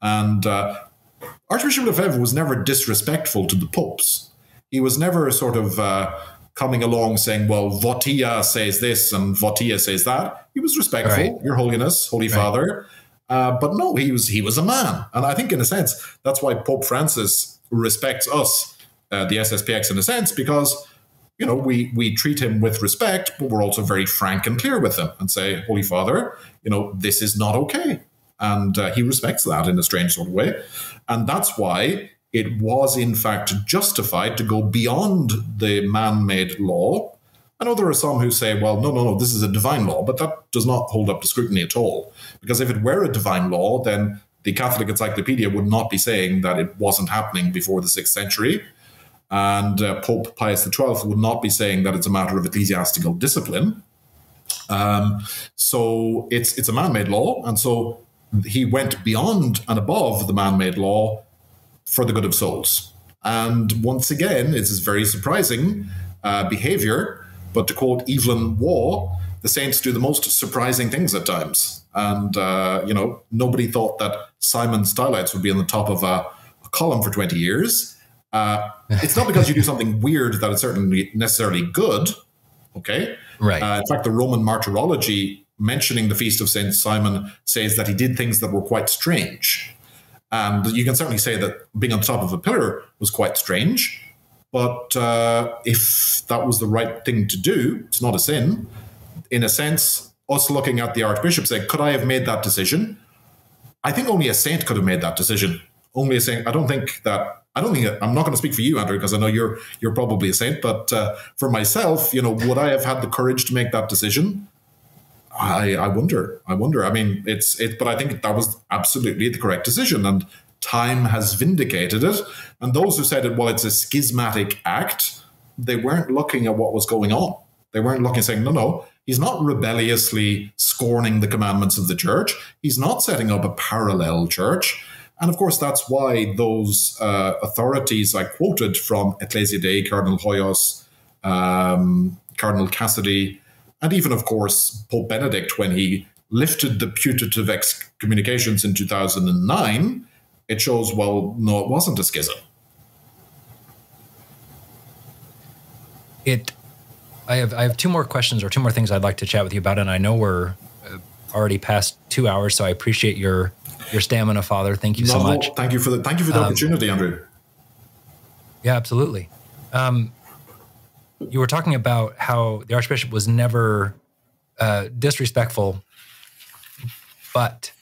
And uh, Archbishop Lefebvre was never disrespectful to the popes. He was never sort of uh, coming along saying, well, Votia says this and Votia says that. He was respectful, right. Your Holiness, Holy right. Father. Uh, but no, he was, he was a man. And I think in a sense, that's why Pope Francis respects us, uh, the S S P X, in a sense, because you know, we, we treat him with respect, but we're also very frank and clear with him and say, Holy Father, you know, this is not okay. And uh, he respects that in a strange sort of way. And that's why it was, in fact, justified to go beyond the man-made law. I know there are some who say, well, no, no, no, this is a divine law, but that does not hold up to scrutiny at all. Because if it were a divine law, then the Catholic Encyclopedia would not be saying that it wasn't happening before the sixth century. And uh, Pope Pius the twelfth would not be saying that it's a matter of ecclesiastical discipline. Um, so it's it's a man-made law. And so he went beyond and above the man-made law for the good of souls. And once again, it's very surprising uh, behavior. But to quote Evelyn Waugh, the saints do the most surprising things at times. And, uh, you know, nobody thought that Simon Stylites would be on the top of a, a column for twenty years. Uh, it's not because you do something weird that it's certainly necessarily good. Okay. Right. Uh, in fact, the Roman Martyrology mentioning the feast of Saint Simon says that he did things that were quite strange. And you can certainly say that being on top of a pillar was quite strange. But uh, if that was the right thing to do, it's not a sin. In a sense, us looking at the Archbishop saying, could I have made that decision? I think only a saint could have made that decision. Only a saint. I don't think that, I don't think, I'm not going to speak for you, Andrew, because I know you're you're probably a saint, but uh, for myself, you know, would I have had the courage to make that decision? I, I wonder, I wonder. I mean, it's, it, but I think that was absolutely the correct decision, and time has vindicated it. And those who said it, well, it's a schismatic act, they weren't looking at what was going on. They weren't looking and saying, no, no, he's not rebelliously scorning the commandments of the church. He's not setting up a parallel church. And of course, that's why those uh, authorities I quoted from Ecclesia Dei, Cardinal Hoyos, um, Cardinal Cassidy, and even, of course, Pope Benedict, when he lifted the putative excommunications in two thousand nine, it shows, well, no, it wasn't a schism. It, I have, I have two more questions or two more things I'd like to chat with you about, and I know we're already past two hours, so I appreciate your your stamina, Father. Thank you no, so much. No, thank you for the thank you for the um, opportunity, Andrew. Yeah, absolutely. Um, you were talking about how the Archbishop was never uh, disrespectful, but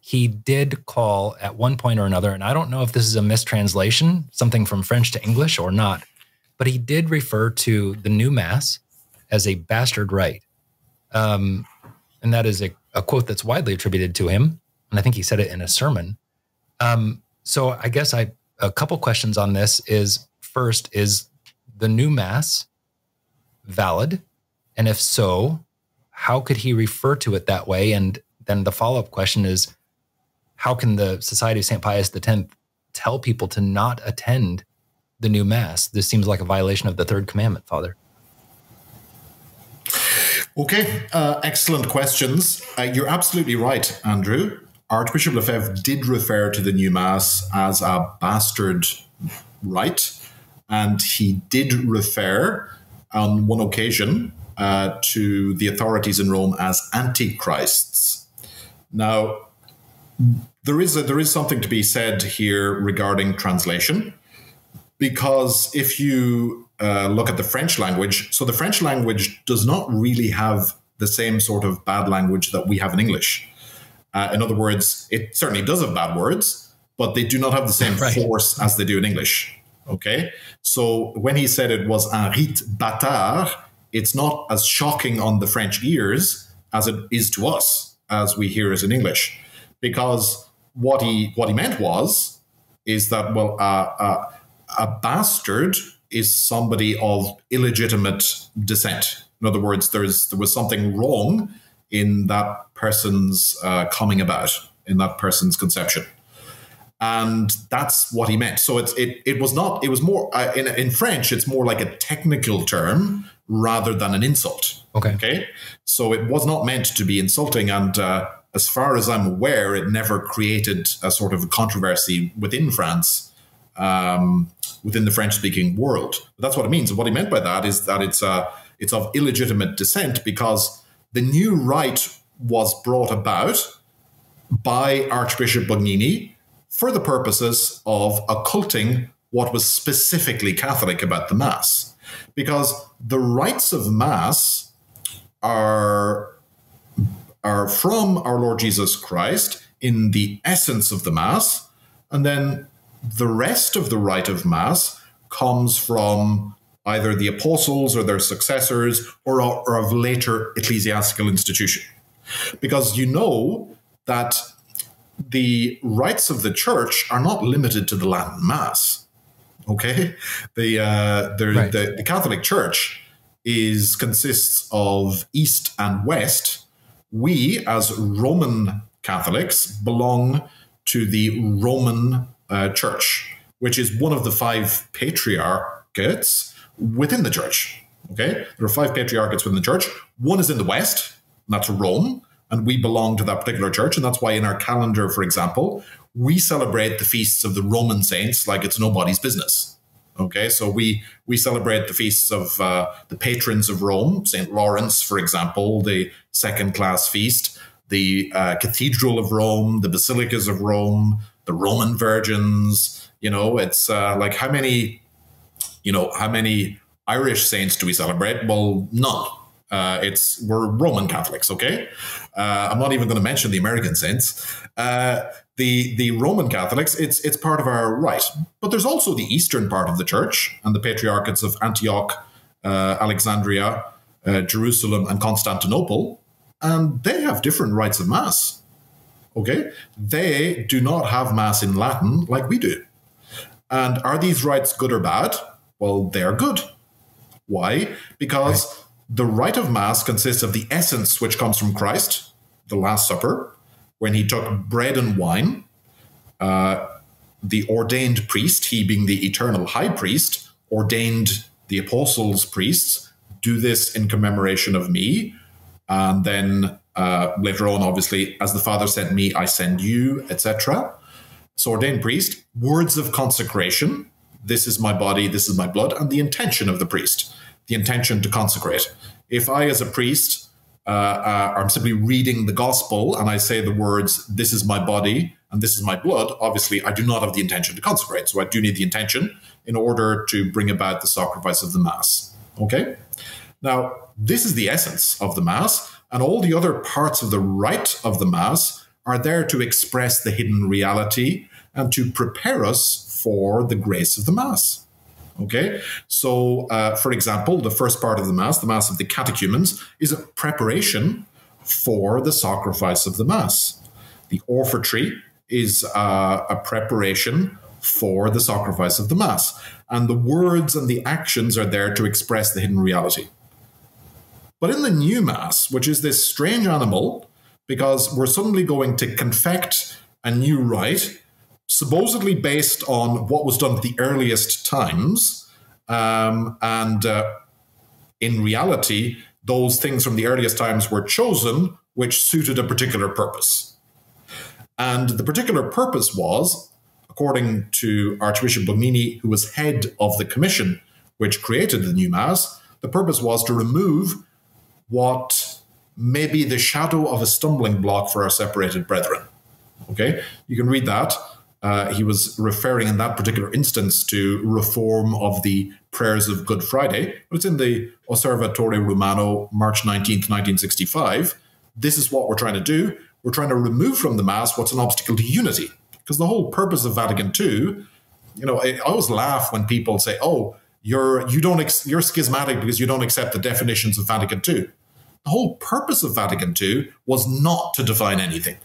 he did call at one point or another, and I don't know if this is a mistranslation, something from French to English or not, but he did refer to the new Mass as a bastard rite. Um, and that is a, a quote that's widely attributed to him. And I think he said it in a sermon. Um, so I guess I, a couple questions on this is, first, is the new Mass valid? And if so, how could he refer to it that way? And then the follow-up question is, how can the Society of Saint Pius the tenth tell people to not attend the new Mass? This seems like a violation of the third commandment, Father. Okay, uh, excellent questions. Uh, you're absolutely right, Andrew. Archbishop Lefebvre did refer to the new Mass as a bastard rite, and he did refer on one occasion uh, to the authorities in Rome as antichrists. Now, There is, a, there is something to be said here regarding translation, because if you uh, look at the French language, so the French language does not really have the same sort of bad language that we have in English. Uh, in other words, it certainly does have bad words, but they do not have the same right. force as they do in English. Okay, so when he said it was un rite bâtard, it's not as shocking on the French ears as it is to us as we hear it in English. Because what he what he meant was is that well uh, uh, a bastard is somebody of illegitimate descent. In other words, there is there was something wrong in that person's uh, coming about, in that person's conception, and that's what he meant. So it's it it was not it was more uh, in in French it's more like a technical term rather than an insult. Okay. Okay. So it was not meant to be insulting, and. Uh, As far as I'm aware, it never created a sort of a controversy within France, um, within the French-speaking world. But that's what it means. And what he meant by that is that it's uh, it's of illegitimate descent, because the new rite was brought about by Archbishop Bugnini for the purposes of occulting what was specifically Catholic about the Mass. Because the rites of Mass are... are from our Lord Jesus Christ in the essence of the Mass, and then the rest of the rite of Mass comes from either the apostles or their successors or, or of later ecclesiastical institution. Because you know that the rites of the Church are not limited to the Latin Mass. Okay, the uh, the, right. the the Catholic Church is consists of East and West. We, as Roman Catholics, belong to the Roman uh, Church, which is one of the five patriarchates within the Church. Okay, there are five patriarchates within the Church. One is in the West, and that's Rome, and we belong to that particular Church, and that's why in our calendar, for example, we celebrate the feasts of the Roman saints like it's nobody's business. Okay, so we we celebrate the feasts of uh, the patrons of Rome, Saint Lawrence, for example, the second-class feast, the uh, Cathedral of Rome, the Basilicas of Rome, the Roman Virgins. You know, it's uh, like how many, you know, how many Irish saints do we celebrate? Well, none. Uh, it's we're Roman Catholics. Okay, uh, I'm not even going to mention the American saints. Uh, The, the Roman Catholics, it's, it's part of our right. But there's also the eastern part of the Church and the patriarchates of Antioch, uh, Alexandria, uh, Jerusalem, and Constantinople. And they have different rites of Mass. Okay? They do not have Mass in Latin like we do. And are these rites good or bad? Well, they're good. Why? Because right. the rite of Mass consists of the essence which comes from Christ, the Last Supper, when he took bread and wine, uh, the ordained priest, he being the eternal high priest, ordained the apostles' priests, do this in commemoration of me. And then uh, later on, obviously, as the Father sent me, I send you, et cetera. So ordained priest, words of consecration. This is my body, this is my blood, and the intention of the priest, the intention to consecrate. If I, as a priest, Uh, uh, I'm simply reading the gospel and I say the words, this is my body and this is my blood, obviously I do not have the intention to consecrate. So I do need the intention in order to bring about the sacrifice of the Mass. Okay? Now, this is the essence of the Mass, and all the other parts of the rite of the Mass are there to express the hidden reality and to prepare us for the grace of the Mass. Okay, so uh, for example, the first part of the Mass, the Mass of the Catechumens, is a preparation for the sacrifice of the Mass. The Offertory is uh, a preparation for the sacrifice of the Mass. And the words and the actions are there to express the hidden reality. But in the new Mass, which is this strange animal, because we're suddenly going to confect a new rite, supposedly based on what was done at the earliest times, um, and uh, in reality, those things from the earliest times were chosen which suited a particular purpose. And the particular purpose was, according to Archbishop Bugnini, who was head of the commission which created the new Mass, the purpose was to remove what may be the shadow of a stumbling block for our separated brethren. Okay, you can read that. Uh, he was referring in that particular instance to reform of the prayers of Good Friday, but it's in the Osservatore Romano, March nineteenth, nineteen sixty-five. This is what we're trying to do. We're trying to remove from the Mass what's an obstacle to unity, because the whole purpose of Vatican two, you know, I always laugh when people say, oh, you're, you don't ex you're schismatic because you don't accept the definitions of Vatican two. The whole purpose of Vatican two was not to define anything.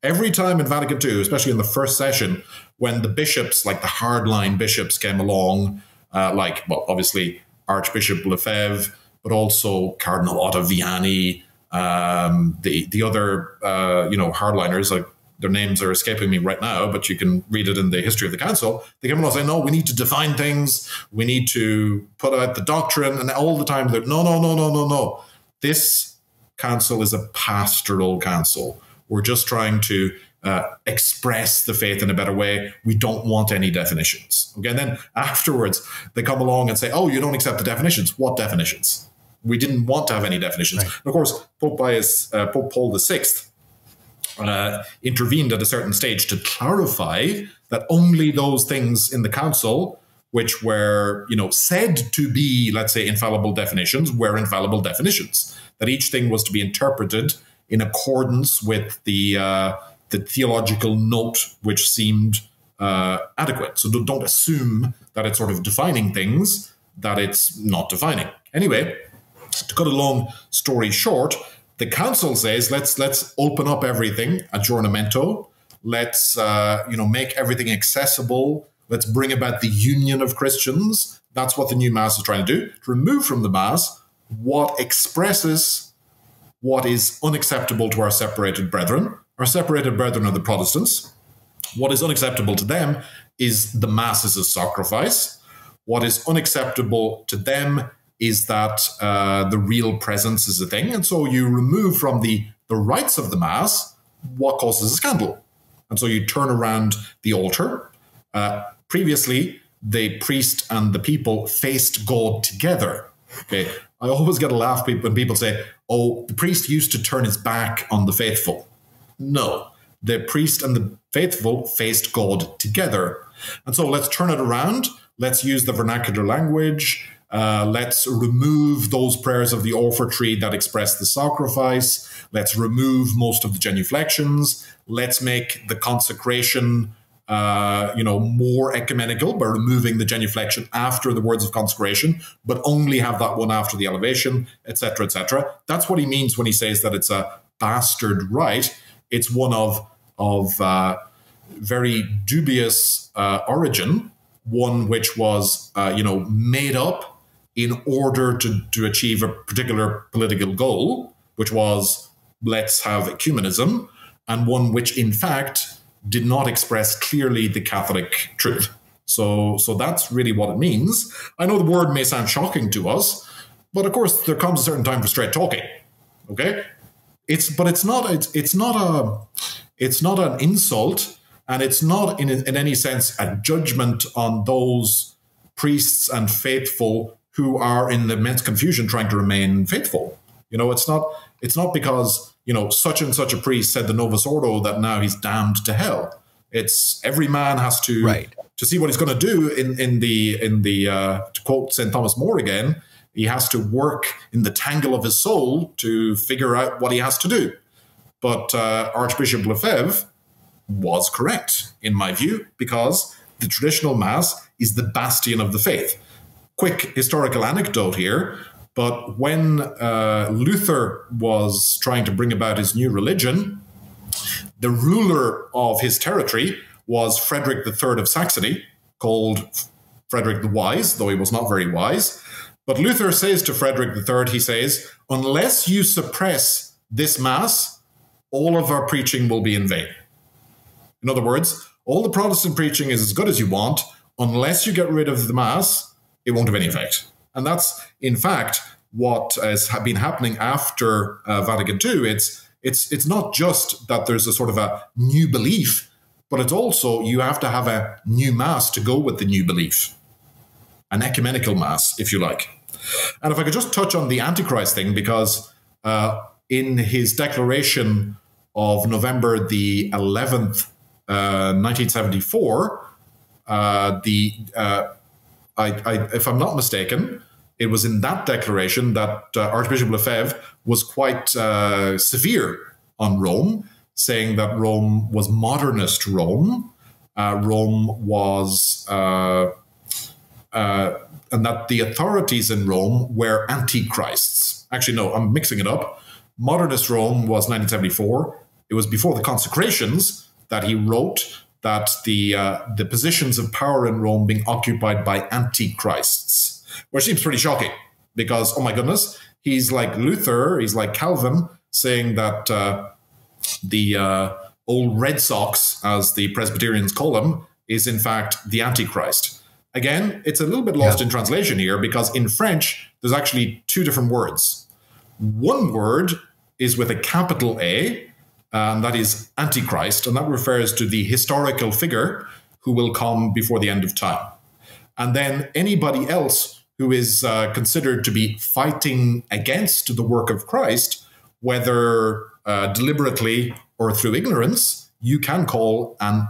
Every time in Vatican two, especially in the first session, when the bishops, like the hardline bishops, came along, uh, like, well, obviously Archbishop Lefebvre, but also Cardinal Ottaviani, um, the the other, uh, you know, hardliners, like, their names are escaping me right now, but you can read it in the history of the council. They came along and say, no, we need to define things. We need to put out the doctrine. And all the time, they're, no, no, no, no, no, no. This council is a pastoral council. We're just trying to uh, express the faith in a better way. We don't want any definitions. Okay, and then afterwards, they come along and say, oh, you don't accept the definitions. What definitions? We didn't want to have any definitions. Right. And of course, Pope, Pius, uh, Pope Paul the sixth uh, intervened at a certain stage to clarify that only those things in the council which were, you know, said to be, let's say, infallible definitions were infallible definitions, that each thing was to be interpreted in accordance with the, uh, the theological note which seemed uh, adequate. So don't assume that it's sort of defining things that it's not defining. Anyway, to cut a long story short, the council says, let's, let's open up everything, aggiornamento. Let's, uh, you know, make everything accessible. Let's bring about the union of Christians. That's what the new Mass is trying to do, to remove from the Mass what expresses what is unacceptable to our separated brethren. Our separated brethren are the Protestants. What is unacceptable to them is the Mass as a sacrifice. What is unacceptable to them is that uh, the real presence is a thing. And so you remove from the, the rites of the Mass what causes a scandal. And so you turn around the altar. Uh, previously, the priest and the people faced God together. Okay, I always get a laugh when people say, oh, the priest used to turn his back on the faithful. No, the priest and the faithful faced God together. And so let's turn it around. Let's use the vernacular language. Uh, let's remove those prayers of the offertory that express the sacrifice. Let's remove most of the genuflections. Let's make the consecration, uh, you know, more ecumenical by removing the genuflection after the words of consecration, but only have that one after the elevation, et cetera, et cetera. That's what he means when he says that it's a bastard rite. It's one of of uh, very dubious uh, origin. One which was, uh, you know, made up in order to, to achieve a particular political goal, which was, let's have ecumenism, and one which, in fact, did not express clearly the Catholic truth. So, so that's really what it means. I know the word may sound shocking to us, but of course, there comes a certain time for straight talking, okay? It's, but it's not, it's, it's not a, it's not an insult. And it's not, in, in any sense, a judgment on those priests and faithful who are in the immense confusion trying to remain faithful. You know, it's not, it's not because, you know, such and such a priest said the Novus Ordo that now he's damned to hell. It's every man has to, right. to see what he's going to do in, in the, in the uh, to quote Saint Thomas More again, he has to work in the tangle of his soul to figure out what he has to do. But uh, Archbishop Lefebvre was correct, in my view, because the traditional Mass is the bastion of the faith. Quick historical anecdote here, but when uh, Luther was trying to bring about his new religion, the ruler of his territory was Frederick the Third of Saxony, called Frederick the Wise, though he was not very wise. But Luther says to Frederick the Third, he says, unless you suppress this Mass, all of our preaching will be in vain. In other words, all the Protestant preaching is as good as you want. Unless you get rid of the Mass, it won't have any effect. And that's, in fact, what has been happening after uh, Vatican Two. It's, it's, it's not just that there's a sort of a new belief, but it's also you have to have a new Mass to go with the new belief. An ecumenical Mass, if you like. And if I could just touch on the Antichrist thing, because uh, in his declaration of November the eleventh, Uh, nineteen seventy-four, uh, the uh, I, I, if I'm not mistaken, it was in that declaration that uh, Archbishop Lefebvre was quite uh, severe on Rome, saying that Rome was modernist Rome, uh, Rome was, uh, uh, and that the authorities in Rome were antichrists. Actually, no, I'm mixing it up. Modernist Rome was nineteen seventy-four. It was before the consecrations that he wrote that the uh, the positions of power in Rome being occupied by antichrists, which seems pretty shocking because, oh my goodness, he's like Luther, he's like Calvin, saying that uh, the uh, old Red Sox, as the Presbyterians call him, is in fact the Antichrist. Again, it's a little bit lost yeah. in translation here because in French, there's actually two different words. One word is with a capital A, and that is Antichrist, and that refers to the historical figure who will come before the end of time. And then anybody else who is uh, considered to be fighting against the work of Christ, whether uh, deliberately or through ignorance, you can call, an,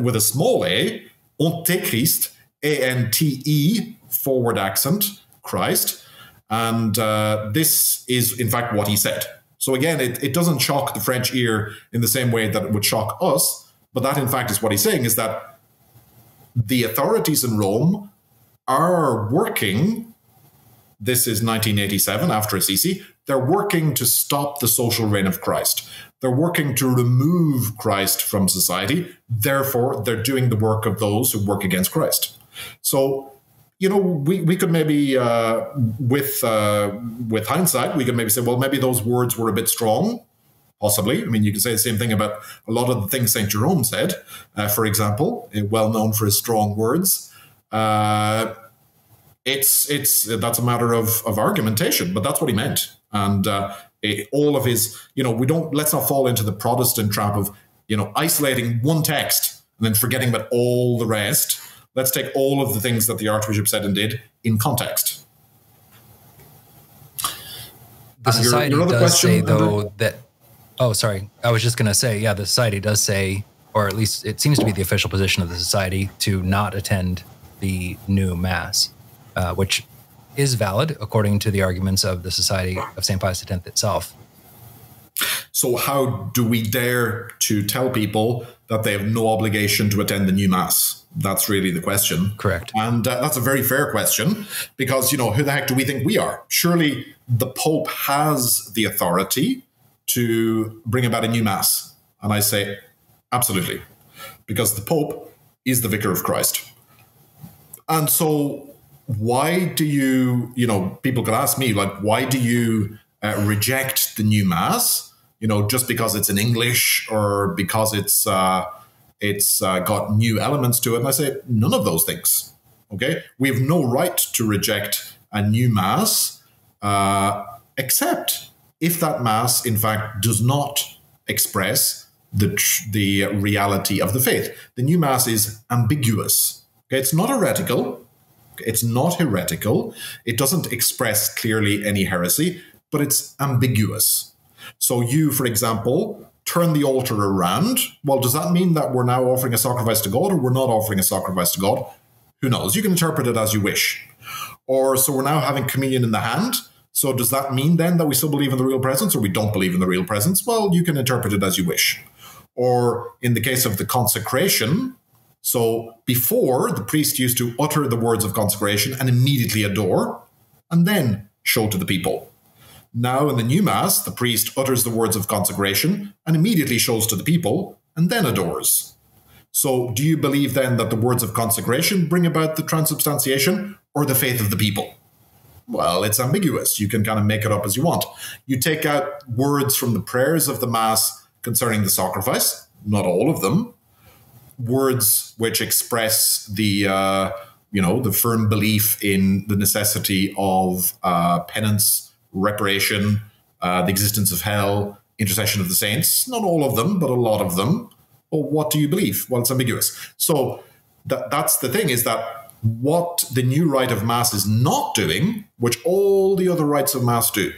with a small a, Antéchrist, A N T E, forward accent, Christ. And uh, this is, in fact, what he said. So again, it, it doesn't shock the French ear in the same way that it would shock us. But that, in fact, is what he's saying, is that the authorities in Rome are working This is nineteen eighty-seven after Assisi. They're working to stop the social reign of Christ. They're working to remove Christ from society. Therefore, they're doing the work of those who work against Christ. So, you know, we, we could maybe, uh, with, uh, with hindsight, we could maybe say, well, maybe those words were a bit strong, possibly. I mean, you could say the same thing about a lot of the things Saint Jerome said, uh, for example, well known for his strong words. Uh, it's, it's, that's a matter of, of argumentation, but that's what he meant. And uh, it, all of his, you know, we don't, let's not fall into the Protestant trap of, you know, isolating one text and then forgetting about all the rest. Let's take all of the things that the Archbishop said and did in context. The society does say, though, that, oh, sorry, I was just going to say, yeah, the society does say, or at least it seems to be the official position of the society, to not attend the new mass, uh, which is valid according to the arguments of the Society of Saint Pius X itself. So how do we dare to tell people that they have no obligation to attend the new mass? That's really the question. Correct. And uh, that's a very fair question because, you know, who the heck do we think we are? Surely the Pope has the authority to bring about a new mass. And I say, absolutely, because the Pope is the vicar of Christ. And so why do you, you know, people could ask me, like, why do you uh, reject the new mass? You know, just because it's in English or because it's uh, it's uh, got new elements to it. And I say, none of those things, okay? We have no right to reject a new mass, uh, except if that mass, in fact, does not express the, tr the reality of the faith. The new mass is ambiguous, okay? It's not heretical. It's not heretical. It doesn't express clearly any heresy, but it's ambiguous. So you, for example, turn the altar around. Well, does that mean that we're now offering a sacrifice to God or we're not offering a sacrifice to God? Who knows? You can interpret it as you wish. Or so we're now having communion in the hand. So does that mean then that we still believe in the real presence or we don't believe in the real presence? Well, you can interpret it as you wish. Or in the case of the consecration, so before, the priest used to utter the words of consecration and immediately adore and then show to the people. Now in the new mass, the priest utters the words of consecration and immediately shows to the people and then adores. So do you believe then that the words of consecration bring about the transubstantiation or the faith of the people? Well, it's ambiguous. You can kind of make it up as you want. You take out words from the prayers of the mass concerning the sacrifice, not all of them, words which express the, uh, you know, the firm belief in the necessity of uh, penance, reparation, uh, the existence of hell, intercession of the saints. Not all of them, but a lot of them. Well, what do you believe? Well, it's ambiguous. So that, that's the thing, is that what the new rite of Mass is not doing, which all the other rites of Mass do,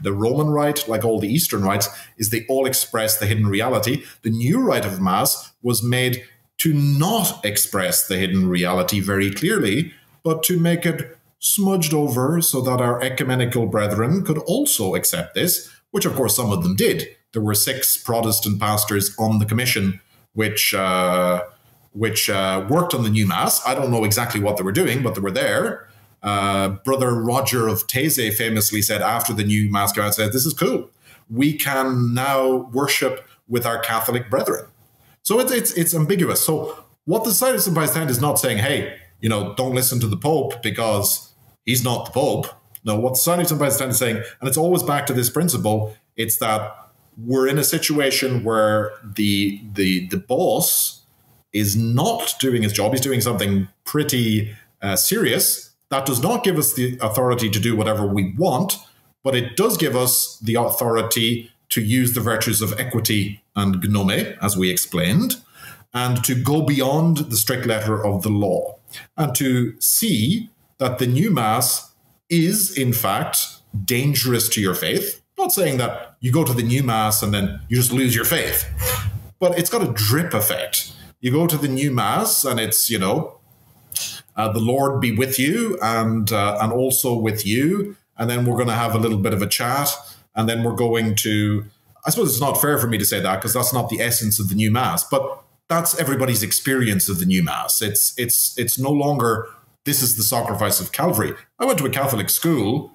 the Roman rite, like all the Eastern rites, is they all express the hidden reality. The new rite of Mass was made to not express the hidden reality very clearly, but to make it smudged over so that our ecumenical brethren could also accept this, which, of course, some of them did. There were six Protestant pastors on the commission which, uh, which uh, worked on the new Mass. I don't know exactly what they were doing, but they were there. Uh, Brother Roger of Taizé famously said after the new Mass came out, said, this is cool. We can now worship with our Catholic brethren. So it's, it's, it's ambiguous. So what the Society of Saint Pius X is not saying, hey, you know, don't listen to the Pope because he's not the Pope. No, what the Society of Saint Pius X is saying, and it's always back to this principle, it's that we're in a situation where the, the, the boss is not doing his job. He's doing something pretty uh, serious. That does not give us the authority to do whatever we want, but it does give us the authority to use the virtues of equity and gnome, as we explained, and to go beyond the strict letter of the law, and to see that the new Mass is, in fact, dangerous to your faith. I'm not saying that you go to the new Mass and then you just lose your faith, but it's got a drip effect. You go to the new Mass and it's, you know, Uh, the Lord be with you and uh, and also with you. And then we're going to have a little bit of a chat. And then we're going to, I suppose it's not fair for me to say that because that's not the essence of the new Mass. But that's everybody's experience of the new Mass. It's, it's, it's no longer This is the sacrifice of Calvary. I went to a Catholic school.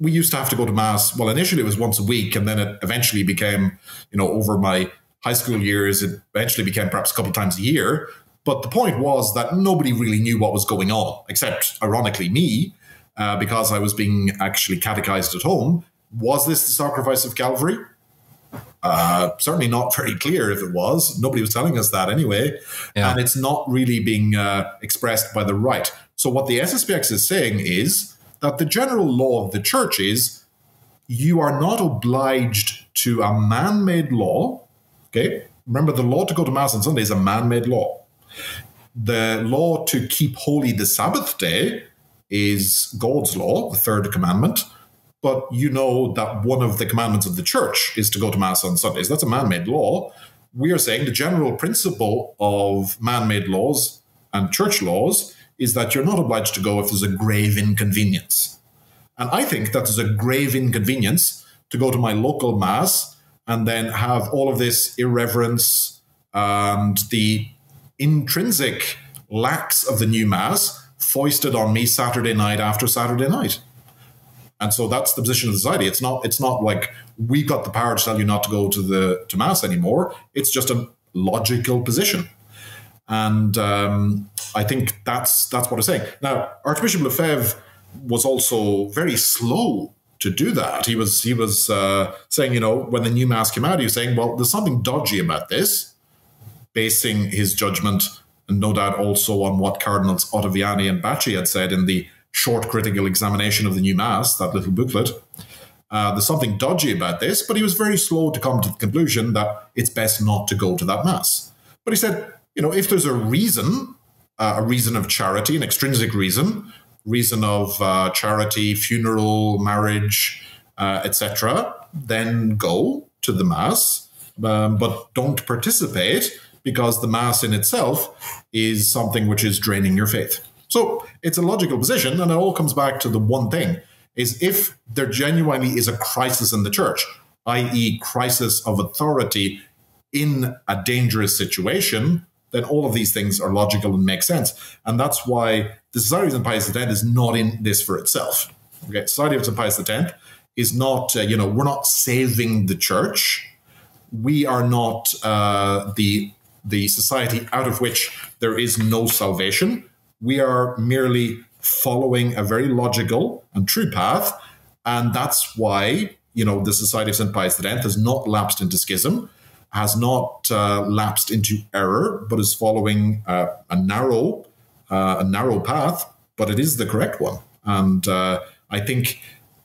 We used to have to go to mass. Well, initially it was once a week, and then it eventually became, you know, over my high school years, it eventually became perhaps a couple of times a year. But the point was that nobody really knew what was going on, except ironically me, uh, because I was being actually catechized at home. Was this the sacrifice of Calvary? Uh, certainly not very clear if it was. Nobody was telling us that anyway. Yeah. And it's not really being uh, expressed by the right. So what the S S P X is saying is that the general law of the church is you are not obliged to a man-made law. Okay? Remember, the law to go to mass on Sunday is a man-made law. The law to keep holy the Sabbath day is God's law, the third commandment. But you know that one of the commandments of the church is to go to mass on Sundays. That's a man-made law. We are saying the general principle of man-made laws and church laws is that you're not obliged to go if there's a grave inconvenience. And I think that there's a grave inconvenience to go to my local mass and then have all of this irreverence and the intrinsic lacks of the new mass foisted on me Saturday night after Saturday night. And so that's the position of society. It's not, it's not like we've got the power to tell you not to go to the to mass anymore. It's just a logical position. And um, I think that's, that's what I'm saying. Now, Archbishop Lefebvre was also very slow to do that. He was, he was uh, saying, you know, when the new mass came out, he was saying, well, there's something dodgy about this, basing his judgment, and no doubt also on what Cardinals Ottaviani and Bacci had said in the short critical examination of the new mass, that little booklet. Uh, there's something dodgy about this, but he was very slow to come to the conclusion that it's best not to go to that mass. But he said, you know, if there's a reason, uh, a reason of charity, an extrinsic reason, reason of uh, charity, funeral, marriage, uh, et cetera, then go to the mass, um, but don't participate because the mass in itself is something which is draining your faith. So it's a logical position, and it all comes back to the one thing, is if there genuinely is a crisis in the church, that is crisis of authority in a dangerous situation, then all of these things are logical and make sense. And that's why the Society of Saint Pius X is not in this for itself. Okay, Society of Saint Pius X is not, uh, you know, we're not saving the church. We are not uh, the, the society out of which there is no salvation. We are merely following a very logical and true path. And that's why, you know, the Society of Saint Pius X has not lapsed into schism, has not uh, lapsed into error, but is following uh, a narrow uh, a narrow path, but it is the correct one. And uh, I think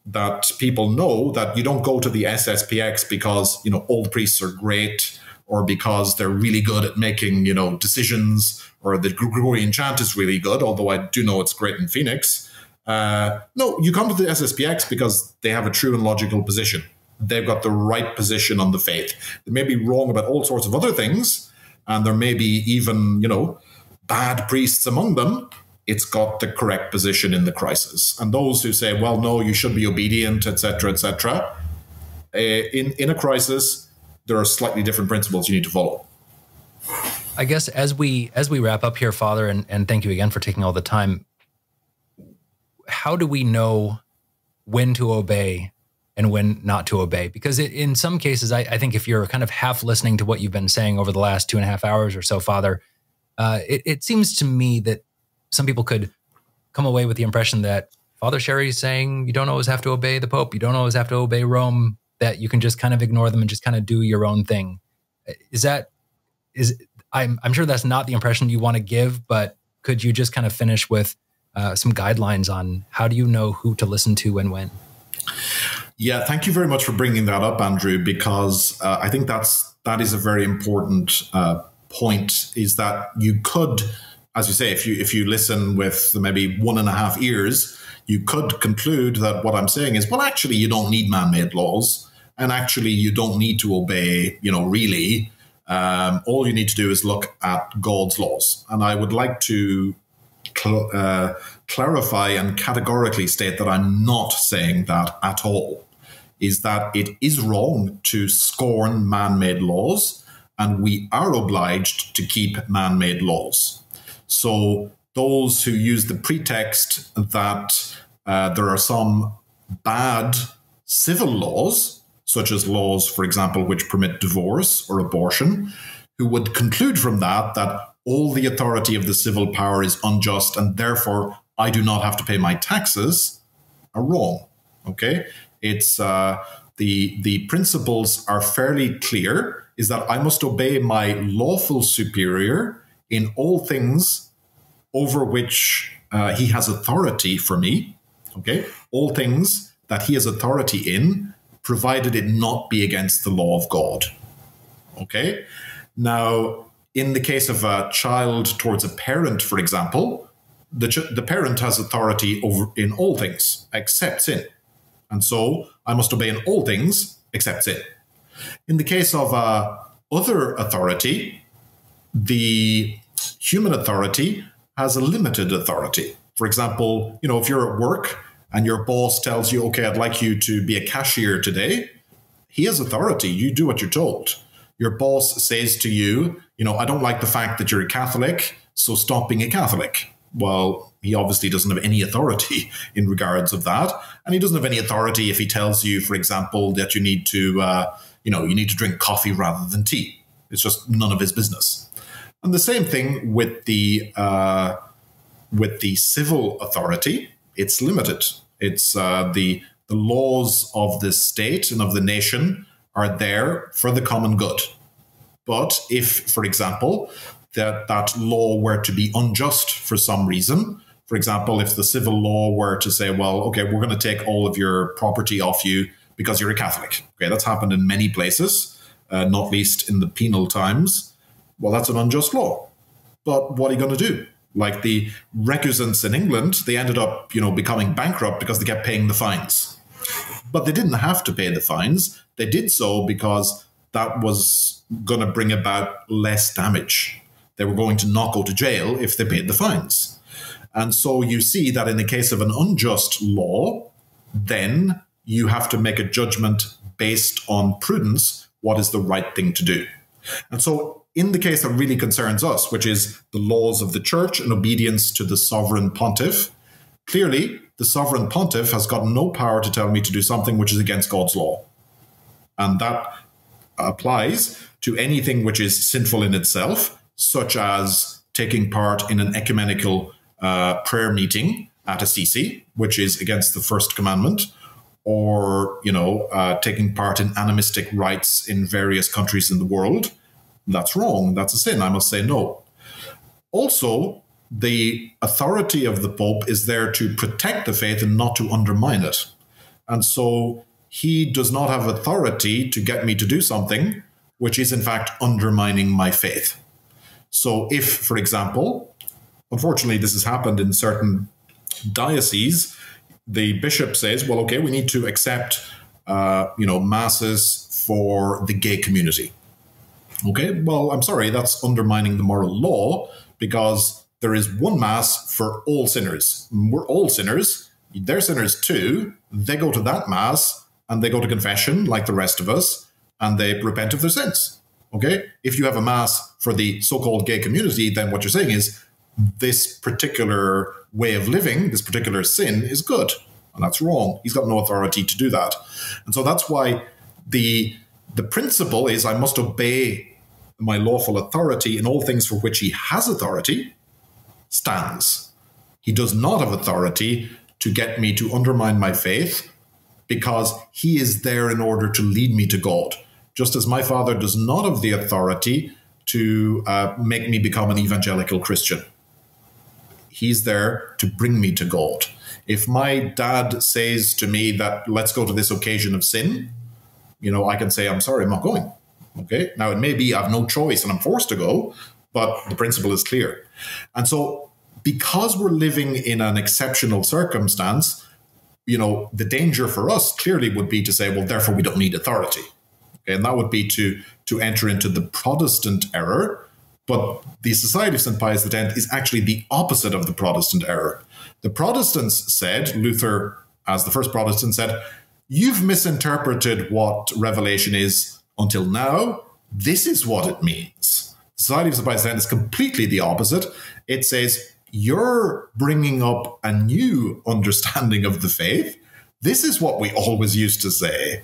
that people know that you don't go to the S S P X because, you know, old priests are great, or because they're really good at making, you know, decisions, or the Gregorian chant is really good, although I do know it's great in Phoenix. Uh, no, you come to the S S P X because they have a true and logical position. They've got the right position on the faith. They may be wrong about all sorts of other things, and there may be even, you know, bad priests among them. It's got the correct position in the crisis. And those who say, well, no, you should be obedient, et cetera, et cetera, uh, in, in a crisis, there are slightly different principles you need to follow. I guess as we as we wrap up here, Father, and, and thank you again for taking all the time, how do we know when to obey and when not to obey? Because it, in some cases, I, I think if you're kind of half listening to what you've been saying over the last two and a half hours or so, Father, uh, it, it seems to me that some people could come away with the impression that Father Sherry's saying you don't always have to obey the Pope, you don't always have to obey Rome, that you can just kind of ignore them and just kind of do your own thing. Is that, is, I'm, I'm sure that's not the impression you want to give, but could you just kind of finish with uh, some guidelines on how do you know who to listen to and when? Yeah, thank you very much for bringing that up, Andrew, because uh, I think that's, that is a very important uh, point, is that you could, as you say, if you, if you listen with maybe one and a half ears, you could conclude that what I'm saying is, well, actually, you don't need man-made laws. And actually, you don't need to obey, you know, really. Um, all you need to do is look at God's laws. And I would like to cl uh, clarify and categorically state that I'm not saying that at all, is that it is wrong to scorn man-made laws, and we are obliged to keep man-made laws. So those who use the pretext that uh, there are some bad civil laws, such as laws, for example, which permit divorce or abortion, who would conclude from that that all the authority of the civil power is unjust and therefore I do not have to pay my taxes, are wrong. Okay, it's uh, the the principles are fairly clear. Is that I must obey my lawful superior in all things over which uh, he has authority for me. Okay, all things that he has authority in, provided it not be against the law of God. Okay, now in the case of a child towards a parent, for example, the ch the parent has authority over in all things except sin. And so I must obey in all things except sin. In the case of uh, other authority, the human authority has a limited authority. For example, you know, if you're at work and your boss tells you, okay, I'd like you to be a cashier today, he has authority. You do what you're told. Your boss says to you, you know, I don't like the fact that you're a Catholic, so stop being a Catholic. Well, he obviously doesn't have any authority in regards of that. And he doesn't have any authority if he tells you, for example, that you need to, uh, you know, you need to drink coffee rather than tea. It's just none of his business. And the same thing with the, uh, with the civil authority. It's limited. It's uh, the, the laws of the state and of the nation are there for the common good. But if, for example, that that law were to be unjust for some reason. For example, if the civil law were to say, well, okay, we're going to take all of your property off you because you're a Catholic. Okay, that's happened in many places, uh, not least in the penal times. Well, that's an unjust law. But what are you going to do? Like the recusants in England, they ended up, you know, becoming bankrupt because they kept paying the fines. But they didn't have to pay the fines. They did so because that was going to bring about less damage. They were going to not go to jail if they paid the fines. And so you see that in the case of an unjust law, then you have to make a judgment based on prudence, what is the right thing to do. And so in the case that really concerns us, which is the laws of the church and obedience to the sovereign pontiff, clearly the sovereign pontiff has got no power to tell me to do something which is against God's law. And that applies to anything which is sinful in itself, such as taking part in an ecumenical uh, prayer meeting at Assisi, which is against the first commandment, or, you know, uh, taking part in animistic rites in various countries in the world. That's wrong. That's a sin. I must say no. Also, the authority of the Pope is there to protect the faith and not to undermine it. And so he does not have authority to get me to do something which is in fact undermining my faith. So if, for example, unfortunately, this has happened in certain dioceses, the bishop says, well, okay, we need to accept, uh, you know, masses for the gay community. Okay, well, I'm sorry, that's undermining the moral law because there is one mass for all sinners. We're all sinners. They're sinners too. They go to that mass and they go to confession like the rest of us and they repent of their sins. Okay, if you have a mass for the so-called gay community, then what you're saying is this particular way of living, this particular sin is good. And that's wrong. He's got no authority to do that. And so that's why the, the principle is I must obey my lawful authority in all things for which he has authority stands. He does not have authority to get me to undermine my faith because he is there in order to lead me to God. Just as my father does not have the authority to uh, make me become an evangelical Christian. He's there to bring me to God. If my dad says to me that let's go to this occasion of sin, you know, I can say, I'm sorry, I'm not going. Okay. Now it may be I have no choice and I'm forced to go, but the principle is clear. And so because we're living in an exceptional circumstance, you know, the danger for us clearly would be to say, well, therefore we don't need authority. And that would be to, to enter into the Protestant error. But the Society of Saint Pius X is actually the opposite of the Protestant error. The Protestants said, Luther, as the first Protestant, said, you've misinterpreted what Revelation is until now. This is what it means. The Society of Saint Pius X is completely the opposite. It says, you're bringing up a new understanding of the faith. This is what we always used to say.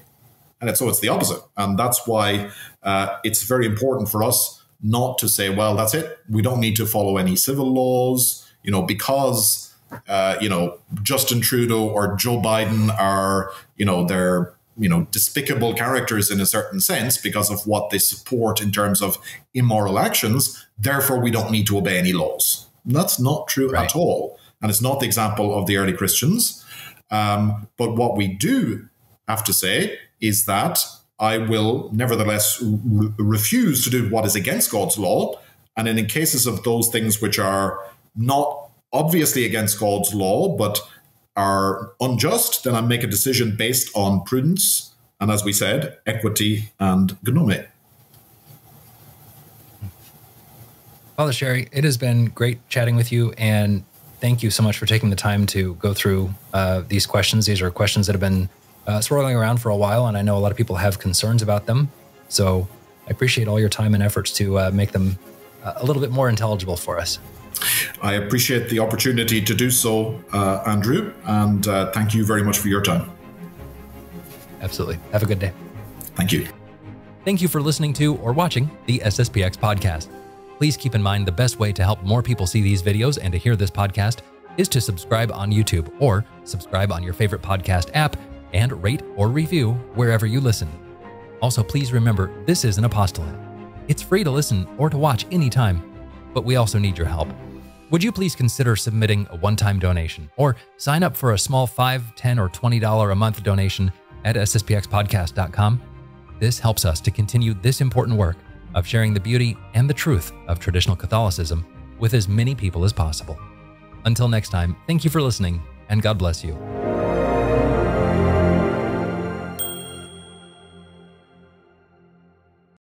And it's, so it's the opposite. And that's why uh, it's very important for us not to say, well, that's it. We don't need to follow any civil laws, you know, because, uh, you know, Justin Trudeau or Joe Biden are, you know, they're, you know, despicable characters in a certain sense because of what they support in terms of immoral actions. Therefore, we don't need to obey any laws. That's not true right. at all. And it's not the example of the early Christians. Um, but what we do have to say is that I will nevertheless re refuse to do what is against God's law. And in cases of those things which are not obviously against God's law, but are unjust, then I make a decision based on prudence. And as we said, equity and gnome. Father Sherry, it has been great chatting with you, and thank you so much for taking the time to go through uh, these questions. These are questions that have been uh, swirling around for a while, and I know a lot of people have concerns about them. So I appreciate all your time and efforts to uh, make them uh, a little bit more intelligible for us. I appreciate the opportunity to do so, uh, Andrew, and uh, thank you very much for your time. Absolutely. Have a good day. Thank you. Thank you for listening to or watching the S S P X podcast. Please keep in mind the best way to help more people see these videos and to hear this podcast is to subscribe on YouTube or subscribe on your favorite podcast app and rate or review wherever you listen. Also, please remember this is an apostolate. It's free to listen or to watch anytime, but we also need your help. Would you please consider submitting a one-time donation or sign up for a small five, ten, or twenty dollar a month donation at S S P X podcast dot com? This helps us to continue this important work of sharing the beauty and the truth of traditional Catholicism with as many people as possible. Until next time, thank you for listening, and God bless you.